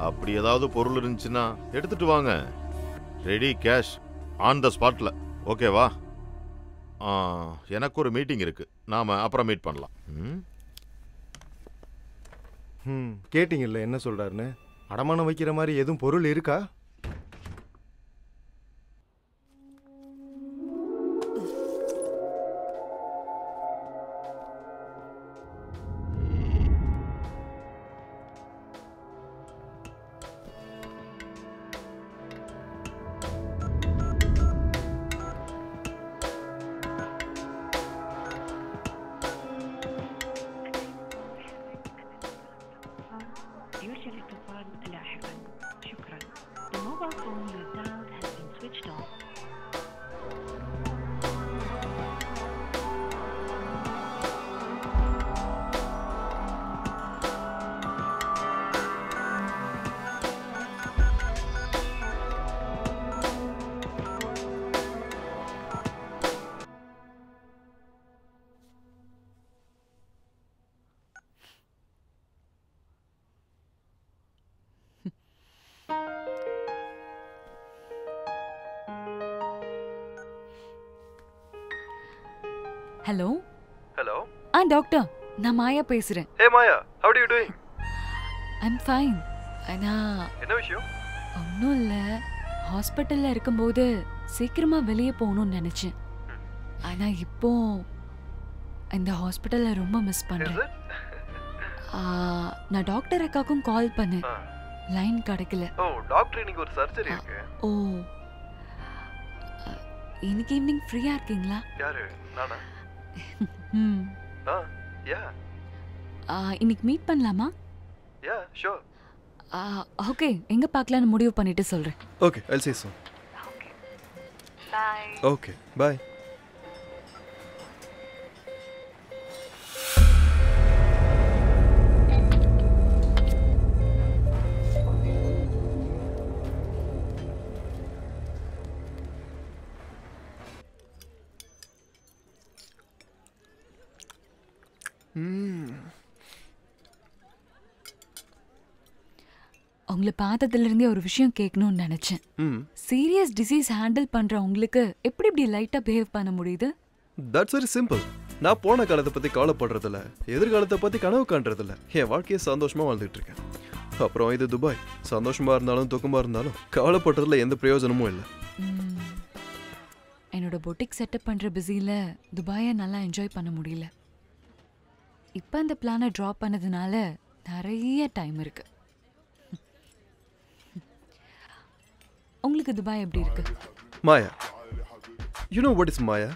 அப்படி ஏதாவது பொருள் இருந்துச்சுன்னா எடுத்துட்டு வாங்க. ரெடி கேஷ் ஆன் த ஸ்பாட்டில். ஓகேவா? எனக்கு ஒரு மீட்டிங் இருக்கு, நாம அப்புறம் மீட் பண்ணலாம். கேட்டிங்கல்ல என்ன சொல்றாருன்னு? அடமானம் வைக்கிற மாதிரி எதுவும் பொருள் இருக்கா? Hello. Hello. Ah, doctor. நான் மாயா பேசுறேன். Hey Maya, how are you doing? I'm fine. அண்ணா. என்ன விஷயம்? ஒன்றும் இல்லை. ஹாஸ்பிட்டலில் இருக்கும்போது சீக்கிரமாக வெளியே போகணும்னு நினச்சேன். ஆனால் இப்போ இந்த ஹாஸ்பிட்டலை ரொம்ப மிஸ் பண்ணுறேன். நான் டாக்டர் அக்காக்கும் கால் பண்ணேன். லைன் கிடைக்கல. ஓ டாக்டர் இன்னைக்கு ஒரு சர்ஜரி இருக்கு. ஓ இன்னைக்கு ஈவினிங் ஃப்ரீயாக இருக்கீங்களா? யாரு? நானா? இன்னைக்கு மீட் பண்ணலாமா? Yeah sure. ஓகே, எங்க பார்க்கலாம்னு முடிவு பண்ணிட்டு சொல்றேன். Okay, I'll see you soon. Okay. Bye. Okay, bye. உங்களை பார்த்ததுலேருந்தே ஒரு விஷயம் கேட்கணும்னு நினச்சேன். சீரியஸ் டிசீஸ் ஹேண்டில் பண்ணுற உங்களுக்கு எப்படி இப்படி லைட்டாக பிஹேவ் பண்ண முடியுது? That's very simple. நான் போன காலத்தை பற்றி கவலைப்படுறதில்ல, எதிர்காலத்தை பற்றி கனவு காண்றதில்ல, என் வாழ்க்கையை சந்தோஷமாக வாழ்ந்துகிட்டு இருக்கேன். அப்புறம் இது துபாய். சந்தோஷமா இருந்தாலும் துக்கமா இருந்தாலும் கவலைப்பட்டதுல எந்த பிரயோஜனமும் இல்லை. என்னோட பொட்டிக் செட்டப் பண்ற பிஸியில துபாயை நல்லா என்ஜாய் பண்ண முடியல. இப்போ அந்த பிளானை ட்ராப் பண்ணதுனால நிறைய டைம் இருக்கு. உங்களுக்கு துபாய் எப்படி இருக்கு? மாயா, you know what is Maya?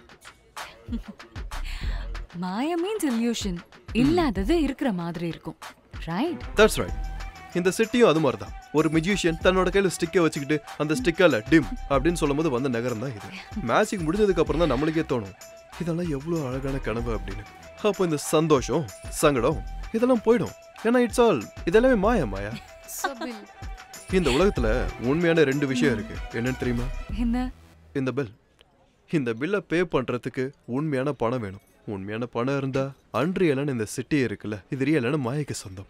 Maya means illusion. இல்லாதது இருக்கிற மாதிரி இருக்கும். Right? That's right. இந்த சிட்டியும் அது மாதிரி தான். ஒரு மியூசிஷியன் தன்னோட கையில ஸ்டிக்கை வச்சுக்கிட்டு அந்த ஸ்டிக்கால டிம் அப்படின்னு சொல்லும்போது வந்த நகரம் தான் இது. மேட்சிங் முடிஞ்சதுக்கு அப்புறம் தான் நம்மளுக்கே தோணும் இதெல்லாம் எவ்வளோ அழகான கனவு அப்படின்னு. அப்போ இந்த சந்தோஷம் சங்கடம் இதெல்லாம் போயிடும். ஏன்னா இட்ஸ் ஆல் இதெல்லாமே மாயா. மாயா இந்த உலகத்துல உண்மையான ரெண்டு விஷயம் இருக்கு. என்னன்னு தெரியுமா? என்ன? இந்த பில். இந்த பில்லை பே பண்றதுக்கு உண்மையான பணம் வேணும். உண்மையான பணம் இருந்தா அன்றியலான இந்த சிட்டி இருக்குல்ல, இது ரியலான மாயைக்கு சொந்தம்.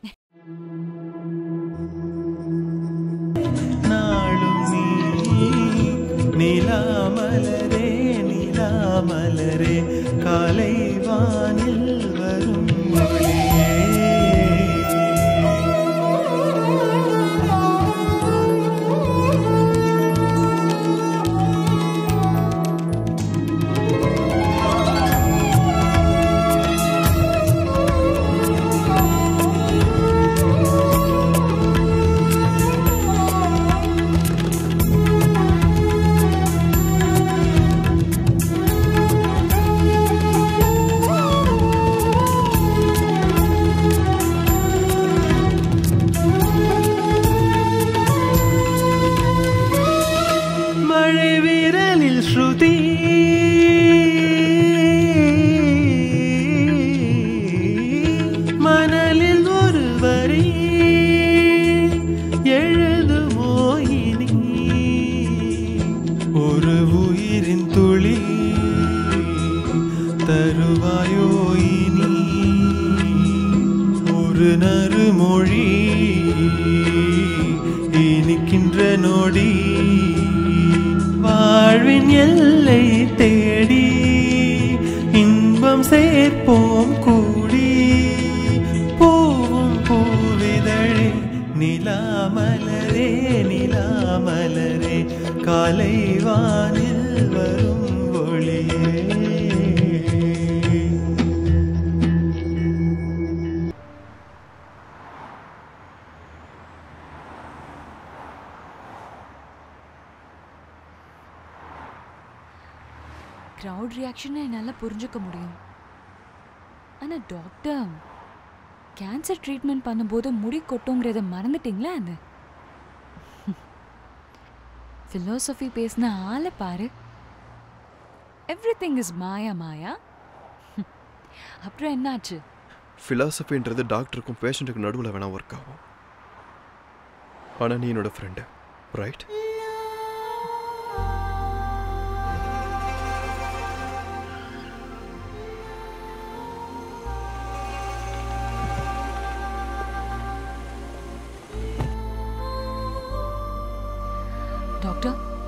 நிலாமலரே நிலாமலரே காலை வானில் வரும் புரிஞ்சுக்க முடியும். ஆனா டாக்டர் கேன்சர் ட்ரீட்மெண்ட் பண்ணும்போது முடி கொட்டுங்கிறத மறந்துட்டீங்களா? அது ஃபிலோசஃபி பேசின ஆளை பாரு. எவ்ரிதிங் இஸ் மாயா மாயா. அப்புறம் என்னாச்சு? ஃபிலாசபின்றது டாக்டருக்கும் பேஷண்ட்டுக்கும் நடுவில் வேணா ஒர்க் ஆகும். ஆனா நீ என்னோட friend, right?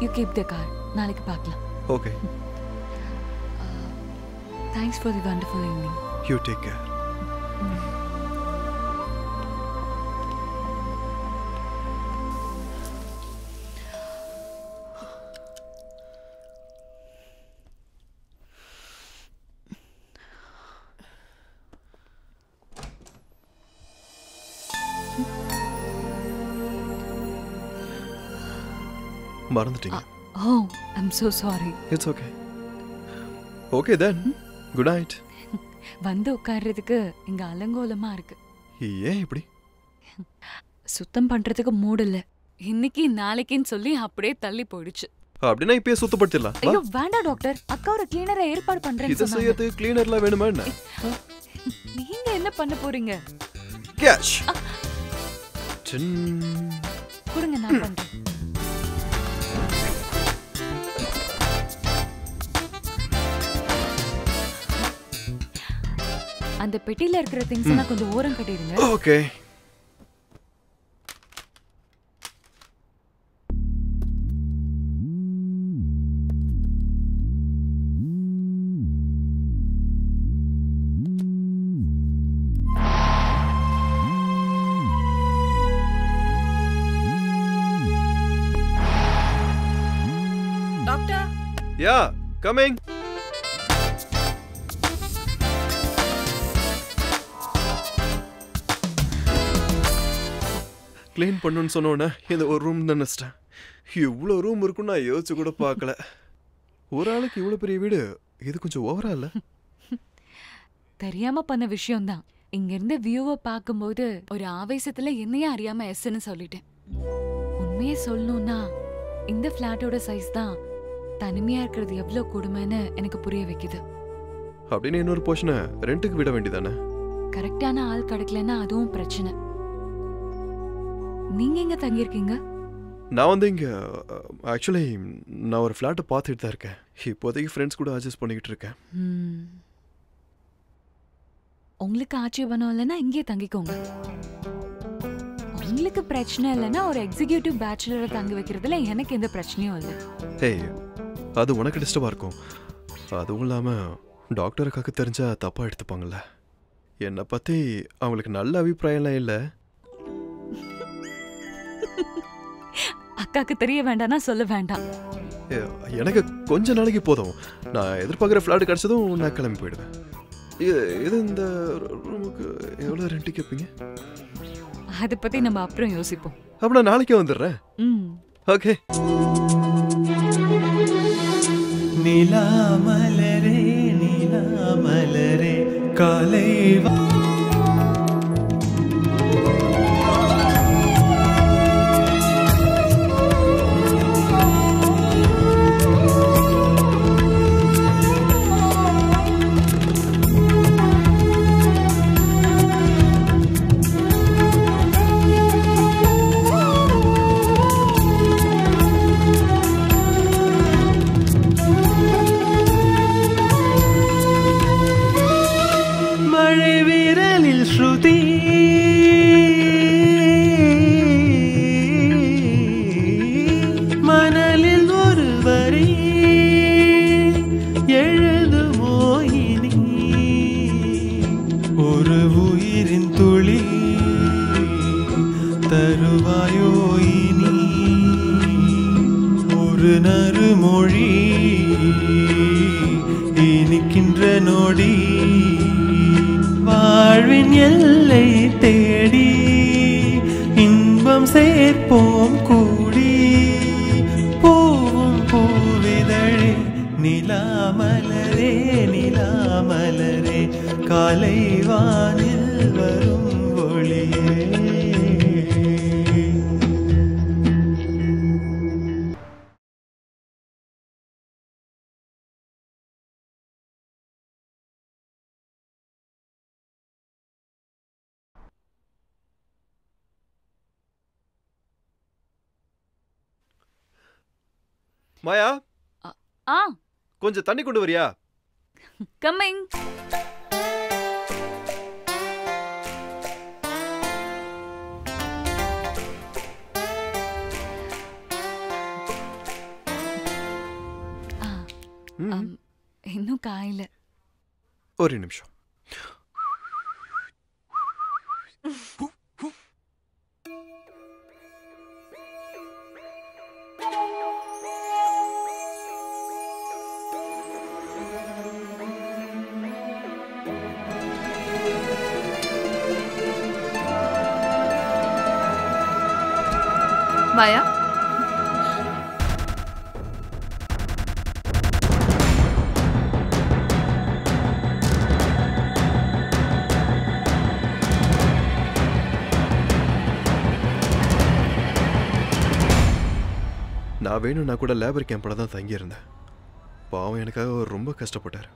You keep the car. நாளைக்கு பார்க்கலாம். Okay. Thanks for the wonderful evening. You take care. மறந்துட்டீங்க? Oh, I'm so sorry. It's okay. Okay then. Good night. வந்து உட்கார்றதுக்கு இங்க அலங்கோலமா இருக்கு. ஏன் இப்படி? சுத்தம் பண்றதுக்கு மூட் இல்ல. இன்னைக்கு நாளைக்குன்னு சொல்லி அப்படியே தள்ளி போயிடுச்சு. அப்படினா இப்பயே சுத்தப்படுத்திடலாம். ஐயோ வேண்டாம் டாக்டர். அக்கா ஒரு கிளீனரை ஏற்பாடு பண்றேன்னு சொன்னாங்க. இது செய்யது கிளீனர்ல வேணுமா என்ன? நீங்க என்ன பண்ண போறீங்க? கேஷ். கொடுங்க நான் பண்றேன். அந்த பெட்டில இருக்கிற things எல்லாம் கொஞ்சம் ஓரம் கட்டிடுங்க. ஓகே. Yeah, coming. Clean பண்ணனும் சொன்னேனா இந்த ஒரு ரூம் தான் நஸ்டா. இவ்ளோ ரூம் இருக்குன்னா யோசி கூட பார்க்கல. ஒரு ஆளுக்கு இவ்ளோ பெரிய வீடு இது கொஞ்சம் ஓவரா இல்ல? தெரியாம பண்ண விஷயம் தான். இங்க இருந்து வியூவை பாக்கும்போது ஒரு ஆவேசத்துல என்னைய அறியாம எஸ்ன்னு சொல்லிட்டேன். உண்மையே சொல்லணும்னா இந்த ஃபிளாட்டோட சைஸ் தான் தனிமையா இருக்குறது எவ்ளோ கொடுமைன்னு எனக்கு புரிய வைக்குது. அப்படியே இன்னொரு போஷனை ரென்ட்க்கு விட வேண்டியதானே? கரெக்ட்டான ஆள் கிடைக்கலனா அதுவும் பிரச்சனை. நீங்க எங்க தங்கி இருக்கீங்க? நான் வந்து இங்க एक्चुअली நான் ஒரு ஃபிளாட் பார்த்துட்டு தான் இருக்கேன். இப்போதைக்கு फ्रेंड्स கூட அட்ஜஸ்ட் பண்ணிட்டு இருக்கேன். உங்களுக்கு ஆச்சேபனம் இல்லனா இங்கே தங்கிக்கோங்க. உங்களுக்கு பிரச்சனை இல்லனா ஒரு எக்ஸிகியூட்டிவ் பேச்சுலரை தங்கி வைக்கிறதுல எனக்கு எந்த பிரச்சனையும் இல்ல. ஏய் அது உனக்கு டிஸ்டர்பா இருக்கும். அதுவும் இல்லாம டாக்டருக்கு தெரிஞ்சா தப்பா எடுத்துப்பாங்கல. என்ன பத்தி அவங்களுக்கு நல்ல அபிப்பிராயம்லாம் இல்ல. அக்காக்கு தெரிய வேண்டாம்னா சொல்ல வேண்டாம். எனக்கு கொஞ்ச நாளைக்கு போதும். நான் எதிர்பார்க்குற ஃபிளாட் கிடைச்சதும் நான் கிளம்பி போயிடுவேன். இது இந்த ரூமுக்கு எவ்வளவு ரெண்ட் கேப்பீங்க? அதை பத்தி நம்ம அப்புறம் யோசிப்போம். அப்ப நான் நாளைக்கே வந்துடுறேன். ஓகே. நிலாமலரே நிலாமலரே காலை மாயா ஆ கொஞ்சம் தண்ணி கொண்டு வரியா? கமிங். இன்னும் காயில ஒரு நிமிஷம். Maya? நான் வேணும் நான் கூட லேபர் கேம்ப்ல தான் தங்கி இருந்தேன். பாவம் எனக்காக ரொம்ப கஷ்டப்பட்டார்.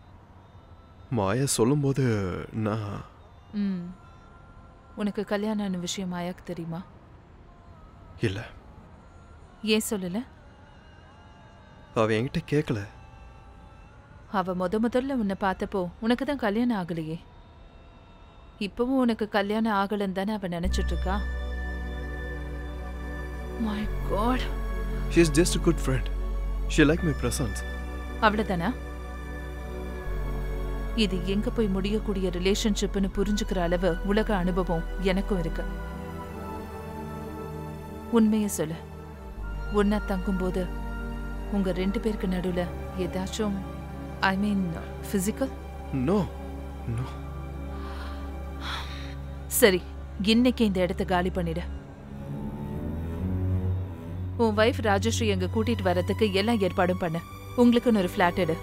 மாயா சொல்லும்போது நான் உனக்கு கல்யாணம் ஆன விஷயம் மாயாக்கு தெரியுமா? இல்லை. ஏன் சொல்லல? அவ என்கிட்ட கேட்கல. அவ முதல்ல உன்னை பார்த்தப்போ உனக்கு தான் கல்யாணம் ஆகலையே. இப்பவும் உனக்கு கல்யாணம் ஆகலன்னு தானே அவ நினைச்சிட்டு இருக்கா. My God. She is just a good friend. She like my presence. அவ்வளவுதானா? இது எங்க போய் முடியக்கூடிய ரிலேஷன்ஷிப்னு புரிஞ்சுக்கிற அளவு உலக அனுபவம் எனக்கும் இருக்கு. உண்மையை சொல்லு. உன்னை தங்கும்போது உங்க ரெண்டு பேருக்கு நடுவில் Yedachum, I mean physical? No. Sari, inneke indha edatha gaali pannida. Your wife Rajashree enga kootitu varadhukku ella yerpaadum panna. Ungalukku oru flat edu.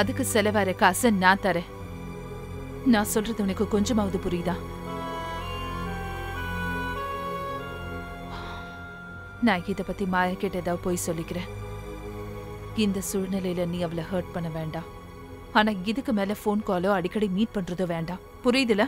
Adukku selavara kaasu naan tharen. Naan solradhu unakku konjamaavudhu puriyudha? நான் இதை பத்தி மாயா கிட்ட ஏதாவது போய் சொல்லிக்கிறேன். இந்த சூழ்நிலையில நீ அவளை ஹர்ட் பண்ண வேண்டாம். ஆனா இதுக்கு மேல ஃபோன் காலோ அடிக்கடி மீட் பண்றதோ வேண்டாம். புரியுதுல?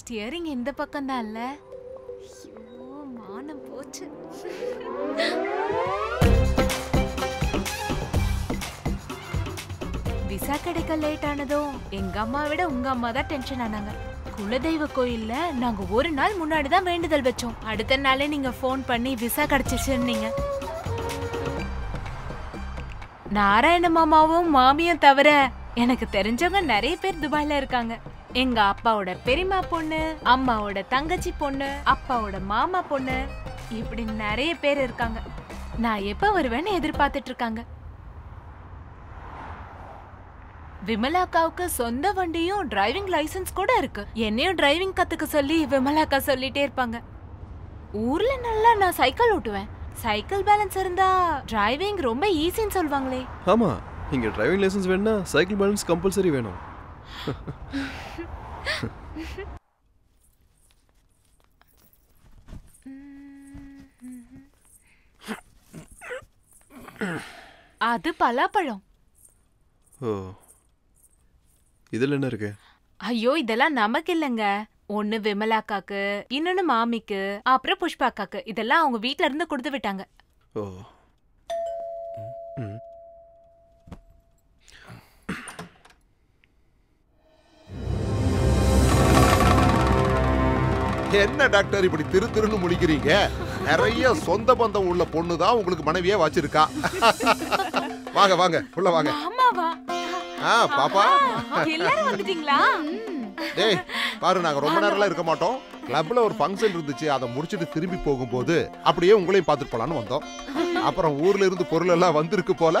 Steering in the Pakandala. You man, a boat. Visa Kadaka late another. Ingama with a Ungamma tension another. Kula deva coilla, Nagor and Almunada mended the Becho. Other than Alaning a phone punny, Visa Karchishining. Nara and a mamma, mommy and Tavara. And a Kateranjang and Nare per the Balarkanga. எங்க அப்பாவோட பெரியம்மா பொண்ணு, அம்மாவோட தங்கச்சி பொண்ணு, அப்பாவோட மாமா பொண்ணு, இப்படி நிறைய பேர் இருக்காங்க. நான் எப்ப வருவேன்னு எதிர்பார்த்துட்டு இருக்காங்க. விமலாக்காவுக்கு சொந்த வண்டியும் டிரைவிங் லைசென்ஸ் கூட இருக்கு. என்னையும் டிரைவிங் கத்துக்க சொல்லி விமலாக்கா சொல்லிட்டே இருப்பாங்க. ஊர்ல நல்லா நான் சைக்கிள் ஓட்டுவேன். சைக்கிள் பேலன்ஸ் இருந்தா டிரைவிங் ரொம்ப ஈஸின்னு சொல்வாங்களே. ஆமா, இங்க டிரைவிங் லைசென்ஸ் வேணும்னா சைக்கிள் பேலன்ஸ் கம்பல்சரி வேணும். அது பலாப்பழம். ஓ, இதுல என்ன இருக்கு? ஐயோ, இதெல்லாம் நமக்கு இல்லங்க. ஒன்னு விமலாக்காக்கு, இன்னொன்னு மாமிக்கு, அப்புறம் புஷ்பாக்காக்கு. இதெல்லாம் அவங்க வீட்ல இருந்து கொடுத்து விட்டாங்க. ஓ, என்ன டாக்டர் இப்படி திருன்னு முடிக்கிறீங்க? நிறைய சொந்த பந்தம் உள்ள பொண்ணு தான் உங்களுக்கு மனைவியே வச்சிருக்கா. வாங்க வாங்க உள்ள வாங்க. அம்மாவா? ஆ பாப்பா, எல்லாரும் வந்துட்டீங்களா? டேய் பாரு, நாங்க ரொம்ப நேரம்லாம் இருக்க மாட்டோம். கிளப்ல ஒரு ஃபங்க்ஷன் இருந்துச்சு, அதை முடிச்சிட்டு திரும்பி போகும்போது அப்படியே உங்களையும் பார்த்துட்டு போலான்னு வந்தோம். அப்புறம் ஊர்ல இருந்து பொருள் எல்லாம் வந்திருக்கு போல.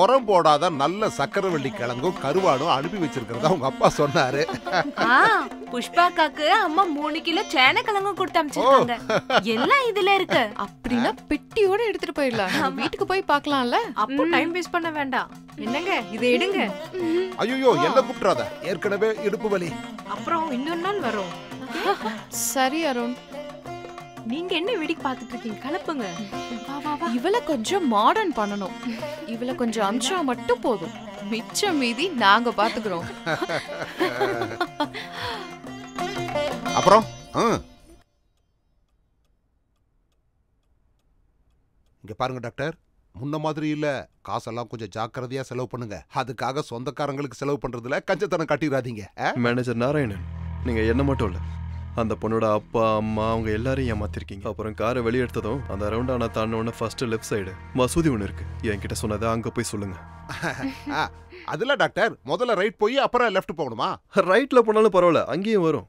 உரம் போடாத நல்ல சக்கரவள்ளி கிழங்கும் கருவாடும் அனுப்பி வச்சிருக்கிறதா உங்க அப்பா சொன்னாரு. புஷ்பாக்காக்கு அம்மா 3 கிலோ சேன கிழங்கும் கொடுத்து அனுப்பிச்சிருக்காங்க. எல்லாம் இதுல இருக்கு. அப்படின்னா பெட்டியோட எடுத்துட்டு போயிடலாம். வீட்டுக்கு போய் பார்க்கலாம்ல, அப்போ டைம் வேஸ்ட் பண்ண வேண்டாம். என்னங்க இதை எடுங்க. ஐயோ என்ன கூப்பிடாத, ஏற்கனவே இடுப்பு வலி. அப்புறம் இன்னொரு நாள் வரும். சரி அருண், நீங்க என்ன வெடி பாத்துட்டு இருக்கீங்க? கலப்புங்க. இவளை கொஞ்சம் மாடர்ன் பண்ணனும். இவளை கொஞ்சம் அம்சா மட்டும் போதும். மிச்சம் மீதி நாங்க பாத்துக்கிறோம். அப்புறம் இங்க பாருங்க டாக்டர், முன்ன மாதிரி இல்ல. காசெல்லாம் கொஞ்சம் ஜாக்கிரதையா செலவு பண்ணுங்க. அதுக்காக சொந்தக்காரங்களுக்கு செலவு பண்றதுல கஞ்சத்தனம் காட்டிடாதீங்க. மேனேஜர் நாராயணன், நீங்க என்ன மட்டும் இல்ல, அந்த பொண்ணோட அப்பா அம்மா அவங்க எல்லாரும் ஏமாத்திருக்கீங்க. அப்புறம் காரை வெளியே எடுத்ததும் அந்த ரவுண்டான தாண்டோட ஃபர்ஸ்ட் லெஃப்ட் சைடு மசூதி ஒன்று இருக்கு. என்கிட்ட சொன்னதை அங்கே போய் சொல்லுங்க. அதில் டாக்டர் முதல்ல ரைட் போய் அப்புறம் லெஃப்ட் போகணுமா? ரைட்டில் போனாலும் பரவாயில்ல, அங்கேயும் வரும்.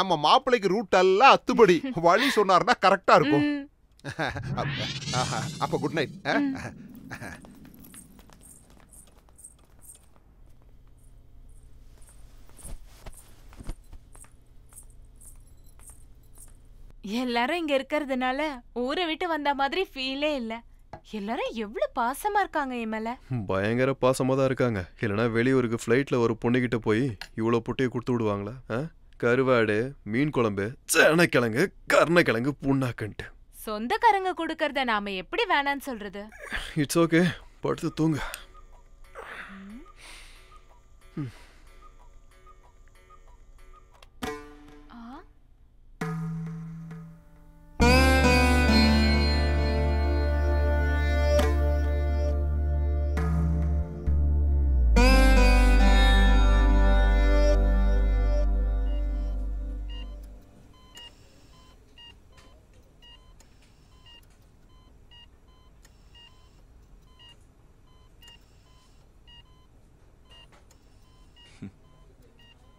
நம்ம மாப்பிள்ளைக்கு ரூட் எல்லாம் அத்துபடி வழி சொன்னார்னா கரெக்டாக இருக்கும். அப்போ குட் நைட். எல்லாரும் இங்க இருக்கிறதுனால ஊரை விட்டு வந்த மாதிரி ஃபீலே இல்ல. எல்லாரும் எவ்வளவு பாசமா இருக்காங்க என் மேல. பயங்கர பாசமா தான் இருக்காங்க. இல்லைன்னா வெளியூருக்கு ஃப்ளைட்ல ஒரு பொண்ணுகிட்ட போய் இவ்வளோ பொட்டியை கொடுத்து விடுவாங்களா? கருவாடு, மீன் குழம்பு, சேனக்கிழங்கு, கர்ணக்கிழங்கு, புண்ணாக்குன்ட்டு. சொந்தக்காரங்க கொடுக்கறத நாம எப்படி வேணான்னு சொல்றது? இட்ஸ் ஓகே, படுத்து தூங்க.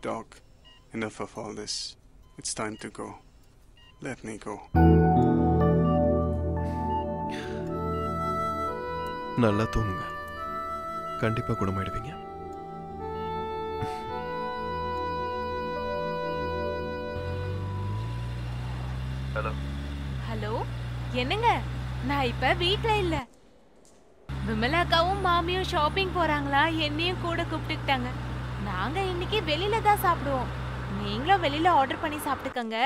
Doc, enough of all this. It's time to go. Let me go. நல்லா தூங்குங்க. கண்டிப்பா குணமாயிடுவீங்க. ஹலோ. ஹலோ. என்னங்க? நான் இப்ப வீட்ல இல்ல. விமலாக்காவும் மாமியும் ஷாப்பிங் போறாங்களா? என்னையும் கூட கூப்பிட்டுட்டாங்க. நாங்க இன்னைக்கு வெளியில தான் சாப்பிடுவோம். நீங்களும் வெளியில ஆர்டர் பண்ணி சாப்பிட்டுக்கங்க.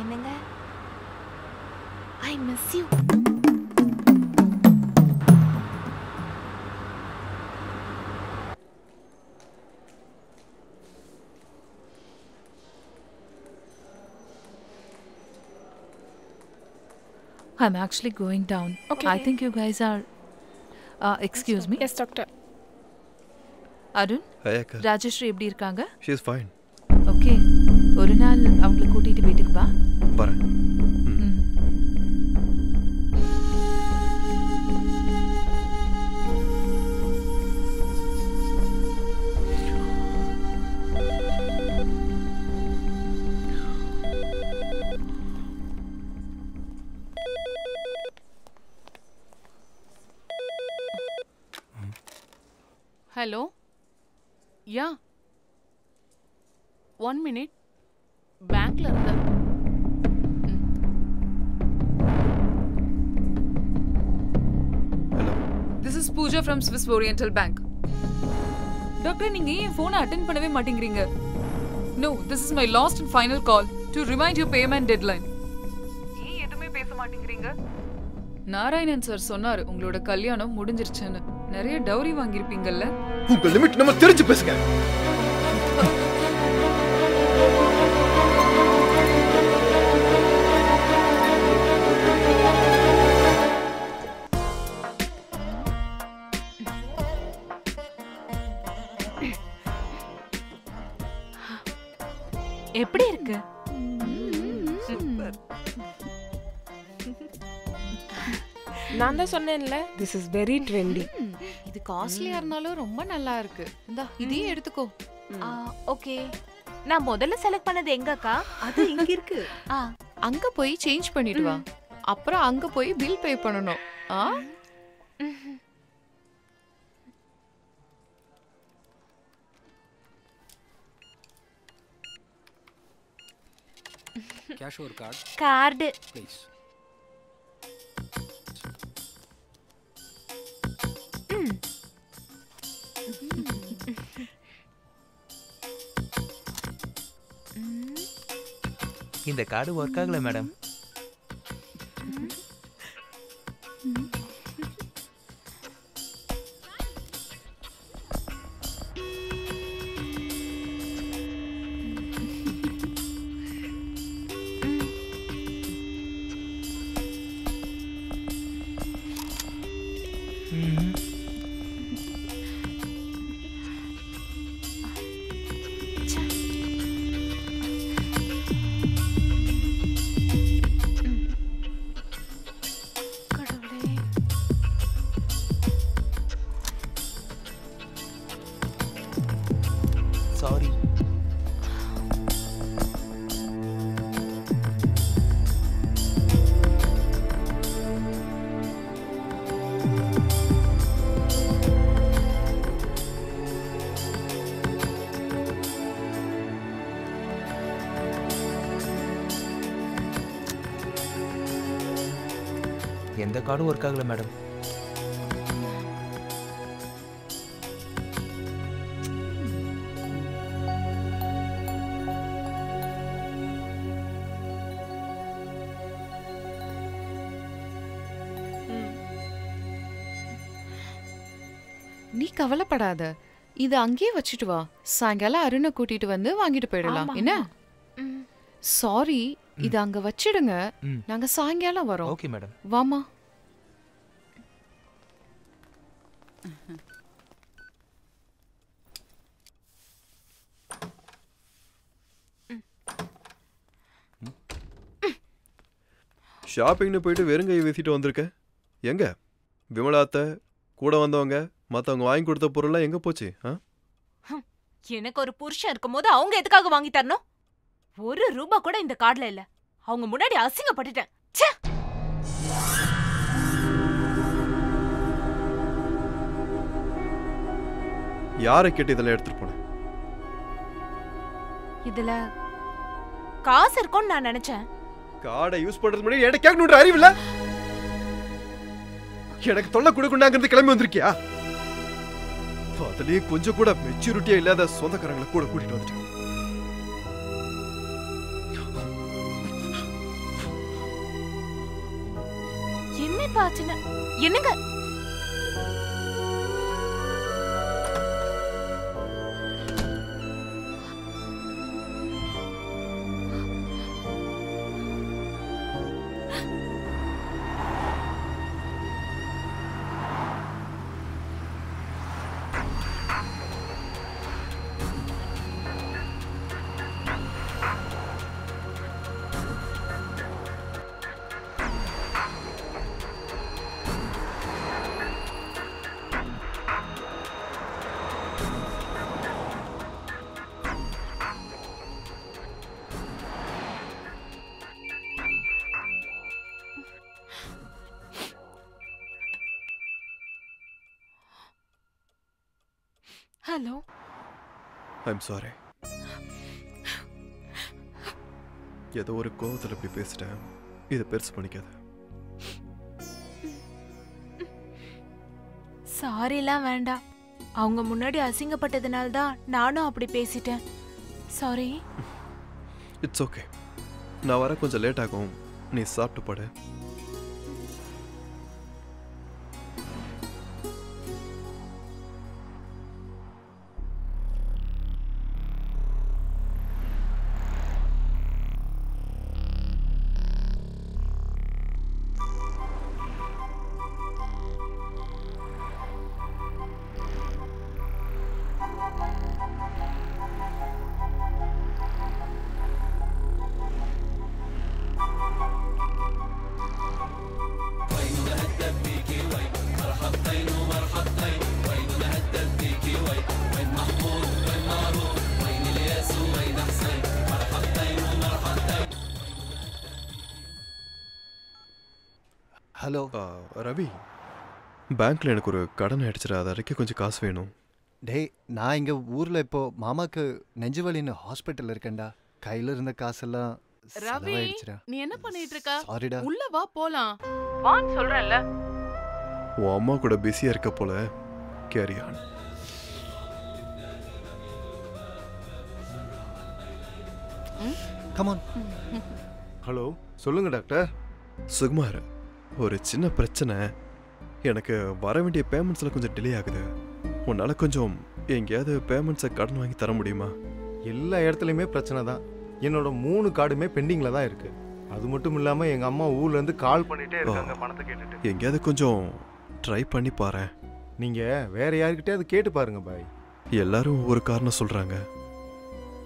என்னங்க? I miss you. I'm actually going down. Okay. I think you guys are... excuse me. Yes, doctor. Arun? Hi, Akka. Rajashree, எப்படி இருக்காங்க? She is fine. Okay. ஒரு நாள் அவங்களை கூட்டிட்டு வீட்டுக்கு வா. வரேன். Hello? Yeah. 1 minute. Bankல இருந்த. Hello. This is Pooja from Swiss Oriental Bank. Doctor, நீங்க ஏன் ஃபோனை அட்டெண்ட் பண்ணவே மாட்டேங்கிறீங்க? No, this is my last and final call to remind you payment deadline. ஏன் எதுமே பேச மாட்டேங்கிறீங்க? நாராயணன் சார் சொன்னாரு உங்களோட கல்யாணம் முடிஞ்சிருச்சுன்னு. நிறைய டௌரி வாங்கிருப்பீங்கல்ல? உங்க லிமிட் நம்ம தெரிஞ்சு பேசுங்க. எப்படி இருக்கு? சூப்பர். நான் தான் சொன்னேன்ல, this is very trendy. இது காஸ்ட்லியா இருந்தாலும் ரொம்ப நல்லா இருக்கு. இந்தா இதையே எடுத்துக்கோ. ஓகே. நான் முதல்ல செலக்ட் பண்ணது எங்கக்கா? அது இங்க இருக்கு. அங்க போய் சேஞ்ச் பண்ணிட்டு வா. அப்புறம் அங்க போய் பில் பே பண்ணனும். Cash or card? Card. Please. இந்த கார்டு வர்க் ஆகல மேடம். கார்டு ஒர்க் ஆகல மேடம். நீ கவலைப்படாத, இது அங்கேயே வச்சிட்டு வா. சாயங்காலம் அருணை கூட்டிட்டு வந்து வாங்கிட்டு போயிடலாம் என்ன? சாரி, இது அங்க வச்சிடுங்க. நாங்க சாயங்காலம் வரோம். Okay madam. வாமா. ஷாப்பிங்னு போயிட்டு வெறுங்கை வீசிட்டு வந்திருக்கேன். எங்க விமலாத்த கூட வந்தவங்க மற்றவங்க வாங்கி கொடுத்த பொருள்லாம் எங்கே போச்சு? ஆ எனக்கு ஒரு புருஷன் இருக்கும்போது அவங்க எதுக்காக வாங்கி தரணும்? ஒரு ரூபா கூட இந்த கார்டுல இல்ல. அவங்க முன்னாடி அசிங்கப்பட்டுட்டேன். ச்சே. யாரை கேட்டு இதெல்லாம் எடுத்துட்டு போனேன்? இதுல காசு இருக்கும்னு நான் நினைச்சேன். கார்டை யூஸ் பண்றது முன்னாடி எட கேக்கணும்ன்ற அறிவு இல்ல. எனக்கு தொல்லை கொடுக்குண்டாங்கிறது கிளம்பி வந்திருக்கியா? அதலயே கொஞ்சம் கூட மெச்சூரிட்டியா இல்லாத சொந்தக்காரங்களை கூட கூட்டிட்டு வந்துட்டேன். என்ன பாச்சன? என்னங்க? Hello. I'm sorry. Yet over a coat of paste time, either person together. Sorry, Lavanda. Angamunadi asking about the Nalda, Nana, pretty paste it. Sorry. It's okay. Now I was a late ago, Nisap to put it. Hello. Ravi, bank lane koru kadan edichira adarike konja kaas venum. Dey, na inga oorla ippo mama ku nenjivalin hospital irukenda. Kaiyila irundha kaas ella Ravi, nee enna panniterka? Sorry da. Ulla va polam. Vaan solralla. O amma kuda busy irukka pole. Carry on. Come on. Hello, solunga doctor. Sugumar. ஒரு சின்ன பிரச்சனை எனக்கு வர வேண்டிய பேமெண்ட்ஸ்ல கொஞ்சம் delay ஆகுது. உன்னால கொஞ்சம் எங்கயாவது பேமெண்ட்ஸை கடன் வாங்கி தர முடியுமா? எல்லா இடத்துலயுமே பிரச்சனை தான். என்னோட 3 கார்டுமே பெண்டிங்ல தான் இருக்கு. அது மட்டும் இல்லாம எங்க அம்மா ஊர்ல இருந்து கால் பண்ணிட்டே இருக்காங்க பணத்தை கேட்டுட்டு. எங்கயாவது கொஞ்சம் ட்ரை பண்ணி பாறேன். நீங்க வேற யார்கிட்டயே அது கேட்டு பாருங்க பாய். எல்லாரும் ஒரு காரணம் சொல்றாங்க.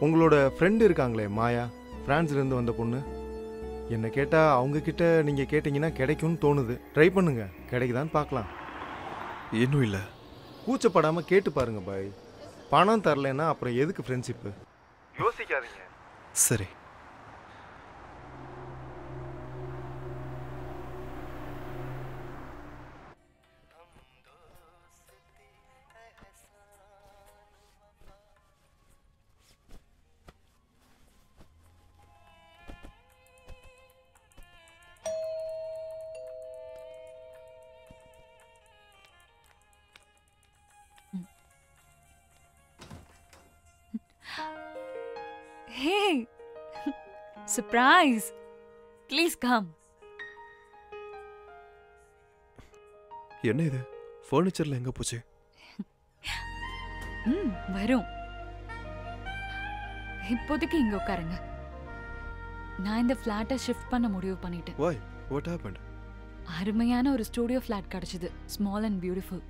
உங்களோட ஃப்ரெண்ட் இருக்காங்களே மாயா, பிரான்ஸ்ல இருந்து வந்த பொண்ணு. என்ன கேட்டா அவங்க கிட்ட நீங்க கேட்டிங்கனா கிடைக்கும்னு தோணுது. ட்ரை பண்ணுங்க, கிடைக்குதான்னு பார்க்கலாம். இன்னும் இல்ல, கூச்சப்படாம கேட்டு பாருங்க பாய். பணம் தரலனா அப்புறம் எதுக்கு ஃப்ரெண்ட்ஷிப்? யோசிக்காதீங்க. சரி. Hey! Surprise! Please come. What is this? Where is the furniture? Varum. Ippodhukku inga ukkarunga. Naan indha flat ah shift panna mudivu panniten. Why? What happened? Arumaiyana oru studio flat kadachidhu. Small and beautiful.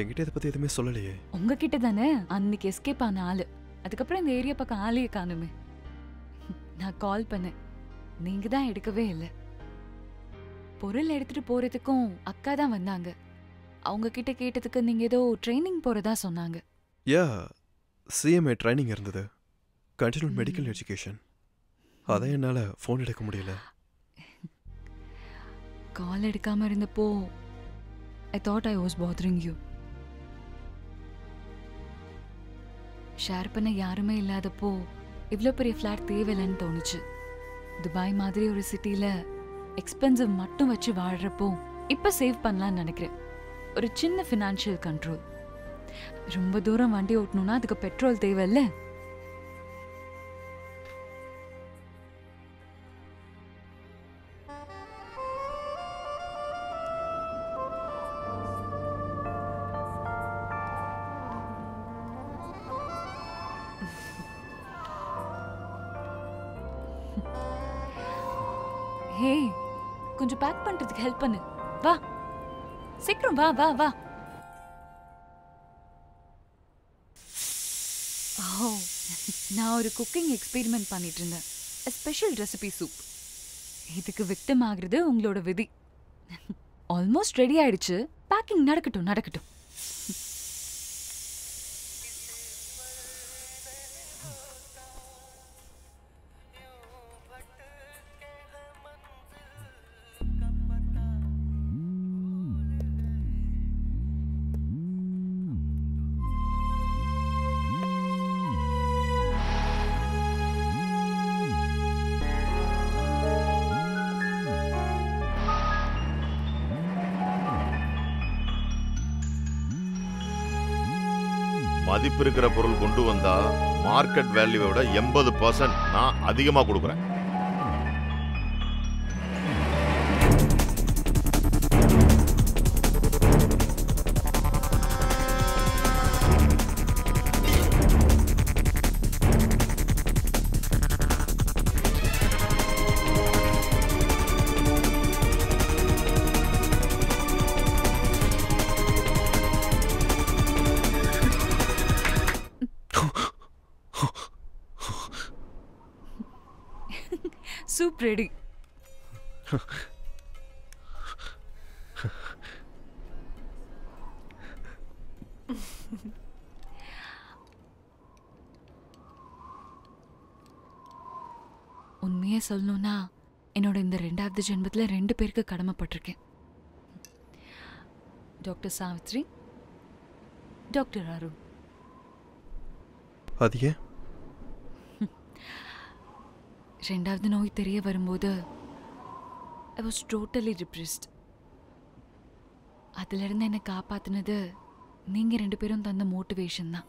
Engitta idha pathi edhume sollaliye. Unga kitta thane annikku escape aana aalu. அதுக்கப்புறம் இந்த area பக்கம் ஆளையே காணுமே. நான் கால் பண்ணேன், நீங்க தான் எடுக்கவே இல்லை. பொருள் எடுத்துட்டு போறதுக்கும் அக்கா தான் வந்தாங்க. அவங்க கிட்ட கேட்டதுக்கு நீங்க ஏதோ ட்ரைனிங் போறதா சொன்னாங்க. யா, CMA training இருந்தது. Continued medical education. அதை என்னால ஃபோன் எடுக்க முடியல. கால் எடுக்காம இருந்தப்போ I thought I was bothering you. Share பண்ண யாருமே இல்லாதப்போ இவ்வளோ பெரிய ஃப்ளாட் தேவையில்லைன்னு தோணுச்சு. துபாய் மாதிரி ஒரு சிட்டியில் எக்ஸ்பென்சிவ் மட்டும் வச்சு வாழ்கிறப்போ இப்போ சேவ் பண்ணலான்னு நினைக்கிறேன். ஒரு சின்ன ஃபினான்ஷியல் கண்ட்ரோல். ரொம்ப தூரம் வண்டி ஓட்டணும்னா அதுக்கு பெட்ரோல் தேவையில்ல. Hey, கொஞ்சம் பேக் பண்றதுக்கு ஹெல்ப் பண்ணு. வா. சீக்கிரம் வா வா வா. ஓ, நான் ஒரு குக்கிங் எக்ஸ்பெரிமெண்ட் பண்ணிட்டு இருந்தேன். A special recipe soup. இதுக்கு விக்டம் ஆகிறது உங்களோட விதி. ஆல்மோஸ்ட் ரெடி ஆயிடுச்சு. பேக்கிங் நடக்கட்டும் நடக்கட்டும். மதிப்பு இருக்கிற பொருள் கொண்டு வந்தா மார்க்கெட் வேல்யூவோட 80% நான் அதிகமா கொடுக்குறேன். Ready. உண்மையே சொல்லணும்னா என்னோட இந்த ரெண்டாவது ஜென்மத்தில் 2 பேருக்கு கடமைப்பட்டிருக்கேன். Doctor Savitri, doctor Arun. அதிகே ரெண்டாவது நோய் தெரிய வரும்போது ஐ வாஸ் டோட்டலி டிப்ரெஸ்ட். அதிலிருந்து என்னை காப்பாற்றினது நீங்கள் 2 பேரும் தந்த மோட்டிவேஷன் தான்.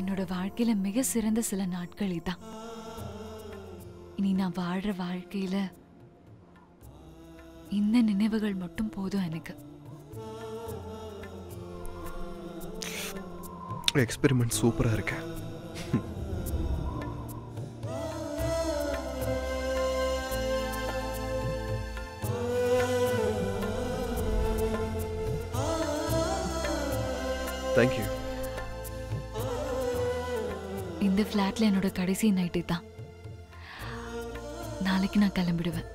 என்னோட வாழ்க்கையில் மிக சிறந்த சில நாட்கள் இதான். இனி நான் வாழ்கிற வாழ்க்கையில் இந்த நினைவுகள் மட்டும் போதும் எனக்கு. எக்ஸ்பெரிமெண்ட் சூப்பராக இருக்கேன். Thank you. இந்த ஃப்ளாட்ல என்னோட கடைசி நைட்டு தான். நாளைக்கு நான் கிளம்பிடுவேன்.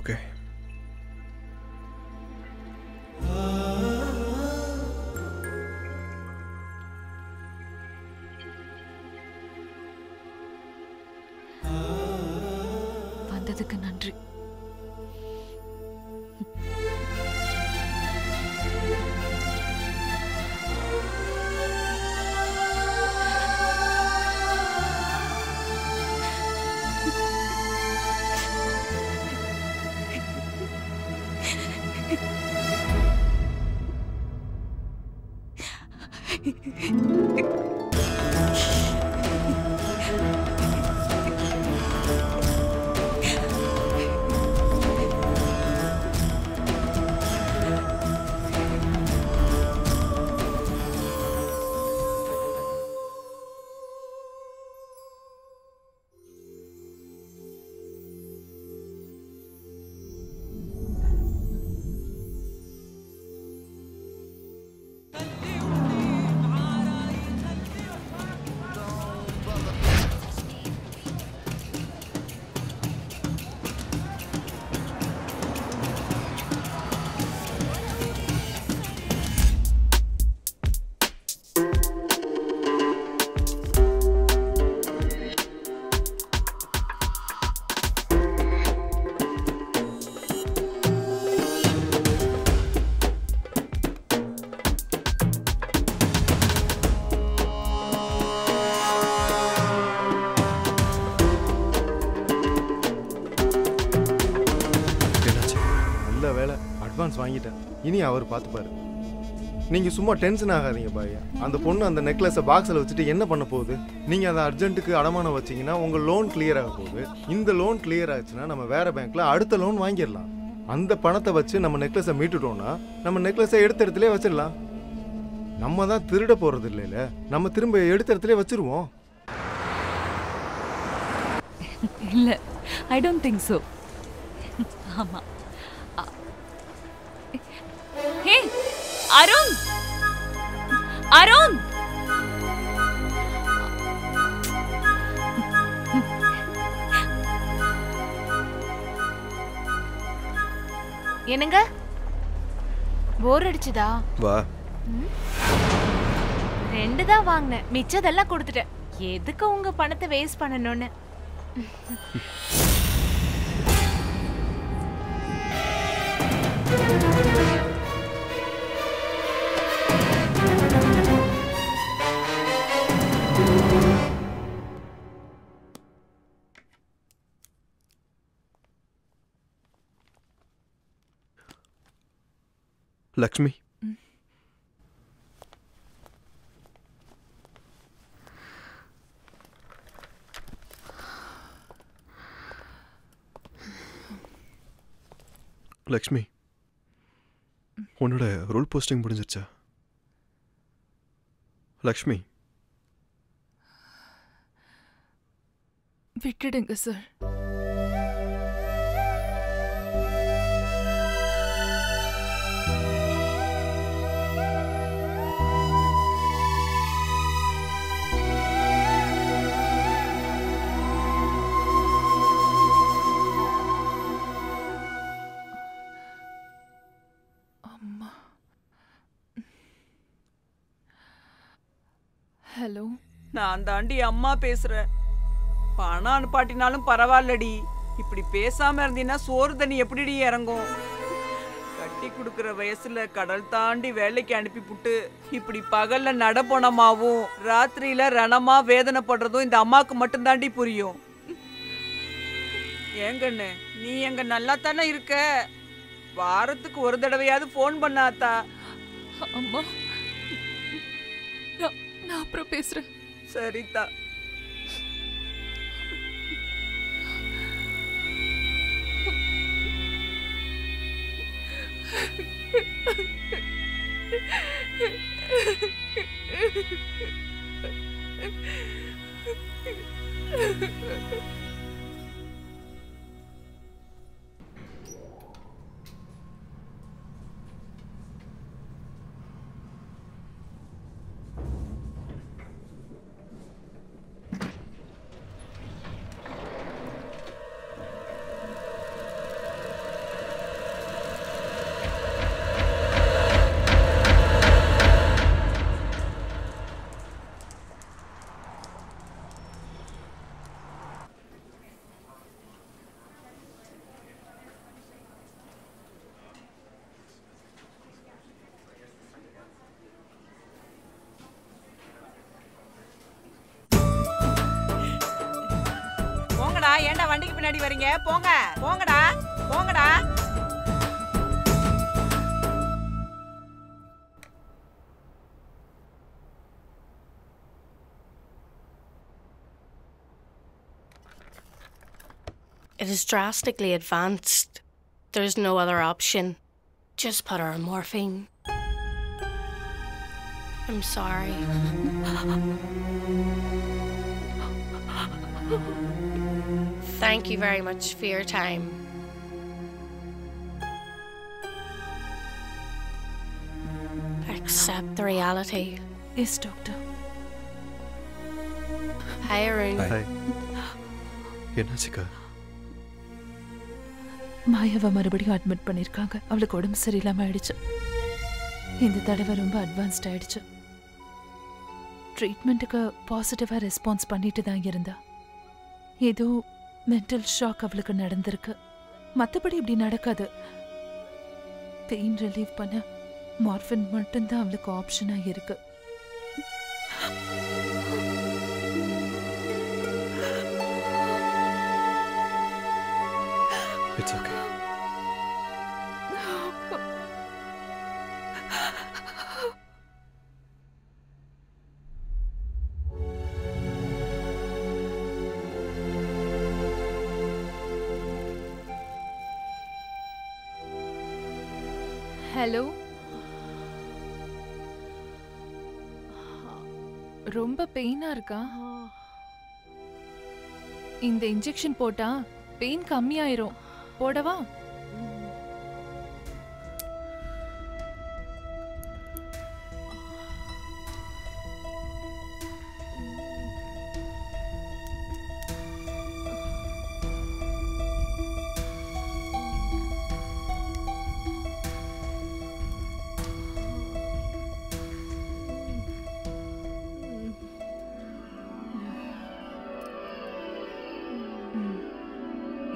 ஓகே. வந்ததுக்கு நன்றி. அட்வான்ஸ் வாங்கிட்டேன். இனி அவர் பார்த்துப்பாரு. நீங்கள் சும்மா டென்ஷன் ஆகாதீங்க பாய்யா. அந்த பொண்ணு அந்த நெக்லஸை பாக்ஸில் வச்சுட்டு என்ன பண்ண போகுது? நீங்கள் அதை அர்ஜென்ட்டுக்கு அடமானம் வச்சிங்கன்னா உங்கள் லோன் கிளியர் ஆக போகுது. இந்த லோன் கிளியர் ஆச்சுன்னா நம்ம வேறு பேங்க்கில் அடுத்த லோன் வாங்கிடலாம். அந்த பணத்தை வச்சு நம்ம நெக்லஸை மீட்டுட்டோம்னா நம்ம நெக்லஸை எடுத்த இடத்துலேயே வச்சிடலாம். நம்ம தான் திருட போகிறது இல்லைல்ல, நம்ம திரும்ப எடுத்த இடத்துலேயே வச்சுருவோம். இல்லை, ஐ டோன்ட் திங்க் ஸோ. ஆமாம். ஹே அருண், அருண், என்னங்க போர் அடிச்சுதா? வா, ரெண்டு தான் வாங்கினேன், மிச்சதெல்லாம் கொடுத்துட்டேன். எதுக்கு உங்க பணத்தை வேஸ்ட் பண்ணணும்னு. Lakshmi. Lakshmi, உன்னோட ரோல் போஸ்டிங் முடிஞ்சிருச்சா? Lakshmi. விட்டுடுங்க சார். ஹலோ, நான் தாண்டி அம்மா பேசுறேன். பணம் அனுப்பாட்டினாலும் பரவாயில்லடி, இப்படி பேசாம இருந்தீங்கன்னா சோறு தண்ணி எப்படி இறங்கும்? கட்டி கொடுக்குற வயசுல கடல் தாண்டி வேலைக்கு அனுப்பி புட்டு இப்படி பகல்ல நடப்போனமாவும் ராத்திரியில ரணமா வேதனைப்படுறதும் இந்த அம்மாவுக்கு மட்டும் தாண்டி புரியும். ஏங்கண்ணு, நீ எங்க நல்லா தானே இருக்க? வாரத்துக்கு ஒரு தடவையாவது போன் பண்ணாத்தா. அம்மா, நான் அப்புறம் பேசுறேன். சரிதா. ஏண்டா வண்டிக்கு பின்னாடி வரீங்க? போங்க, போங்கடா, போங்கடா. It is drastically advanced. There is no other option. Just put her on morphine. I'm sorry. Thank you very much for your time. Accept the reality. Yes, doctor. Hi, Arun. Hi. Yenasika. Maya va marubadi admit paniranga. Avalukku odum seriyama aidichu. Indha thadava romba advanced aidichu. Treatment ku positive response pannittu dhaan irundha. Edo mental shock அவளுக்கு நடந்திருக்கு. மற்றபடி இப்படி நடக்காது. Pain relieve பண்ண morphine மட்டும்தான் அவளுக்கு ஆப்ஷனாக இருக்கு. It's okay. ஹலோ. ரொம்ப பெயினா இருக்கா? இந்த இன்ஜெக்ஷன் போட்டா பெயின் கம்மியாயிரும். போடவா?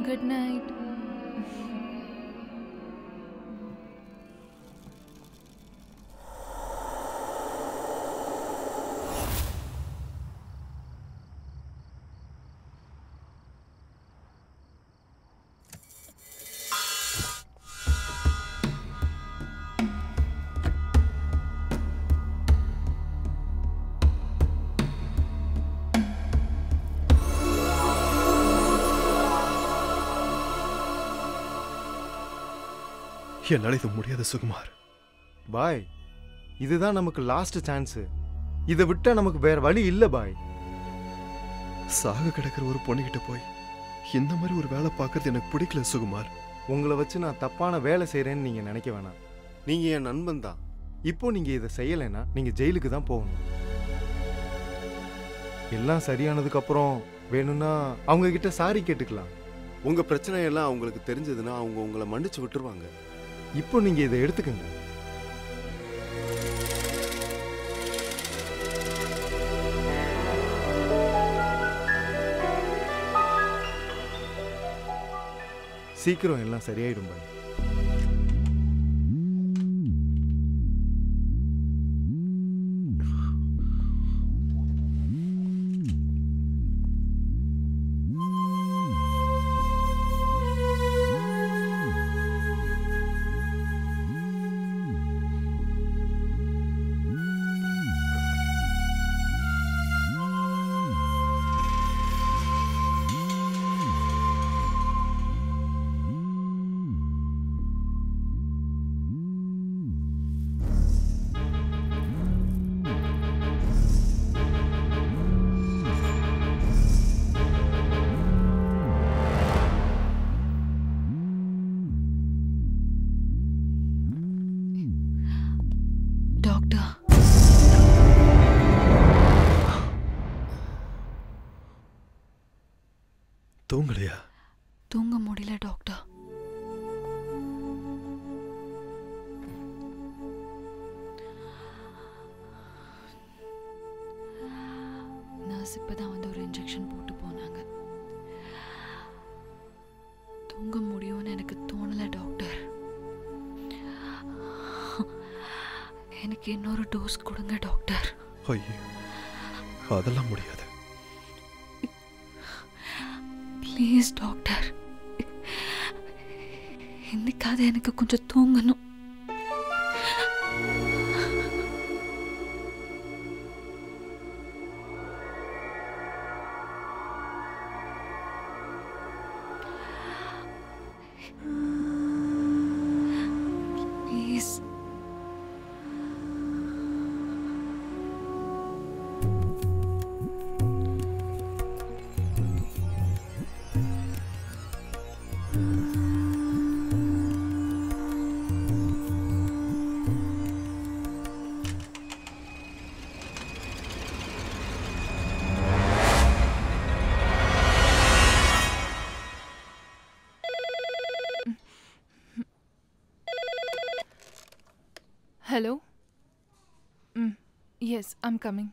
Good night. என்னால இது முடியாது சுகுமார். பாய், இதுதான் நமக்கு லாஸ்ட் சான்ஸ். இதை விட்டா நமக்கு வேற வழி இல்ல பாய். சாக கிடக்கிற ஒரு பொண்ணுகிட்ட போய் இந்த மாதிரி ஒரு வேலை பார்க்கறது எனக்கு பிடிக்கல சுகுமார். உங்களை வச்சு நான் தப்பான வேலை செய்யறேன்னு நீங்க நினைக்க வேணாம். நீங்க என் நண்பன் தான். இப்போ நீங்க இதை செய்யலைன்னா நீங்க ஜெயிலுக்கு தான் போகணும். எல்லாம் சரியானதுக்கு அப்புறம் வேணும்னா அவங்க கிட்ட சாரி கேட்டுக்கலாம். உங்க பிரச்சனை எல்லாம் அவங்களுக்கு தெரிஞ்சதுன்னா அவங்க உங்களை மன்னிச்சு விட்டுருவாங்க. இப்போ நீங்க இதை எடுத்துக்கங்க. சீக்கிரம் எல்லாம் சரியாயிடும் பாய். தூங்கலையா? தூங்க முடியல டாக்டர். நர்ஸ் இப்பதான் வந்து ஒரு இன்ஜெக்ஷன் போட்டு போனாங்க. தூங்க முடியும்னு எனக்கு தோணல டாக்டர். எனக்கு இன்னொரு டோஸ் கொடுங்க டாக்டர். ஐயோ, அதெல்லாம் முடியாது. ப்ளீஸ் டாக்டர், இன்னைக்காவது எனக்கு கொஞ்சம் தூங்கணும். Hello. Yes, I'm coming.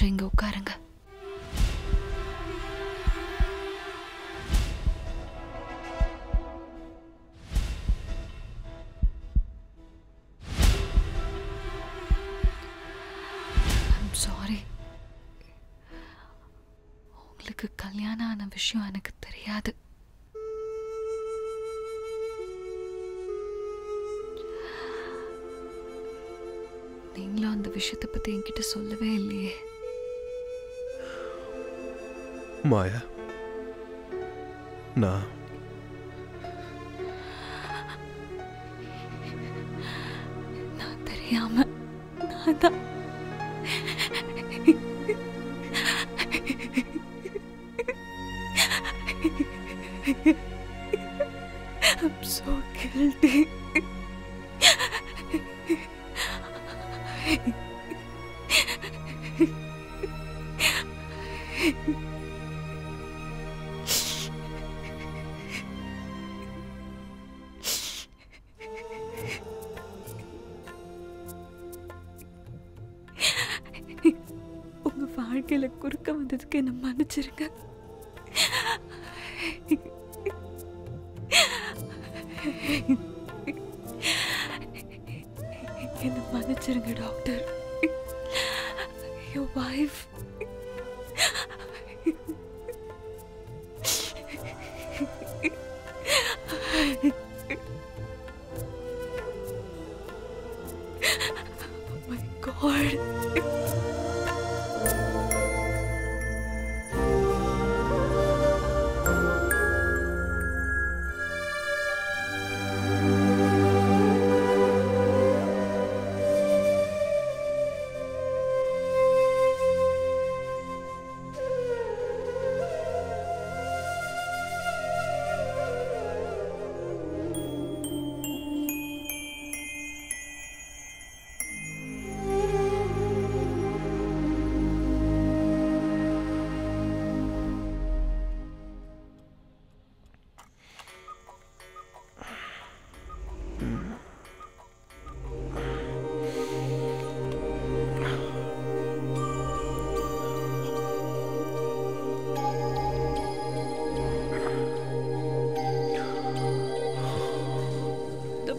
கொஞ்சம் இங்க உட்காருங்க. I'm sorry. உங்களுக்கு கல்யாணம் ஆன விஷயம் எனக்கு தெரியாது. நீங்களும் அந்த விஷயத்தை பத்தி என்கிட்ட சொல்லவே இல்லையே. மாயா, நான் தெரியாம நான் தான் I'm so guilty. என்ன மன்னிச்சிருங்க. என்ன மன்னிச்சிருங்க doctor. Your wife. Oh my God.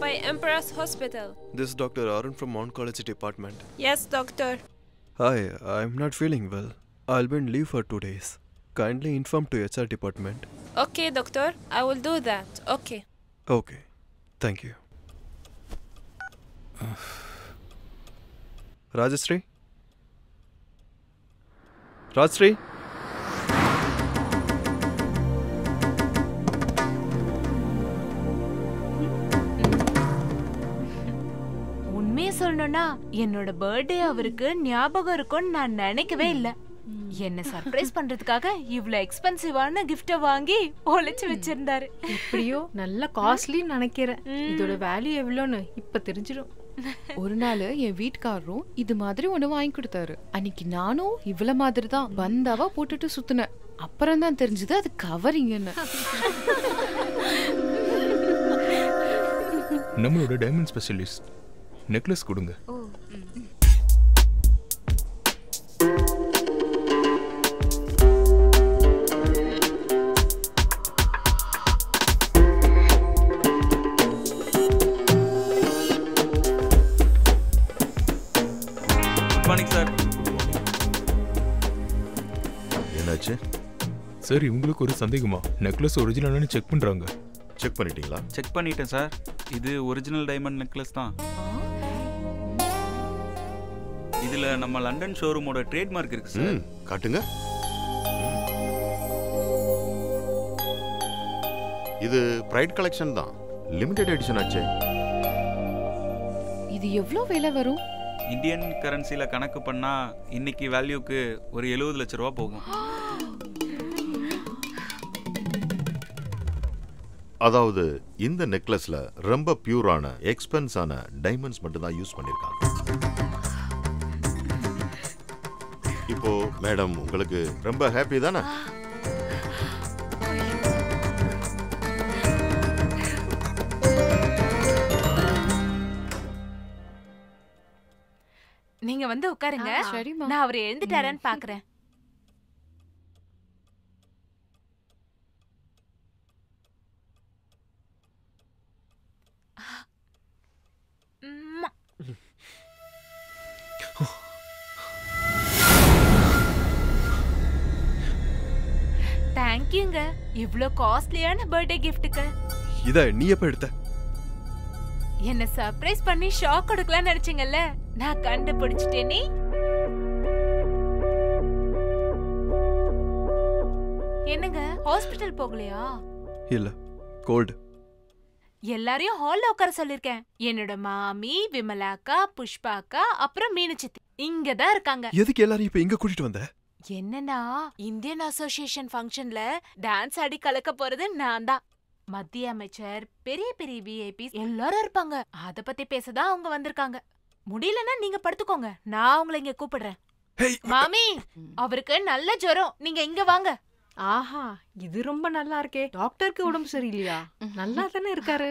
By Emperor's Hospital. This is Dr. Arun from Oncology Department. Yes, Doctor. Hi, I'm not feeling well. I'll be in leave for 2 days. Kindly inform to HR Department. Okay, Doctor. I will do that. Okay. Okay. Thank you. Rajashree? Rajashree? சொன்னா என்னோட birthday அவருக்கு ஞாபகம் இருக்கும்னு நான் நினைக்கவே இல்ல. என்ன surprise பண்றதுக்காக இவ்ளோ எக்ஸ்பென்சிவான gift வாங்கி ஒளிச்சு வச்சிருந்தாரு. எப்படியோ நல்ல காஸ்ட்லி நினைக்கிறேன். இதோட வேல்யூ எவ்வளோன்னு இப்ப தெரிஞ்சிரும். ஒரு நாள் என் வீட்டுக்காரரும் இது மாதிரி ஒன்னு வாங்கி கொடுத்தாரு. அன்னைக்கு நானும் இவ்வளவு மாதிரி தான் பந்தாவா போட்டுட்டு சுத்தினேன். அப்புறம் தான் தெரிஞ்சது அது கவரிங்னு. நம்மளோட டைமண்ட் ஸ்பெஷலிஸ்ட் நெக்லஸ் கொடுங்க. வணக்கம் சார். என்னாச்சு சார்? உங்களுக்கு ஒரு சந்தேகமா? நெக்லஸ் ஒரிஜினலானு செக் பண்றாங்க. செக் பண்ணிட்டீங்களா? செக் பண்ணிட்டேன் சார். இது ஒரிஜினல் டைமண்ட் நெக்லஸ் தான். இதுல நம்ம லண்டன் ஷோரூமோட ட்ரேட்மார்க் இருக்கு சார். காட்டுங்க. இது பிரைட் கலெக்ஷன் தான், லிமிடெட் எடிஷன் ஆச்சு. இது எவ்வளவு விலை வரும்? இந்தியன் கரன்சில கணக்கு பண்ணா இன்னைக்கு வேல்யூக்கு ஒரு 70 லட்சம் ரூபாய் போகும். அதாவது இந்த நெக்லஸ்ல ரொம்ப பியூரான எக்ஸ்பென்ஸான டைமண்ட்ஸ் மட்டும் தான் யூஸ் பண்ணிருக்காங்க. இப்போ மேடம் உங்களுக்கு ரொம்ப ஹாப்பி தானே? நீங்க வந்து உட்காருங்க. சரிம்மா. நான் அவரே எழுந்திட்டாரன்னு பார்க்கறேன். தேங்க்யூங்க இவ்ளோ காஸ்ட்லியான பர்த்டே கிஃப்ட்டுக்கு. இத நீ எப்ப எடுத்த? என்ன சர்ப்ரைஸ் பண்ணி ஷாக் கொடுக்கலாம்னு நினைச்சீங்கல்ல, நான் கண்டுபிடிச்சிட்டேனே. என்னங்க ஹாஸ்பிடல் போகலையா? இல்ல, கோல்ட். எல்லாரையும் ஹால்ல உட்கார சொல்லிருக்கேன். என்னோட மாமி, விமலாக்கா, புஷ்பாக்கா, அப்புறம் மீனச்சித்தி இங்கதான் இருக்காங்க. எதுக்கு எல்லாரும் இப்ப இங்க கூட்டிட்டு வந்த? என்னன்னா இந்தியன் அசோசியேஷன் ஃபங்க்ஷன்ல டான்ஸ் ஆடி கலக்க போறது நான் தான். மத்திய அமைச்சர், பெரிய பெரிய விஐபி எல்லாரும் இருப்பாங்க. அத பத்தி பேசதான் அவங்க வந்திருக்காங்க. முடியலன்னா நீங்க படுத்துக்கோங்க, நான் உங்களை இங்க கூப்பிடுறேன். மாமி, அவருக்கு நல்ல ஜுரம், நீங்க இங்க வாங்க. ஆஹா, இது ரொம்ப நல்லா இருக்கே. டாக்டருக்கு உடம்பு சரியில்லையா? நல்லா தானே இருக்காரு.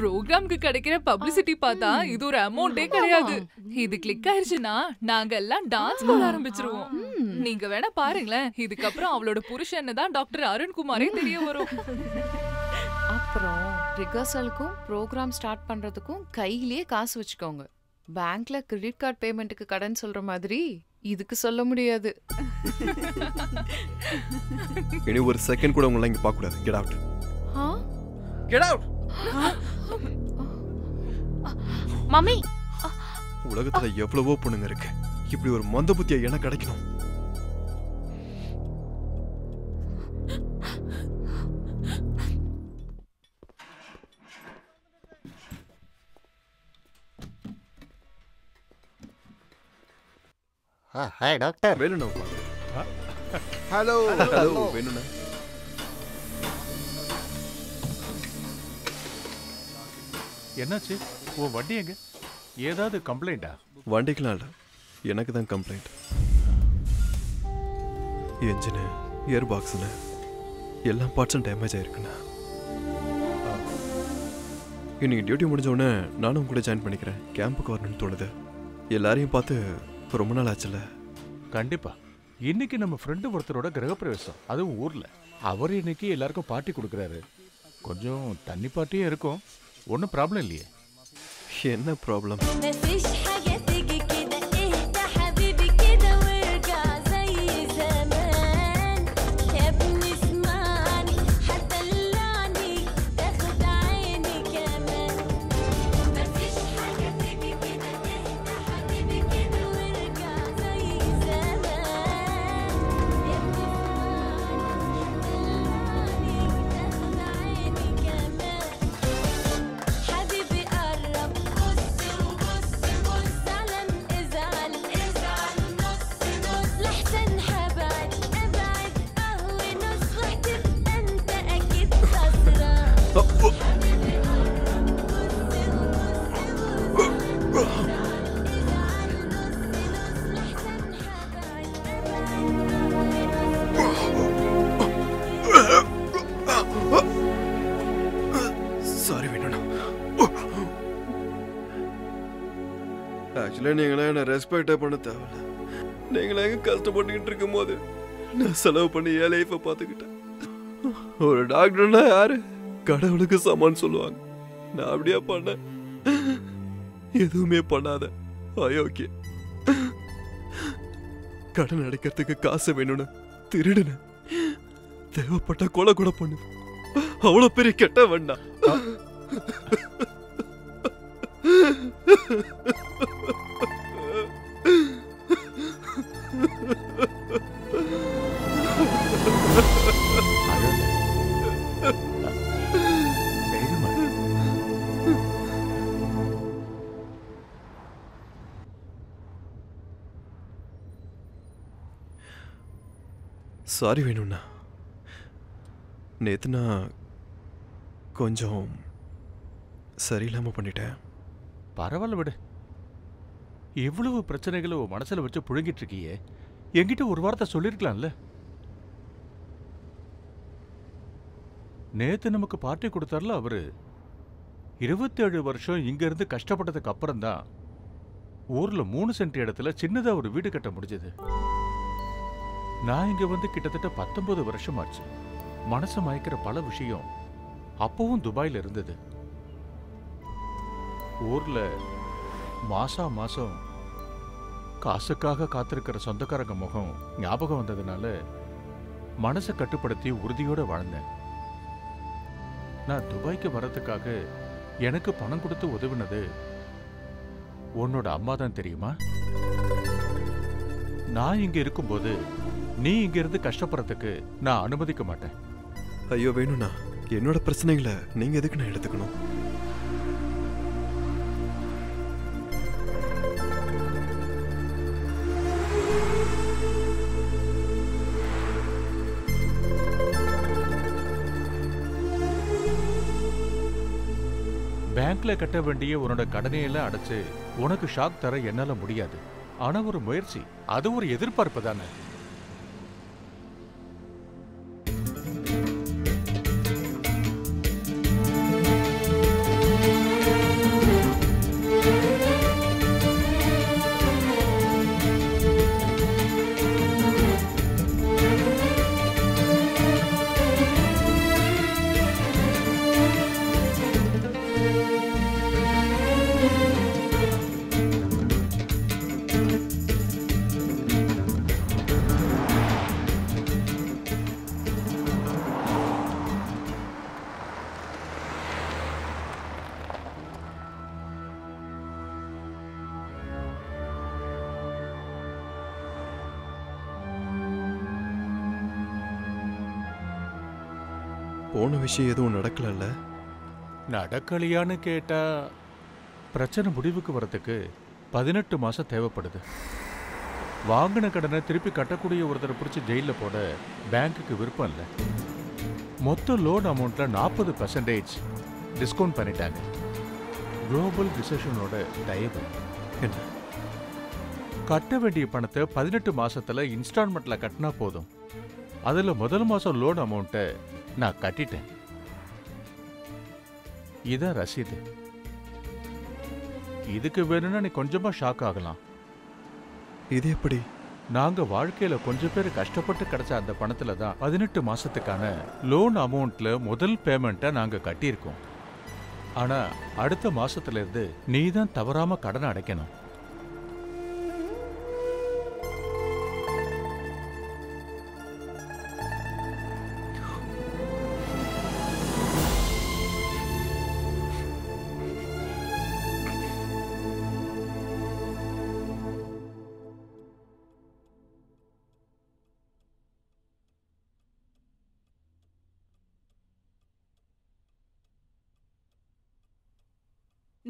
ப்ரோக்ராம்க்கு கிடைக்கிற பப்ளிசிட்டி பார்த்தா இது ஒரு அமௌண்டே கிடையாது. இது கிளிக் ஆயிருச்சுன்னா நாங்க எல்லாம் டான்ஸ் போட ஆரம்பிச்சிருவோம். நீங்க வேணா பாருங்களேன், இதுக்கப்புறம் அவளோட புருஷன் தான் டாக்டர் அருண்குமாரே தெரிய வரும். அப்புறம் ரிகர்சலுக்கும் ப்ரோக்ராம் ஸ்டார்ட் பண்றதுக்கும் கையிலேயே காசு வச்சுக்கோங்க. பேங்க்ல கிரெடிட் கார்டு பேமெண்ட்டுக்கு கடன் சொல்ற மாதிரி இதுக்கு சொல்ல முடியாது. இனி ஒரு செகண்ட் கூட உங்களை இங்க பார்க்க கூடாது. Get out, get out. Mummy, உலகத்துல எவ்வளவோ பொண்ணுங்க இருக்கு, இப்படி ஒரு மந்த புத்தியா எனக்கு கிடைக்கணும். ஹாய் டாக்டர் வேணுண்ணா. ஹலோ ஹலோ வேணுண்ணா. என்னாச்சு உன் வண்டி? எங்க ஏதாவது கம்ப்ளைண்டா? வண்டிக்கெலாம் இல்லை, எனக்கு தான் கம்ப்ளைண்ட். என்ஜினு, இயர் பாக்ஸுன்னு எல்லா பார்ட்ஸும் டேமேஜ் ஆகிருக்குண்ணா. இன்னைக்கு டியூட்டி முடிஞ்சோடனே நானும் கூட ஜாயின் பண்ணிக்கிறேன். கேம்புக்கு வரணும்னு தோணுது. எல்லாரையும் பார்த்து ரொம்ப நாள் ஆச்சுல்ல? கண்டிப்பாக. இன்னைக்கு நம்ம ஃப்ரெண்டு ஒருத்தரோட கிரகப்பிரவேசம், அதுவும் ஊரில். அவர் இன்னைக்கு எல்லாருக்கும் பார்ட்டி கொடுக்குறாரு. கொஞ்சம் தண்ணி பார்ட்டியும் இருக்கும். ஒன்றும் ப்ராப்ளம் இல்லையே? என்ன ப்ராப்ளம்? நீங்களே என்ன ரெஸ்பெக்டே பண்ண தேவையில்ல. நீங்களே கஷ்டப்பட்டுக்கிட்டு இருக்கும் போது நான் செலவு பண்ணி என் லைஃப்பை பார்த்துக்கிட்டேன். ஒரு டாக்டர்னா யாரு கடவுளுக்கு சமான்னு சொல்லுவாங்க. நான் அப்படியே பண்ண எதுவுமே பண்ணாத அயோக்கிய. கடன் அடைக்கிறதுக்கு காசு வேணும்னு திருடுன, தேவைப்பட்ட கொலை கூட பண்ணு. அவ்வளோ பெரிய கெட்ட வேண்டாம். சாரி வேணும்ண்ணா. நேத்து நான் கொஞ்சம் சரியில்லாமல் பண்ணிட்டேன். பரவாயில்ல விடு. எவ்வளவு பிரச்சனைகளை மனசில் வச்சு புழுங்கிட்டு இருக்கியே, என்கிட்ட ஒரு வார்த்தை சொல்லியிருக்கலாம்ல. நேற்று நமக்கு பார்ட்டி கொடுத்தார்ல அவர், 27 வருஷம் இங்கேருந்து கஷ்டப்பட்டதுக்கு அப்புறம்தான் ஊரில் 3 சென்ட் இடத்துல சின்னதாக ஒரு வீடு கட்ட முடிஞ்சது. நான் இங்கே வந்து கிட்டத்தட்ட 19 வருஷம் ஆச்சு. மனசை மயக்கிற பல விஷயம் அப்பவும் துபாயில் இருந்தது. ஊரில் மாசா மாசம் காசுக்காக காத்திருக்கிற சொந்தக்காரங்க முகம் ஞாபகம் வந்ததுனால மனசை கட்டுப்படுத்தி உறுதியோடு வாழ்ந்தேன். நான் துபாய்க்கு வர்றதுக்காக எனக்கு பணம் கொடுத்து உதவினது உன்னோட அம்மா தான் தெரியுமா? நான் இங்கே இருக்கும்போது நீ இங்கிருந்து கஷ்டப்படுறதுக்கு நான் அனுமதிக்க மாட்டேன். ஐயோ வேணும்னா என்னோட பிரச்சனைகளை நீங்க எதுக்கு நான் எடுத்துக்கணும்? பேங்க்ல கட்ட வேண்டிய உன்னோட கடனையெல்லாம் அடைச்சு உனக்கு ஷாக் தர என்னால முடியாது. ஆனா ஒரு முயற்சி, அது ஒரு எதிர்பார்ப்பு தானே. போன விஷயம் எதுவும் நடக்கல. நடக்கலையான்னு கேட்டா பிரச்சனை முடிவுக்கு வரத்துக்கு 18 மாசம் தேவைப்படுது. வாங்கின கடனை திருப்பி கட்டக்கூடிய ஒருத்தரை பிடிச்சி ஜெயிலில் போட பேங்க்குக்கு விருப்பம் இல்லை. மொத்த லோன் அமௌண்ட்ல 40% டிஸ்கவுண்ட் பண்ணிட்டாங்க. குளோபல் ரிசெஷனோட தயவு என்ன, கட்ட வேண்டிய பணத்தை 18 மாசத்துல இன்ஸ்டால்மெண்ட்ல கட்டினா போதும். அதில் முதல் மாசம் லோன் அமௌண்ட்டை நான் கட்டிட்டேன். இதான் ரசீது. இதுக்கு வேணும்னா நீ கொஞ்சமா ஷாக் ஆகலாம். இது எப்படி? நாங்க வாழ்க்கையில கொஞ்சம் பேர் கஷ்டப்பட்டு கிடைச்ச அந்த பணத்துல தான் 18 மாசத்துக்கான லோன் அமௌண்ட்ல முதல் பேமெண்ட்டை நாங்க கட்டியிருக்கோம். ஆனா அடுத்த மாசத்துல இருந்து நீ தான் தவறாம கடனை அடைக்கணும்.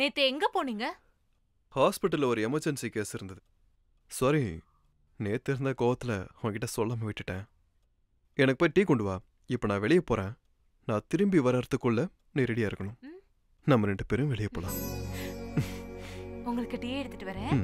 நேத்து எங்க போனீங்க? ஹாஸ்பிட்டல்ல ஒரு எமர்ஜென்சி கேஸ் இருந்தது. சாரி, நேத்து இருந்த கோவத்துல உங்ககிட்ட சொல்லாம விட்டுட்டேன். எனக்கு போய் டீ கொண்டு வா, இப்ப நான் வெளியே போறேன். நான் திரும்பி வர்றதுக்குள்ள நீ ரெடியா இருக்கணும். நம்ம 2 பேரும் வெளியே போலாம். உங்களுக்கு டீ எடுத்துட்டு வரேன்.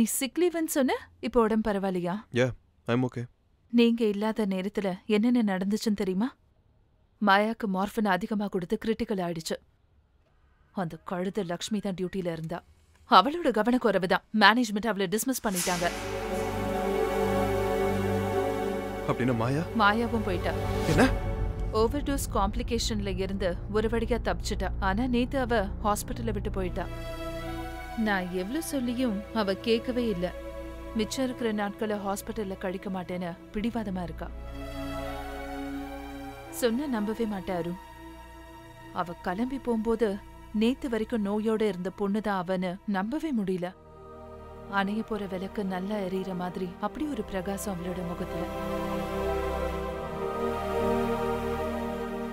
நீ சிக் லீவ்னு சொன்ன, இப்போ உடம்பு பரவாயில்லையா? நீங்க இல்லாத நேரத்துல என்னென்ன நடந்துச்சுன்னு தெரியுமா? மாயாக்கு மார்ஃபின் அதிகமா கொடுத்து கிரிட்டிக்கல் ஆயிடுச்சு. அந்த கழுத லக்ஷ்மி தான் டியூட்டில இருந்தா. அவளோட கவனக்குறைவுதான் மேனேஜ்மெண்ட் அவளை டிஸ்மிஸ் பண்ணிட்டாங்க. அப்படின்னா மாயாவும் போயிட்டா. என்ன? ஓவர்டோஸ் காம்ப்ளிகேஷன்ல இருந்து ஒரு வழியா தப்பிச்சிட்டா. ஆனா நேத்து அவ ஹாஸ்பிட்டல்ல விட்டு போயிட்டா. நான் எவ்வளவு சொல்லியும் அவ கேட்கவே இல்ல. மிச்சம் இருக்கிற நாட்களை ஹாஸ்பிட்டல்ல கழிக்க மாட்டேன்னு பிடிவாதமா இருக்கா. சொன்ன நம்பவே மாட்டாரு. அவ கிளம்பி போகும்போது நேத்து வரைக்கும் நோயோட இருந்த பொண்ணுதான் அவனு நம்பவே முடியல. அணைய போற விளக்கு நல்லா எரியற மாதிரி அப்படி ஒரு பிரகாசம் அவளோட முகத்துல.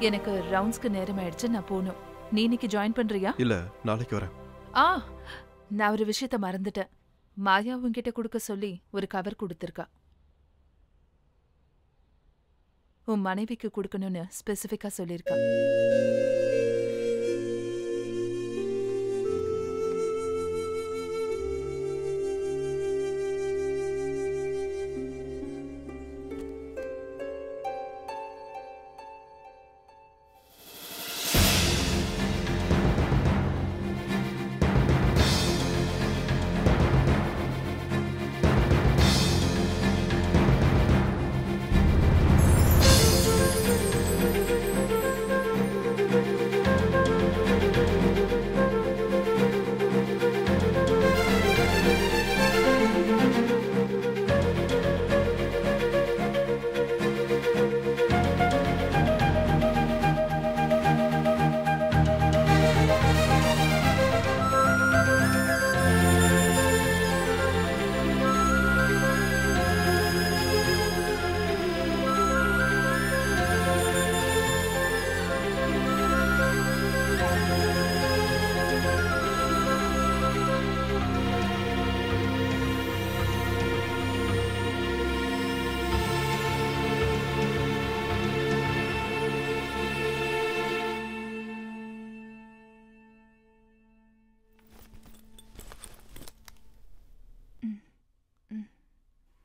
எனக்கு ரவுண்ட்ஸ்க்கு நேரம் ஆயிடுச்சு, நான் போகணும். நீ இன்னைக்கு ஜாயின் பண்றியா? இல்ல, நாளைக்கு வரேன். நான் ஒரு விஷயத்த மறந்துட்டேன். மாயா உங்ககிட்ட கொடுக்க சொல்லி ஒரு கவர் கொடுத்துருக்கா. உன் மனைவிக்கு கொடுக்கணும்னு ஸ்பெசிஃபிக்கா சொல்லியிருக்கா.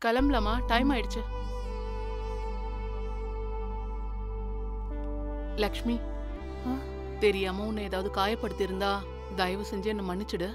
கிளம்பலாமா? டைம் ஆயிடுச்சு. லக்ஷ்மி, தெரியாம உன்னை ஏதாவது காயப்படுத்தி இருந்தா தயவு செஞ்சு என்ன மன்னிச்சுடு.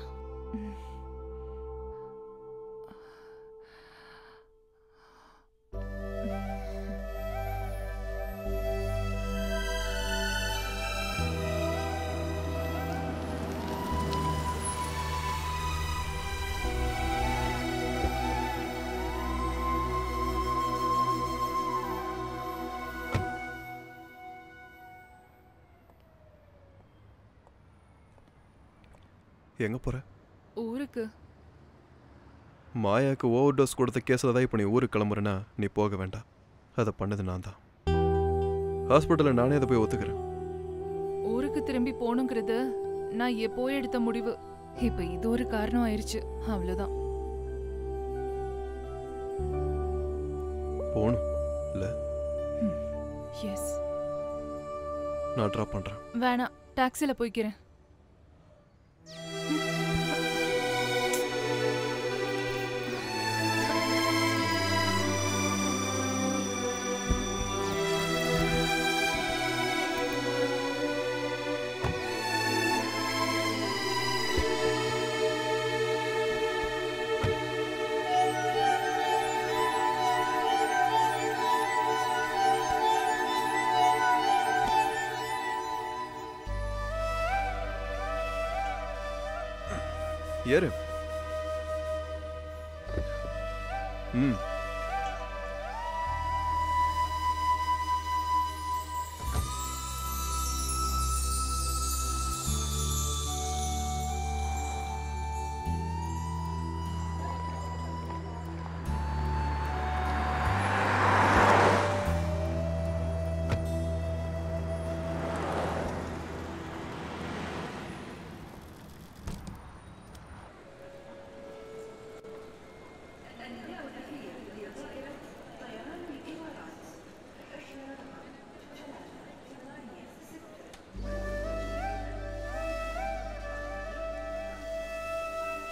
எங்க போற? ஊருக்கு. மாயாக்கு ஓவர் டோஸ் கொடுத்த கேஸ்ல தான் இப்போ நீ ஊருக்கு கிளம்புறனா? நீ போக வேண்டாம். அதை பண்ணது நான் தான். ஹாஸ்பிட்டலில் நானே அதை போய் ஒத்துக்கிறேன். ஊருக்கு திரும்பி போகணுங்கிறது நான் எப்போ எடுத்த முடிவு. இப்போ இது ஒரு காரணம் ஆயிடுச்சு, அவ்வளோதான். போகணும் இல்லை? எஸ். நான் ட்ராப் பண்ணுறேன். வேணாம், டாக்ஸியில் போய்க்கிறேன். ஏறு. ம்,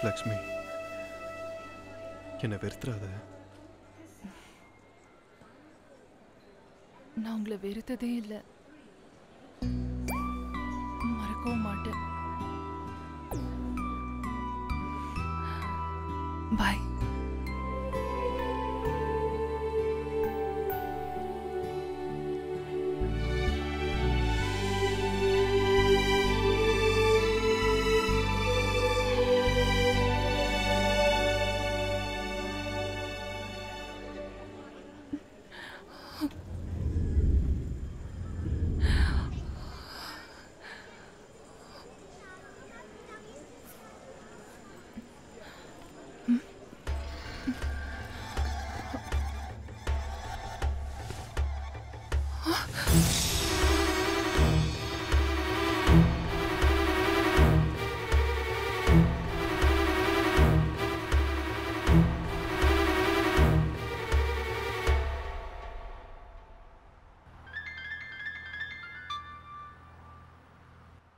லக்ஷ்மி, என்ன வெறுத்துறாத. நான் உங்களை வெறுத்ததே இல்லை, மறக்கவும் மாட்டேன்.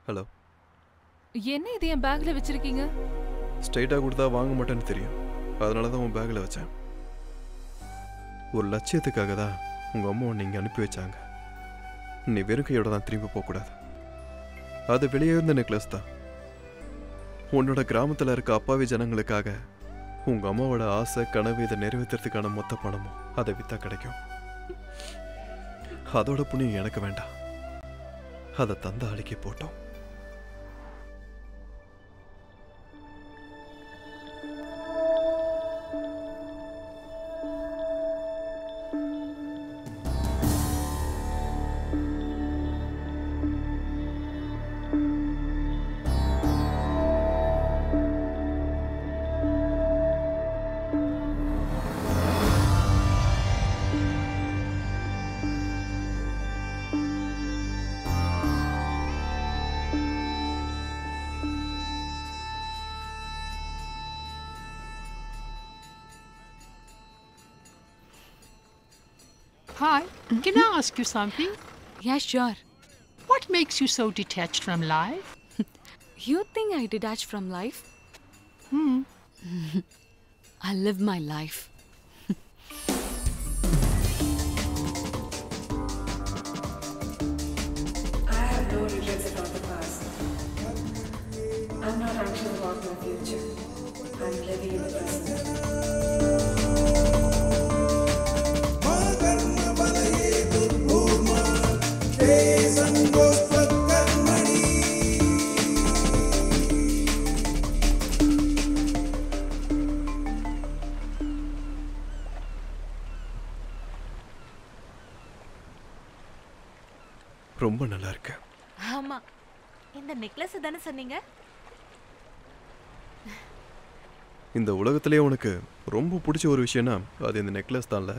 Hello. என்ன இது என் பேக்ல வச்சிருக்கீங்க? ஸ்ட்ரைட்டா கொடுத்தா வாங்க மாட்டேன்னு தெரியும். அதனால தான் உன் பேக்ல வச்சேன். ஒரு லட்சியத்துக்காக தான் உங்க அம்மா நீங்க அனுப்பி வச்சாங்க. நீ வெறுக்கையோட தான் திரும்பி போக கூடாது. அது வெளியே இருந்த நெக்லஸ் தான். உன்னோட கிராமத்துல இருக்க அப்பாவி ஜனங்களுக்காக உங்க அம்மாவோட ஆசை கனவு இதை நிறைவேற்றுறதுக்கான மொத்த பணமும் அதை வித்தா கிடைக்கும். அதோட புண்ணியம் எனக்கு வேண்டாம். அதை தந்த அழிக்க போட்டோம். Hi, can I ask you something? Yeah, sure. What makes you so detached from life? You think I detach from life? Hmm. I live my life. I have no regrets about the past. I'm not anxious about my future. I'm living in the present. ரொம்ப நல்லா இருக்கு. ஆமா, இந்த necklace தான சொன்னீங்க. இந்த உலகத்திலே உனக்கு ரொம்ப பிடிச்ச ஒரு விஷயம்னா அது இந்த நெக்லஸ் தான்ல.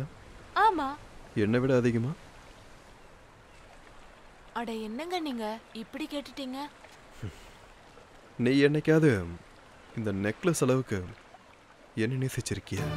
ஆமா, என்னை விட அதிகமா. அட என்னங்க நீங்க இப்படி கேட்டிட்டீங்க? நீ என்னைக்காவது இந்த நெக்லஸ் அளவுக்கு என்ன நேசிச்சிருக்கியா?